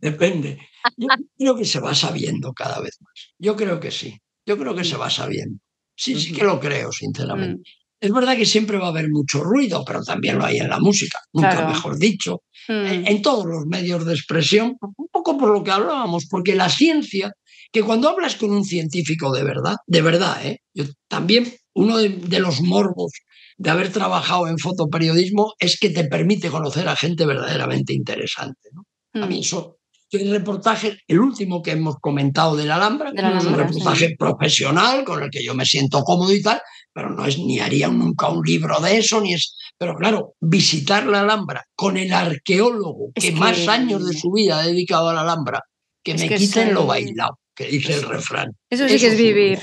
depende. Yo creo que se va sabiendo cada vez más, yo creo que sí, yo creo que se va sabiendo. Sí, sí que lo creo, sinceramente. Mm. Es verdad que siempre va a haber mucho ruido, pero también lo hay en la música, nunca claro. mejor dicho, mm. en, en todos los medios de expresión, un poco por lo que hablábamos, porque la ciencia, que cuando hablas con un científico de verdad, de verdad, ¿eh? Yo también uno de, de los morbos de haber trabajado en fotoperiodismo es que te permite conocer a gente verdaderamente interesante, ¿no? Mm. A mí eso... El reportaje, el último que hemos comentado de la Alhambra, de la Alhambra es un reportaje sí. profesional con el que yo me siento cómodo y tal, pero no es ni haría nunca un libro de eso, ni es. Pero claro, visitar la Alhambra con el arqueólogo es que, que más años de su vida ha dedicado a la Alhambra, que es me que quiten sí. lo bailado, que dice el refrán. Eso sí eso que es vivir.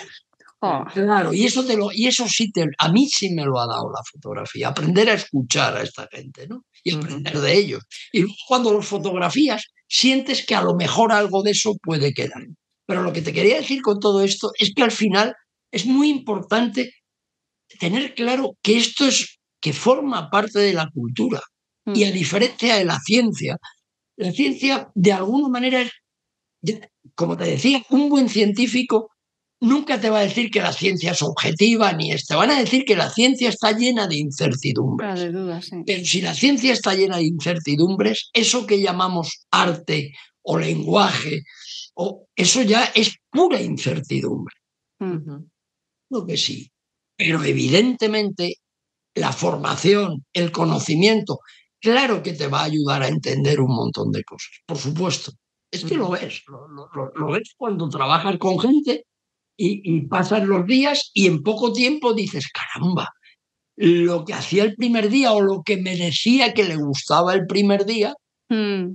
Oh. Claro, y eso, te lo, y eso sí, te, a mí sí me lo ha dado la fotografía, aprender a escuchar a esta gente, ¿no? Y aprender de ellos. Y cuando los fotografías, sientes que a lo mejor algo de eso puede quedar. Pero lo que te quería decir con todo esto es que al final es muy importante tener claro que esto es, que forma parte de la cultura. Y a diferencia de la ciencia, la ciencia de alguna manera es, como te decía, un buen científico nunca te va a decir que la ciencia es objetiva, ni es. Te van a decir que la ciencia está llena de incertidumbres. De dudas, sí. Pero si la ciencia está llena de incertidumbres, eso que llamamos arte o lenguaje, o eso ya es pura incertidumbre. Uh-huh. Lo que sí. Pero evidentemente la formación, el conocimiento, claro que te va a ayudar a entender un montón de cosas, por supuesto. Es que lo ves, lo, lo, lo ves cuando trabajas con gente. Y, y pasan los días y en poco tiempo dices, caramba, lo que hacía el primer día o lo que me decía que le gustaba el primer día, mm.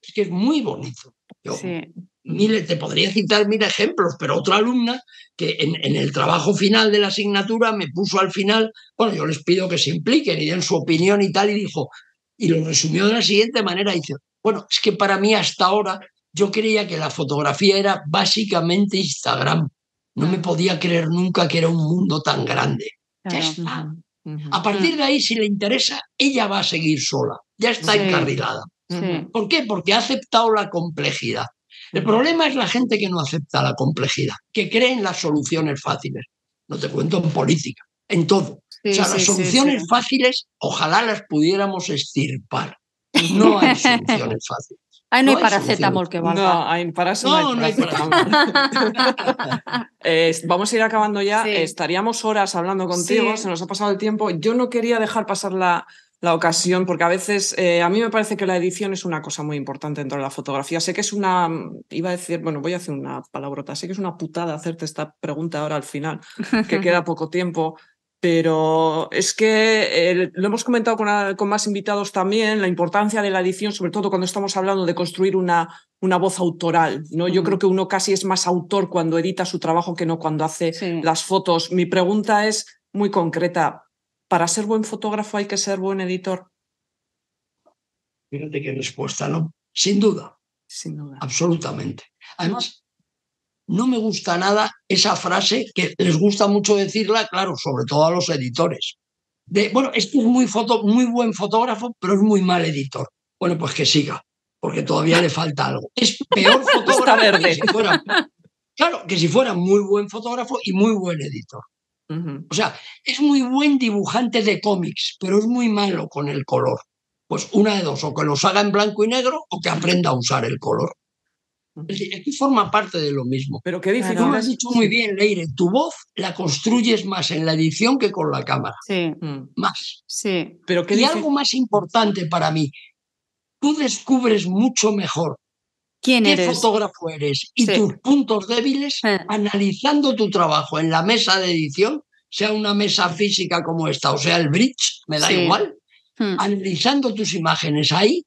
es que es muy bonito. Yo, sí. mire, te podría citar mil ejemplos, pero otra alumna que en, en el trabajo final de la asignatura me puso al final, bueno, yo les pido que se impliquen y den su opinión y tal, y dijo, y lo resumió de la siguiente manera, dice, bueno, es que para mí hasta ahora yo creía que la fotografía era básicamente Instagram. No me podía creer nunca que era un mundo tan grande. Claro. Ya está. A partir de ahí, si le interesa, ella va a seguir sola. Ya está sí. encarrilada. Sí. ¿Por qué? Porque ha aceptado la complejidad. El problema es la gente que no acepta la complejidad, que cree en las soluciones fáciles. No te cuento en política, en todo. Sí, o sea, sí, las soluciones sí, sí. fáciles, ojalá las pudiéramos estirpar. No hay soluciones fáciles. Ay, no, no hay paracetamol que valga. No, hay paracetamol. No, no hay paracetamol. eh, vamos a ir acabando ya. Sí. Estaríamos horas hablando contigo. Sí. Se nos ha pasado el tiempo. Yo no quería dejar pasar la, la ocasión porque a veces eh, a mí me parece que la edición es una cosa muy importante dentro de la fotografía. Sé que es una... Iba a decir... Bueno, voy a hacer una palabrota. Sé que es una putada hacerte esta pregunta ahora al final, que queda poco tiempo. Pero es que eh, lo hemos comentado con, a, con más invitados también, la importancia de la edición, sobre todo cuando estamos hablando de construir una, una voz autoral, ¿no? Yo uh-huh. creo que uno casi es más autor cuando edita su trabajo que no cuando hace sí. las fotos. Mi pregunta es muy concreta. ¿Para ser buen fotógrafo hay que ser buen editor? Fíjate qué respuesta, ¿no? Sin duda. Sin duda. Absolutamente. Además... No me gusta nada esa frase que les gusta mucho decirla, claro, sobre todo a los editores. De, bueno, es que es muy, foto, muy buen fotógrafo, pero es muy mal editor. Bueno, pues que siga, porque todavía le falta algo. Es peor fotógrafo que si fuera... Claro, que si fuera muy buen fotógrafo y muy buen editor. Uh-huh. O sea, es muy buen dibujante de cómics, pero es muy malo con el color. Pues una de dos, o que los haga en blanco y negro o que aprenda a usar el color. Aquí forma parte de lo mismo. Pero qué difícil. Tú lo has dicho muy bien, Leire. Tu voz la construyes más en la edición que con la cámara. Sí. Más. Sí. Pero qué y difícil. Algo más importante para mí. Tú descubres mucho mejor quién qué eres, fotógrafo eres y sí. tus puntos débiles eh. analizando tu trabajo en la mesa de edición, sea una mesa física como esta, o sea el bridge, me da sí. igual, Hmm. Analizando tus imágenes ahí,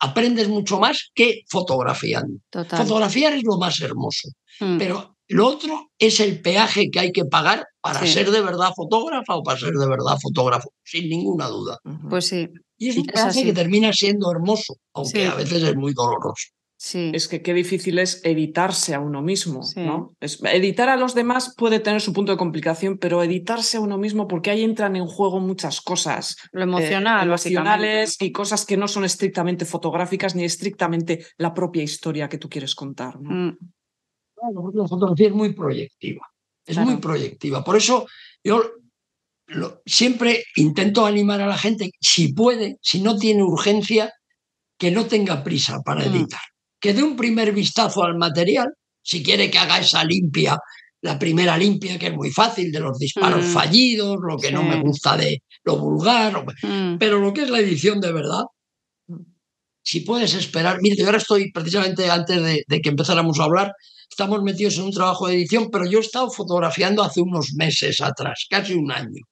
aprendes mucho más que fotografiando. Total. Fotografiar es lo más hermoso, hmm. pero lo otro es el peaje que hay que pagar para sí. ser de verdad fotógrafa o para ser de verdad fotógrafo, sin ninguna duda. Pues sí. Y es un peaje que termina siendo hermoso, aunque sí. a veces es muy doloroso. Sí. Es que qué difícil es editarse a uno mismo, sí. ¿no? Es, editar a los demás puede tener su punto de complicación, pero editarse a uno mismo, porque ahí entran en juego muchas cosas. Lo emocional, eh, emocionales y cosas que no son estrictamente fotográficas ni estrictamente la propia historia que tú quieres contar, ¿no? Mm. La fotografía es muy proyectiva, es claro. muy proyectiva. Por eso yo lo, siempre intento animar a la gente, si puede, si no tiene urgencia, que no tenga prisa para mm. editar. Que dé un primer vistazo al material, si quiere que haga esa limpia, la primera limpia, que es muy fácil, de los disparos mm. fallidos, lo que sí. no me gusta de lo vulgar, mm. pero lo que es la edición de verdad, si puedes esperar... Mira, yo ahora estoy, precisamente antes de, de que empezáramos a hablar, estamos metidos en un trabajo de edición, pero yo he estado fotografiando hace unos meses atrás, casi un año.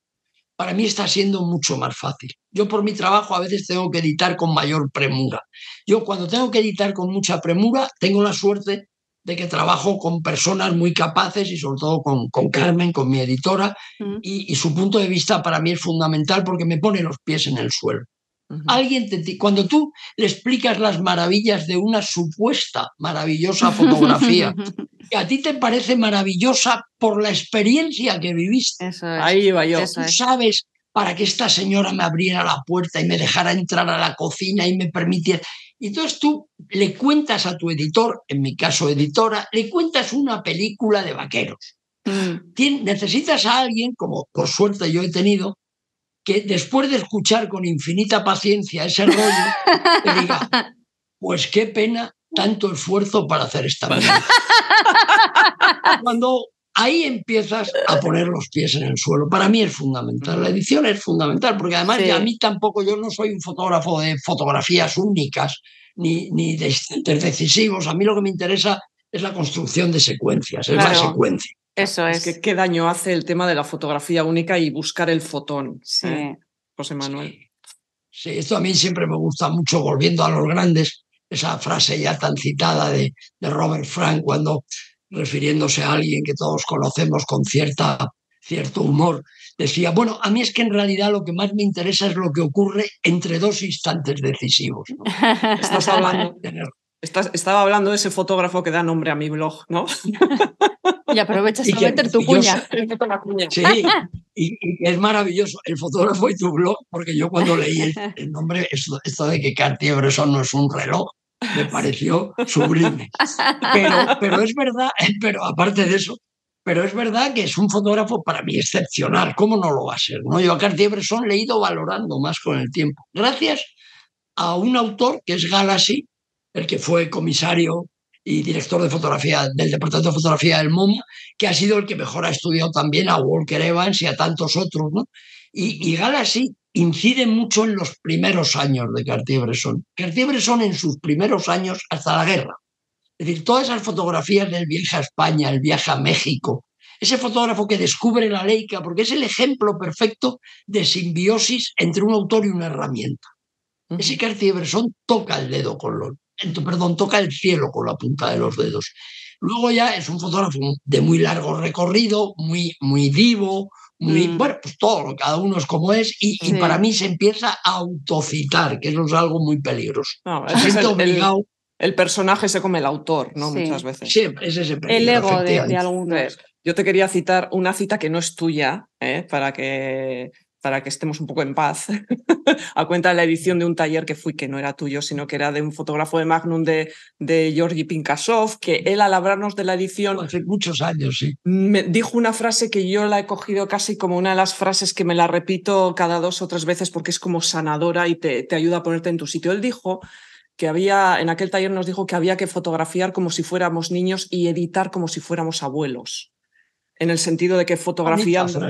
Para mí está siendo mucho más fácil. Yo por mi trabajo a veces tengo que editar con mayor premura. Yo cuando tengo que editar con mucha premura, tengo la suerte de que trabajo con personas muy capaces y sobre todo con, con Carmen, con mi editora, uh-huh. y, y su punto de vista para mí es fundamental porque me pone los pies en el suelo. Uh-huh. Alguien te, cuando tú le explicas las maravillas de una supuesta maravillosa fotografía, que a ti te parece maravillosa por la experiencia que viviste. Eso es. Ahí iba yo. Tú sabes para que esta señora me abriera la puerta y me dejara entrar a la cocina y me permitiera. Y entonces tú le cuentas a tu editor, en mi caso editora, le cuentas una película de vaqueros. Mm. Tien, necesitas a alguien, como por suerte yo he tenido, que después de escuchar con infinita paciencia ese rollo, te diga, pues qué pena tanto esfuerzo para hacer esta película. Cuando ahí empiezas a poner los pies en el suelo. Para mí es fundamental, la edición es fundamental, porque además sí. a mí tampoco, yo no soy un fotógrafo de fotografías únicas, ni, ni de instantes decisivos. A mí lo que me interesa es la construcción de secuencias, es claro. la secuencia. Eso es. es que, ¿qué daño hace el tema de la fotografía única y buscar el fotón? Sí. ¿eh? José Manuel. Sí. sí, esto a mí siempre me gusta mucho, volviendo a los grandes, esa frase ya tan citada de, de Robert Frank, cuando, refiriéndose a alguien que todos conocemos con cierta, cierto humor, decía, bueno, a mí es que en realidad lo que más me interesa es lo que ocurre entre dos instantes decisivos, ¿no? Estás hablando de tener... Estás, estaba hablando de ese fotógrafo que da nombre a mi blog, ¿no? Y aprovechas a meter tu cuña. Sí, y, y es maravilloso el fotógrafo y tu blog, porque yo cuando leí el, el nombre, esto, esto de que Cartier-Bresson no es un reloj, me pareció sublime. Pero, pero es verdad, pero aparte de eso, pero es verdad que es un fotógrafo para mí excepcional. ¿Cómo no lo va a ser? ¿No? Yo a Cartier-Bresson le he ido valorando más con el tiempo, gracias a un autor que es Galassi, el que fue comisario y director de fotografía del Departamento de Fotografía del MoMA, que ha sido el que mejor ha estudiado también a Walker Evans y a tantos otros, ¿no? Y, y Galassi incide mucho en los primeros años de Cartier-Bresson. Cartier-Bresson en sus primeros años hasta la guerra. Es decir, todas esas fotografías del viaje a España, el viaje a México, ese fotógrafo que descubre la Leica, porque es el ejemplo perfecto de simbiosis entre un autor y una herramienta. Ese Cartier-Bresson toca el dedo con los... Perdón, toca el cielo con la punta de los dedos. Luego ya es un fotógrafo de muy largo recorrido, muy, muy vivo, muy, mm. bueno, pues todo, cada uno es como es, y, sí. y para mí se empieza a autocitar, que eso es algo muy peligroso. No, se siente el, obligado. El, el personaje se come el autor, ¿no? Sí. Muchas veces. Siempre, es ese peligro, el ego de, de algunos. Yo te quería citar una cita que no es tuya, ¿eh? para que... para que estemos un poco en paz, a cuenta de la edición de un taller que fui, que no era tuyo, sino que era de un fotógrafo de Magnum de, de Georgi Pinkasov, que él, al hablarnos de la edición... Hace muchos años, sí. Me dijo una frase que yo la he cogido casi como una de las frases que me la repito cada dos o tres veces porque es como sanadora y te, te ayuda a ponerte en tu sitio. Él dijo que había, en aquel taller nos dijo que había que fotografiar como si fuéramos niños y editar como si fuéramos abuelos, en el sentido de que fotografiando...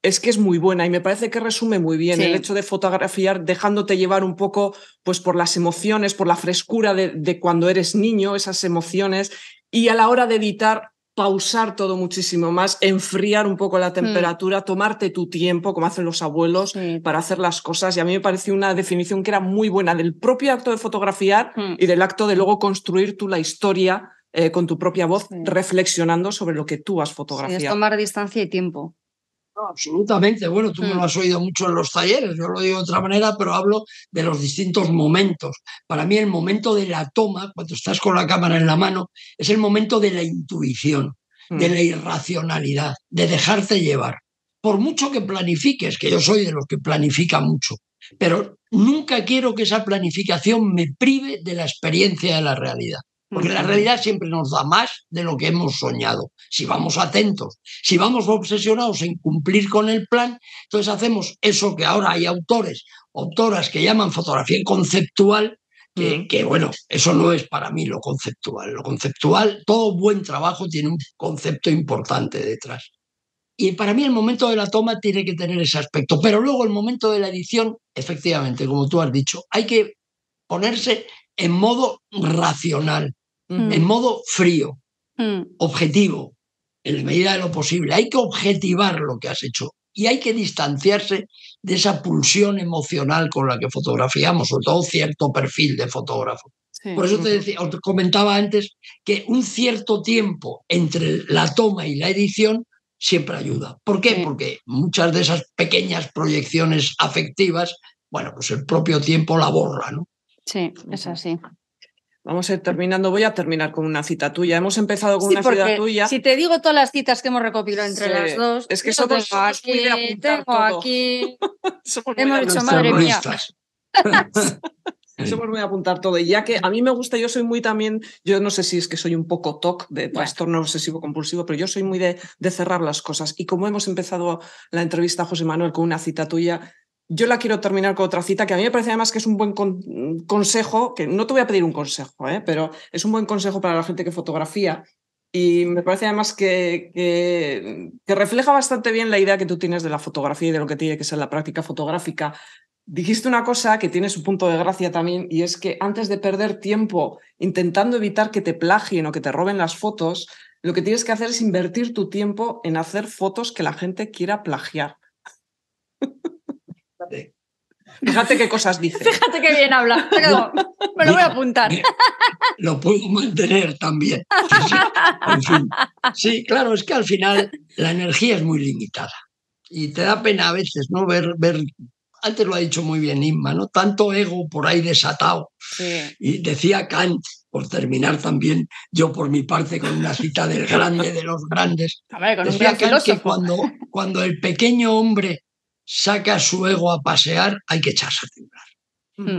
Es que es muy buena y me parece que resume muy bien sí. el hecho de fotografiar dejándote llevar un poco pues, por las emociones, por la frescura de, de cuando eres niño, esas emociones, y a la hora de editar pausar todo muchísimo más, enfriar un poco la temperatura, mm. tomarte tu tiempo, como hacen los abuelos, mm. para hacer las cosas. Y a mí me pareció una definición que era muy buena del propio acto de fotografiar mm. y del acto de luego construir tú la historia eh, con tu propia voz, sí. reflexionando sobre lo que tú has fotografiado. Sí, es tomar distancia y tiempo. No, absolutamente. Bueno, tú me lo has oído mucho en los talleres, yo lo digo de otra manera, pero hablo de los distintos momentos. Para mí el momento de la toma, cuando estás con la cámara en la mano, es el momento de la intuición, de la irracionalidad, de dejarte llevar. Por mucho que planifiques, que yo soy de los que planifica mucho, pero nunca quiero que esa planificación me prive de la experiencia de la realidad. Porque la realidad siempre nos da más de lo que hemos soñado. Si vamos atentos, si vamos obsesionados en cumplir con el plan, entonces hacemos eso que ahora hay autores, autoras que llaman fotografía conceptual, que, que bueno, eso no es para mí lo conceptual. Lo conceptual, todo buen trabajo tiene un concepto importante detrás. Y para mí el momento de la toma tiene que tener ese aspecto. Pero luego el momento de la edición, efectivamente, como tú has dicho, hay que ponerse en modo racional. Mm. En modo frío, mm. objetivo, en la medida de lo posible. Hay que objetivar lo que has hecho y hay que distanciarse de esa pulsión emocional con la que fotografiamos, sobre todo cierto perfil de fotógrafo. Sí. Por eso te decía, os comentaba antes que un cierto tiempo entre la toma y la edición siempre ayuda. ¿Por qué? Sí. Porque muchas de esas pequeñas proyecciones afectivas, bueno, pues el propio tiempo la borra, ¿no? Sí, es así. Vamos a ir terminando. Voy a terminar con una cita tuya. Hemos empezado con sí, una cita tuya. Si te digo todas las citas que hemos recopilado entre sí. las dos. Es que somos más muy de apuntar tengo todo. Aquí. Hemos dicho, madre mía. Somos muy de apuntar todo. Y ya que a mí me gusta, yo soy muy también, yo no sé si es que soy un poco T O C, de trastorno obsesivo compulsivo, pero yo soy muy de, de cerrar las cosas. Y como hemos empezado la entrevista, José Manuel, con una cita tuya, yo la quiero terminar con otra cita que a mí me parece además que es un buen con consejo, que no te voy a pedir un consejo, ¿eh? Pero es un buen consejo para la gente que fotografía y me parece además que, que, que refleja bastante bien la idea que tú tienes de la fotografía y de lo que tiene que ser la práctica fotográfica. Dijiste una cosa que tiene su punto de gracia también, y es que antes de perder tiempo intentando evitar que te plagien o que te roben las fotos, lo que tienes que hacer es invertir tu tiempo en hacer fotos que la gente quiera plagiar. Fíjate qué cosas dice. Fíjate qué bien habla. Pero no, me lo mira, voy a apuntar. Mira, lo puedo mantener también. Sí, sí. En fin. Sí, claro, es que al final la energía es muy limitada. Y te da pena a veces, ¿no? Ver, ver, antes lo ha dicho muy bien Inma, ¿no? Tanto ego por ahí desatado. Sí. Y decía Kant, por terminar también, yo por mi parte con una cita del grande de los grandes. A ver, con decía un gran Kant filósofo. Que cuando, cuando el pequeño hombre saca su ego a pasear, hay que echarse a temblar.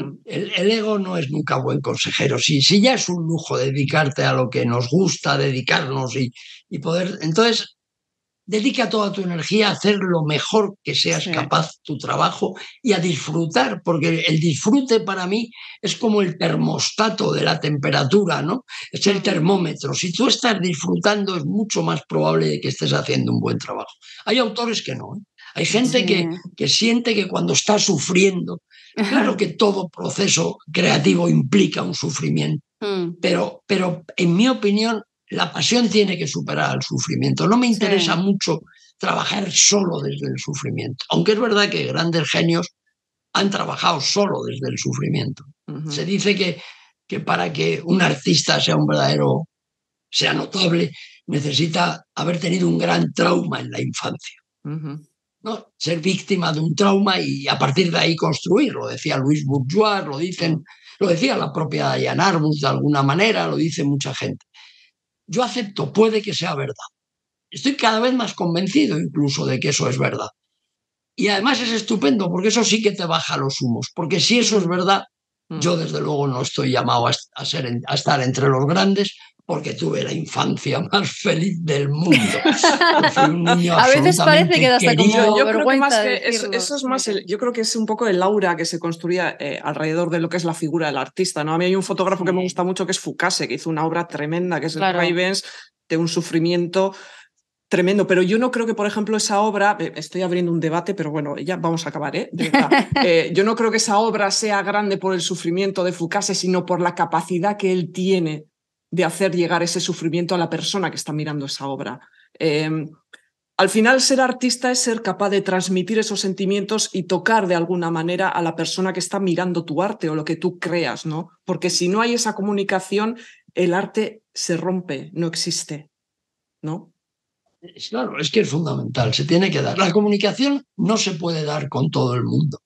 Mm. El, el ego no es nunca buen consejero. Si, si ya es un lujo dedicarte a lo que nos gusta, dedicarnos y, y poder... Entonces, dedica toda tu energía a hacer lo mejor que seas sí. capaz tu trabajo y a disfrutar, porque el disfrute para mí es como el termostato de la temperatura, ¿no? Es el termómetro. Si tú estás disfrutando, es mucho más probable que estés haciendo un buen trabajo. Hay autores que no, ¿eh? Hay gente sí. que, que siente que cuando está sufriendo, claro que todo proceso creativo implica un sufrimiento, mm. pero, pero en mi opinión la pasión tiene que superar al sufrimiento. No me interesa sí. mucho trabajar solo desde el sufrimiento, aunque es verdad que grandes genios han trabajado solo desde el sufrimiento. Uh-huh. Se dice que, que para que un artista sea un verdadero, sea notable, necesita haber tenido un gran trauma en la infancia. Uh-huh. ¿No? Ser víctima de un trauma y a partir de ahí construir, lo decía Luis Bourgeois, lo dicen, lo decía la propia Diane Arbus de alguna manera, lo dice mucha gente. Yo acepto, puede que sea verdad. Estoy cada vez más convencido incluso de que eso es verdad. Y además es estupendo porque eso sí que te baja los humos, porque si eso es verdad, mm. yo desde luego no estoy llamado a, a, ser, a estar entre los grandes, porque tuve la infancia más feliz del mundo. Fui un niño a veces parece que da hasta como yo, yo creo que más que eso, eso es más el, yo creo que es un poco el aura que se construía eh, alrededor de lo que es la figura del artista, ¿no? A mí hay un fotógrafo que me gusta mucho que es Fukase, que hizo una obra tremenda que es claro. el Ravens, de un sufrimiento tremendo, pero yo no creo que, por ejemplo, esa obra, estoy abriendo un debate, pero bueno, ya vamos a acabar, ¿eh? De verdad. Eh, yo no creo que esa obra sea grande por el sufrimiento de Fukase, sino por la capacidad que él tiene de hacer llegar ese sufrimiento a la persona que está mirando esa obra. Eh, al final, ser artista es ser capaz de transmitir esos sentimientos y tocar de alguna manera a la persona que está mirando tu arte o lo que tú creas, ¿no? Porque si no hay esa comunicación, el arte se rompe, no existe, ¿no? Claro, es que es fundamental, se tiene que dar. La comunicación no se puede dar con todo el mundo.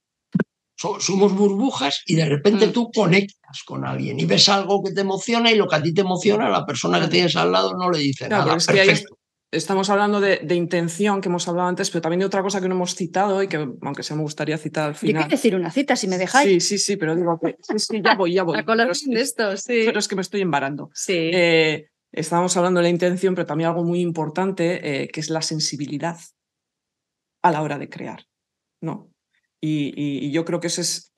Somos burbujas y de repente tú conectas con alguien y ves algo que te emociona y lo que a ti te emociona, la persona que tienes al lado no le dice claro, nada. Es que ahí estamos hablando de, de intención, que hemos hablado antes, pero también de otra cosa que no hemos citado y que, aunque sea, me gustaría citar al final. Yo quiero decir una cita, si me dejáis. Sí, sí, sí, pero digo que sí, sí, ya voy, ya voy. Pero es, que, esto, sí. pero es que me estoy embarando. Sí. Eh, estábamos hablando de la intención, pero también algo muy importante, eh, que es la sensibilidad a la hora de crear, ¿no? Y, y, y yo creo que eso es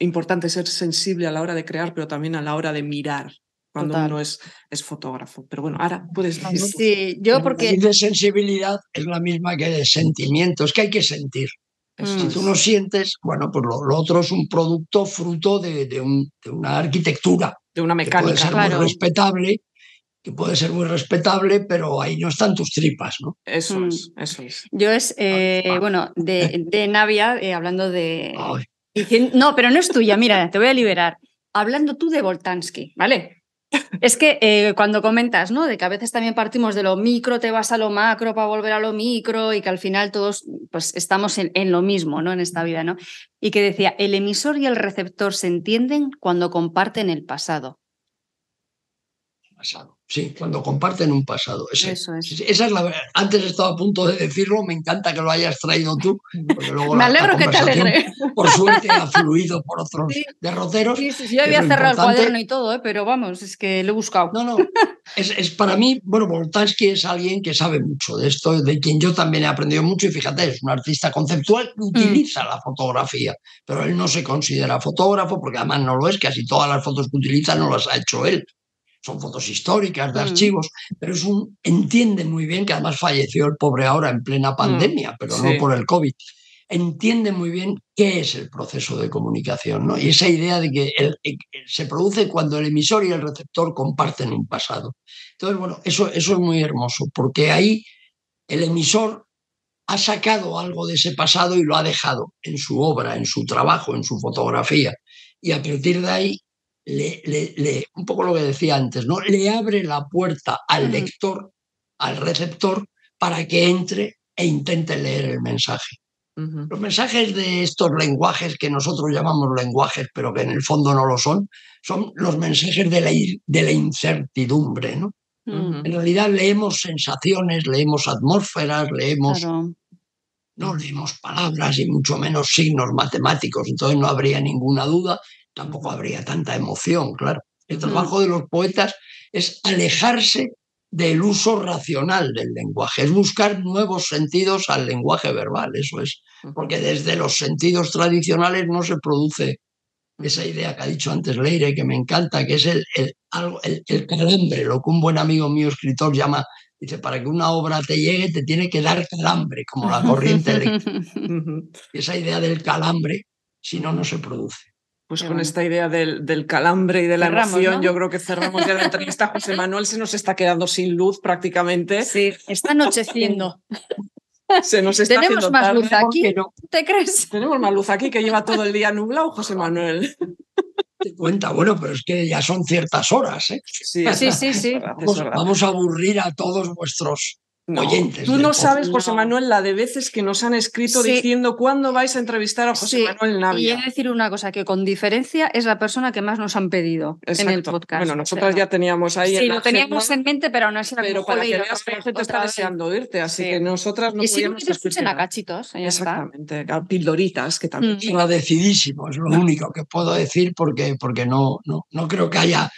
importante, ser sensible a la hora de crear, pero también a la hora de mirar, cuando Total. uno es, es fotógrafo. Pero bueno, ahora puedes decir. Sí, yo porque... La de sensibilidad es la misma que de sentimientos, que hay que sentir. Mm. Si tú no sientes, bueno, pues lo, lo otro es un producto fruto de, de, un, de una arquitectura. De una mecánica, que puede ser claro. muy respetable, que puede ser muy respetable, pero ahí no están tus tripas, ¿no? Eso es, eso es. Yo es, eh, vale, vale. bueno, de, de Navia, eh, hablando de... Vale. Diciendo, no, pero no es tuya, mira, te voy a liberar. Hablando tú de Boltanski, ¿vale? Es que eh, cuando comentas, ¿no? De que a veces también partimos de lo micro, te vas a lo macro para volver a lo micro y que al final todos pues, estamos en, en lo mismo, ¿no? En esta vida, ¿no? Y que decía, el emisor y el receptor se entienden cuando comparten el pasado. Pasado. Sí, cuando comparten un pasado. Ese, Eso es. Esa es la verdad. Antes estaba a punto de decirlo, me encanta que lo hayas traído tú. Luego me alegro la, la que te alegre. Por suerte ha fluido por otros sí. derroteros. Sí, sí, sí, yo había cerrado el cuaderno y todo, ¿eh? Pero vamos, es que lo he buscado. No, no, es, es para mí, bueno, Boltanski es alguien que sabe mucho de esto, de quien yo también he aprendido mucho y fíjate, es un artista conceptual que utiliza mm. la fotografía, pero él no se considera fotógrafo porque además no lo es, casi todas las fotos que utiliza no las ha hecho él. Son fotos históricas, de archivos, mm. pero es un entiende muy bien, que además falleció el pobre ahora en plena pandemia, mm. pero sí. no por el COVID, entiende muy bien qué es el proceso de comunicación, ¿no? Y esa idea de que el, el, se produce cuando el emisor y el receptor comparten un pasado. Entonces, bueno, eso, eso es muy hermoso, porque ahí el emisor ha sacado algo de ese pasado y lo ha dejado en su obra, en su trabajo, en su fotografía, y a partir de ahí, Le, le, le, un poco lo que decía antes, ¿no? Le abre la puerta al lector, al receptor, para que entre e intente leer el mensaje. Uh-huh. Los mensajes de estos lenguajes que nosotros llamamos lenguajes, pero que en el fondo no lo son, son los mensajes de la, de la incertidumbre, ¿no? Uh-huh. En realidad leemos sensaciones, leemos atmósferas, leemos... Claro. No leemos palabras y mucho menos signos matemáticos, entonces no habría ninguna duda. Tampoco habría tanta emoción, claro. El trabajo de los poetas es alejarse del uso racional del lenguaje, es buscar nuevos sentidos al lenguaje verbal, eso es. Porque desde los sentidos tradicionales no se produce esa idea que ha dicho antes Leire, que me encanta, que es el, el, el, el calambre, lo que un buen amigo mío escritor llama, dice, para que una obra te llegue te tiene que dar calambre, como la corriente eléctrica. Esa idea del calambre, si no, no se produce. Pues con esta idea del, del calambre y de la cerramos, emoción, ¿no? Yo creo que cerramos ya la entrevista. José Manuel se nos está quedando sin luz prácticamente. Sí, está anocheciendo. Se nos está Tenemos más tarde, luz aquí, no. ¿Te crees? Tenemos más luz aquí que lleva todo el día nublado, José Manuel. Te cuenta, bueno, pero es que ya son ciertas horas, ¿eh? Sí, sí, sí, sí. Vamos, vamos a aburrir a todos vuestros... No, oyentes, tú no sabes, José Manuel, la de veces que nos han escrito sí. diciendo cuándo vais a entrevistar a José sí. Manuel Navia. Y he de decir una cosa, que con diferencia es la persona que más nos han pedido Exacto. en el podcast. Bueno, nosotras o sea, ya teníamos ahí... Sí, lo teníamos agenda, en mente, pero no es la Pero para que veas que la gente está deseando oírte, así sí. que nosotras no podíamos... Y si no te escuchen a cachitos. Exactamente, a pildoritas, que también... Mm. Está decidísimo, es lo no. único que puedo decir, porque, porque no, no, no creo que haya...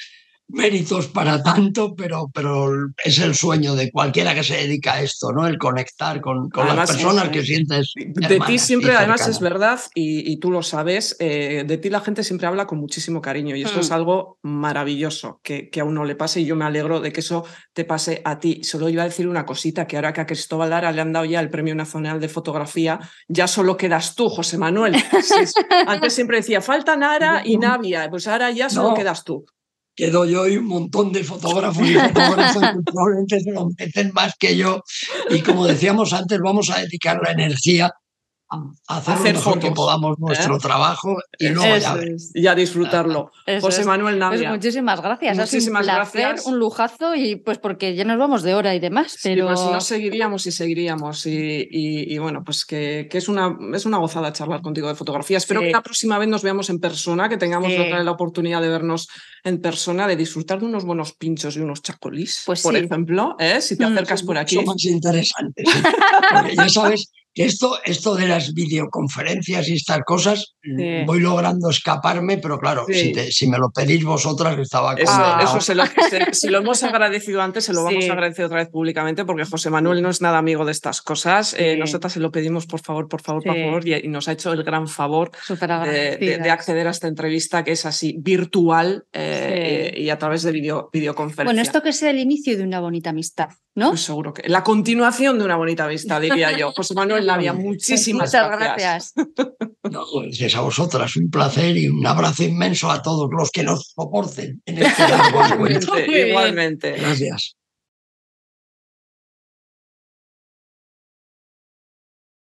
méritos para tanto, pero, pero es el sueño de cualquiera que se dedica a esto, ¿no? El conectar con, con además, las personas es, que sientes de ti siempre, además es verdad, y, y tú lo sabes, eh, de ti la gente siempre habla con muchísimo cariño y esto mm. es algo maravilloso que, que a uno le pase, y yo me alegro de que eso te pase a ti. Solo iba a decir una cosita, que ahora que a Cristóbal Hara le han dado ya el Premio Nacional de Fotografía, ya solo quedas tú, José Manuel. Antes siempre decía, faltan Hara y Navia, pues ahora ya solo no. quedas tú. que doy hoy un montón de fotógrafos y fotógrafos que probablemente se lo meten más que yo. Y como decíamos antes, vamos a dedicar la energía a hacer, hacer lo mejor fotos, que podamos nuestro ¿eh? trabajo y luego ya, es, ya disfrutarlo. Eso José es. Manuel Navia. Pues muchísimas gracias. Muchísimas un placer, gracias. Un lujazo, y pues porque ya nos vamos de hora y demás. Pero... Sí, pues no seguiríamos y seguiríamos. Y, y, y bueno, pues que, que es, una, es una gozada charlar contigo de fotografía. Espero sí. que la próxima vez nos veamos en persona, que tengamos sí. la oportunidad de vernos en persona, de disfrutar de unos buenos pinchos y unos chacolís, pues por sí. ejemplo, ¿eh? si te acercas mm, por aquí. Son más interesantes. Ya sabes... Esto, esto de las videoconferencias y estas cosas, sí. voy logrando escaparme, pero claro, sí. si, te, si me lo pedís vosotras, estaba eso, ah, eso se lo, se, si lo hemos agradecido antes, se lo sí. vamos a agradecer otra vez públicamente, porque José Manuel no es nada amigo de estas cosas. Sí. Eh, nosotras se lo pedimos, por favor, por favor, sí. por favor, y, y nos ha hecho el gran favor de, de, de acceder a esta entrevista, que es así, virtual eh, sí. y a través de video, videoconferencia. Bueno, esto que sea el inicio de una bonita amistad, ¿no? Pues seguro que la continuación de una bonita amistad, diría yo. José Manuel Navia, muchísimas muchas gracias. gracias. No, gracias a vosotras, un placer y un abrazo inmenso a todos los que nos soporten en este largo encuentro. Igualmente. Igualmente. Gracias.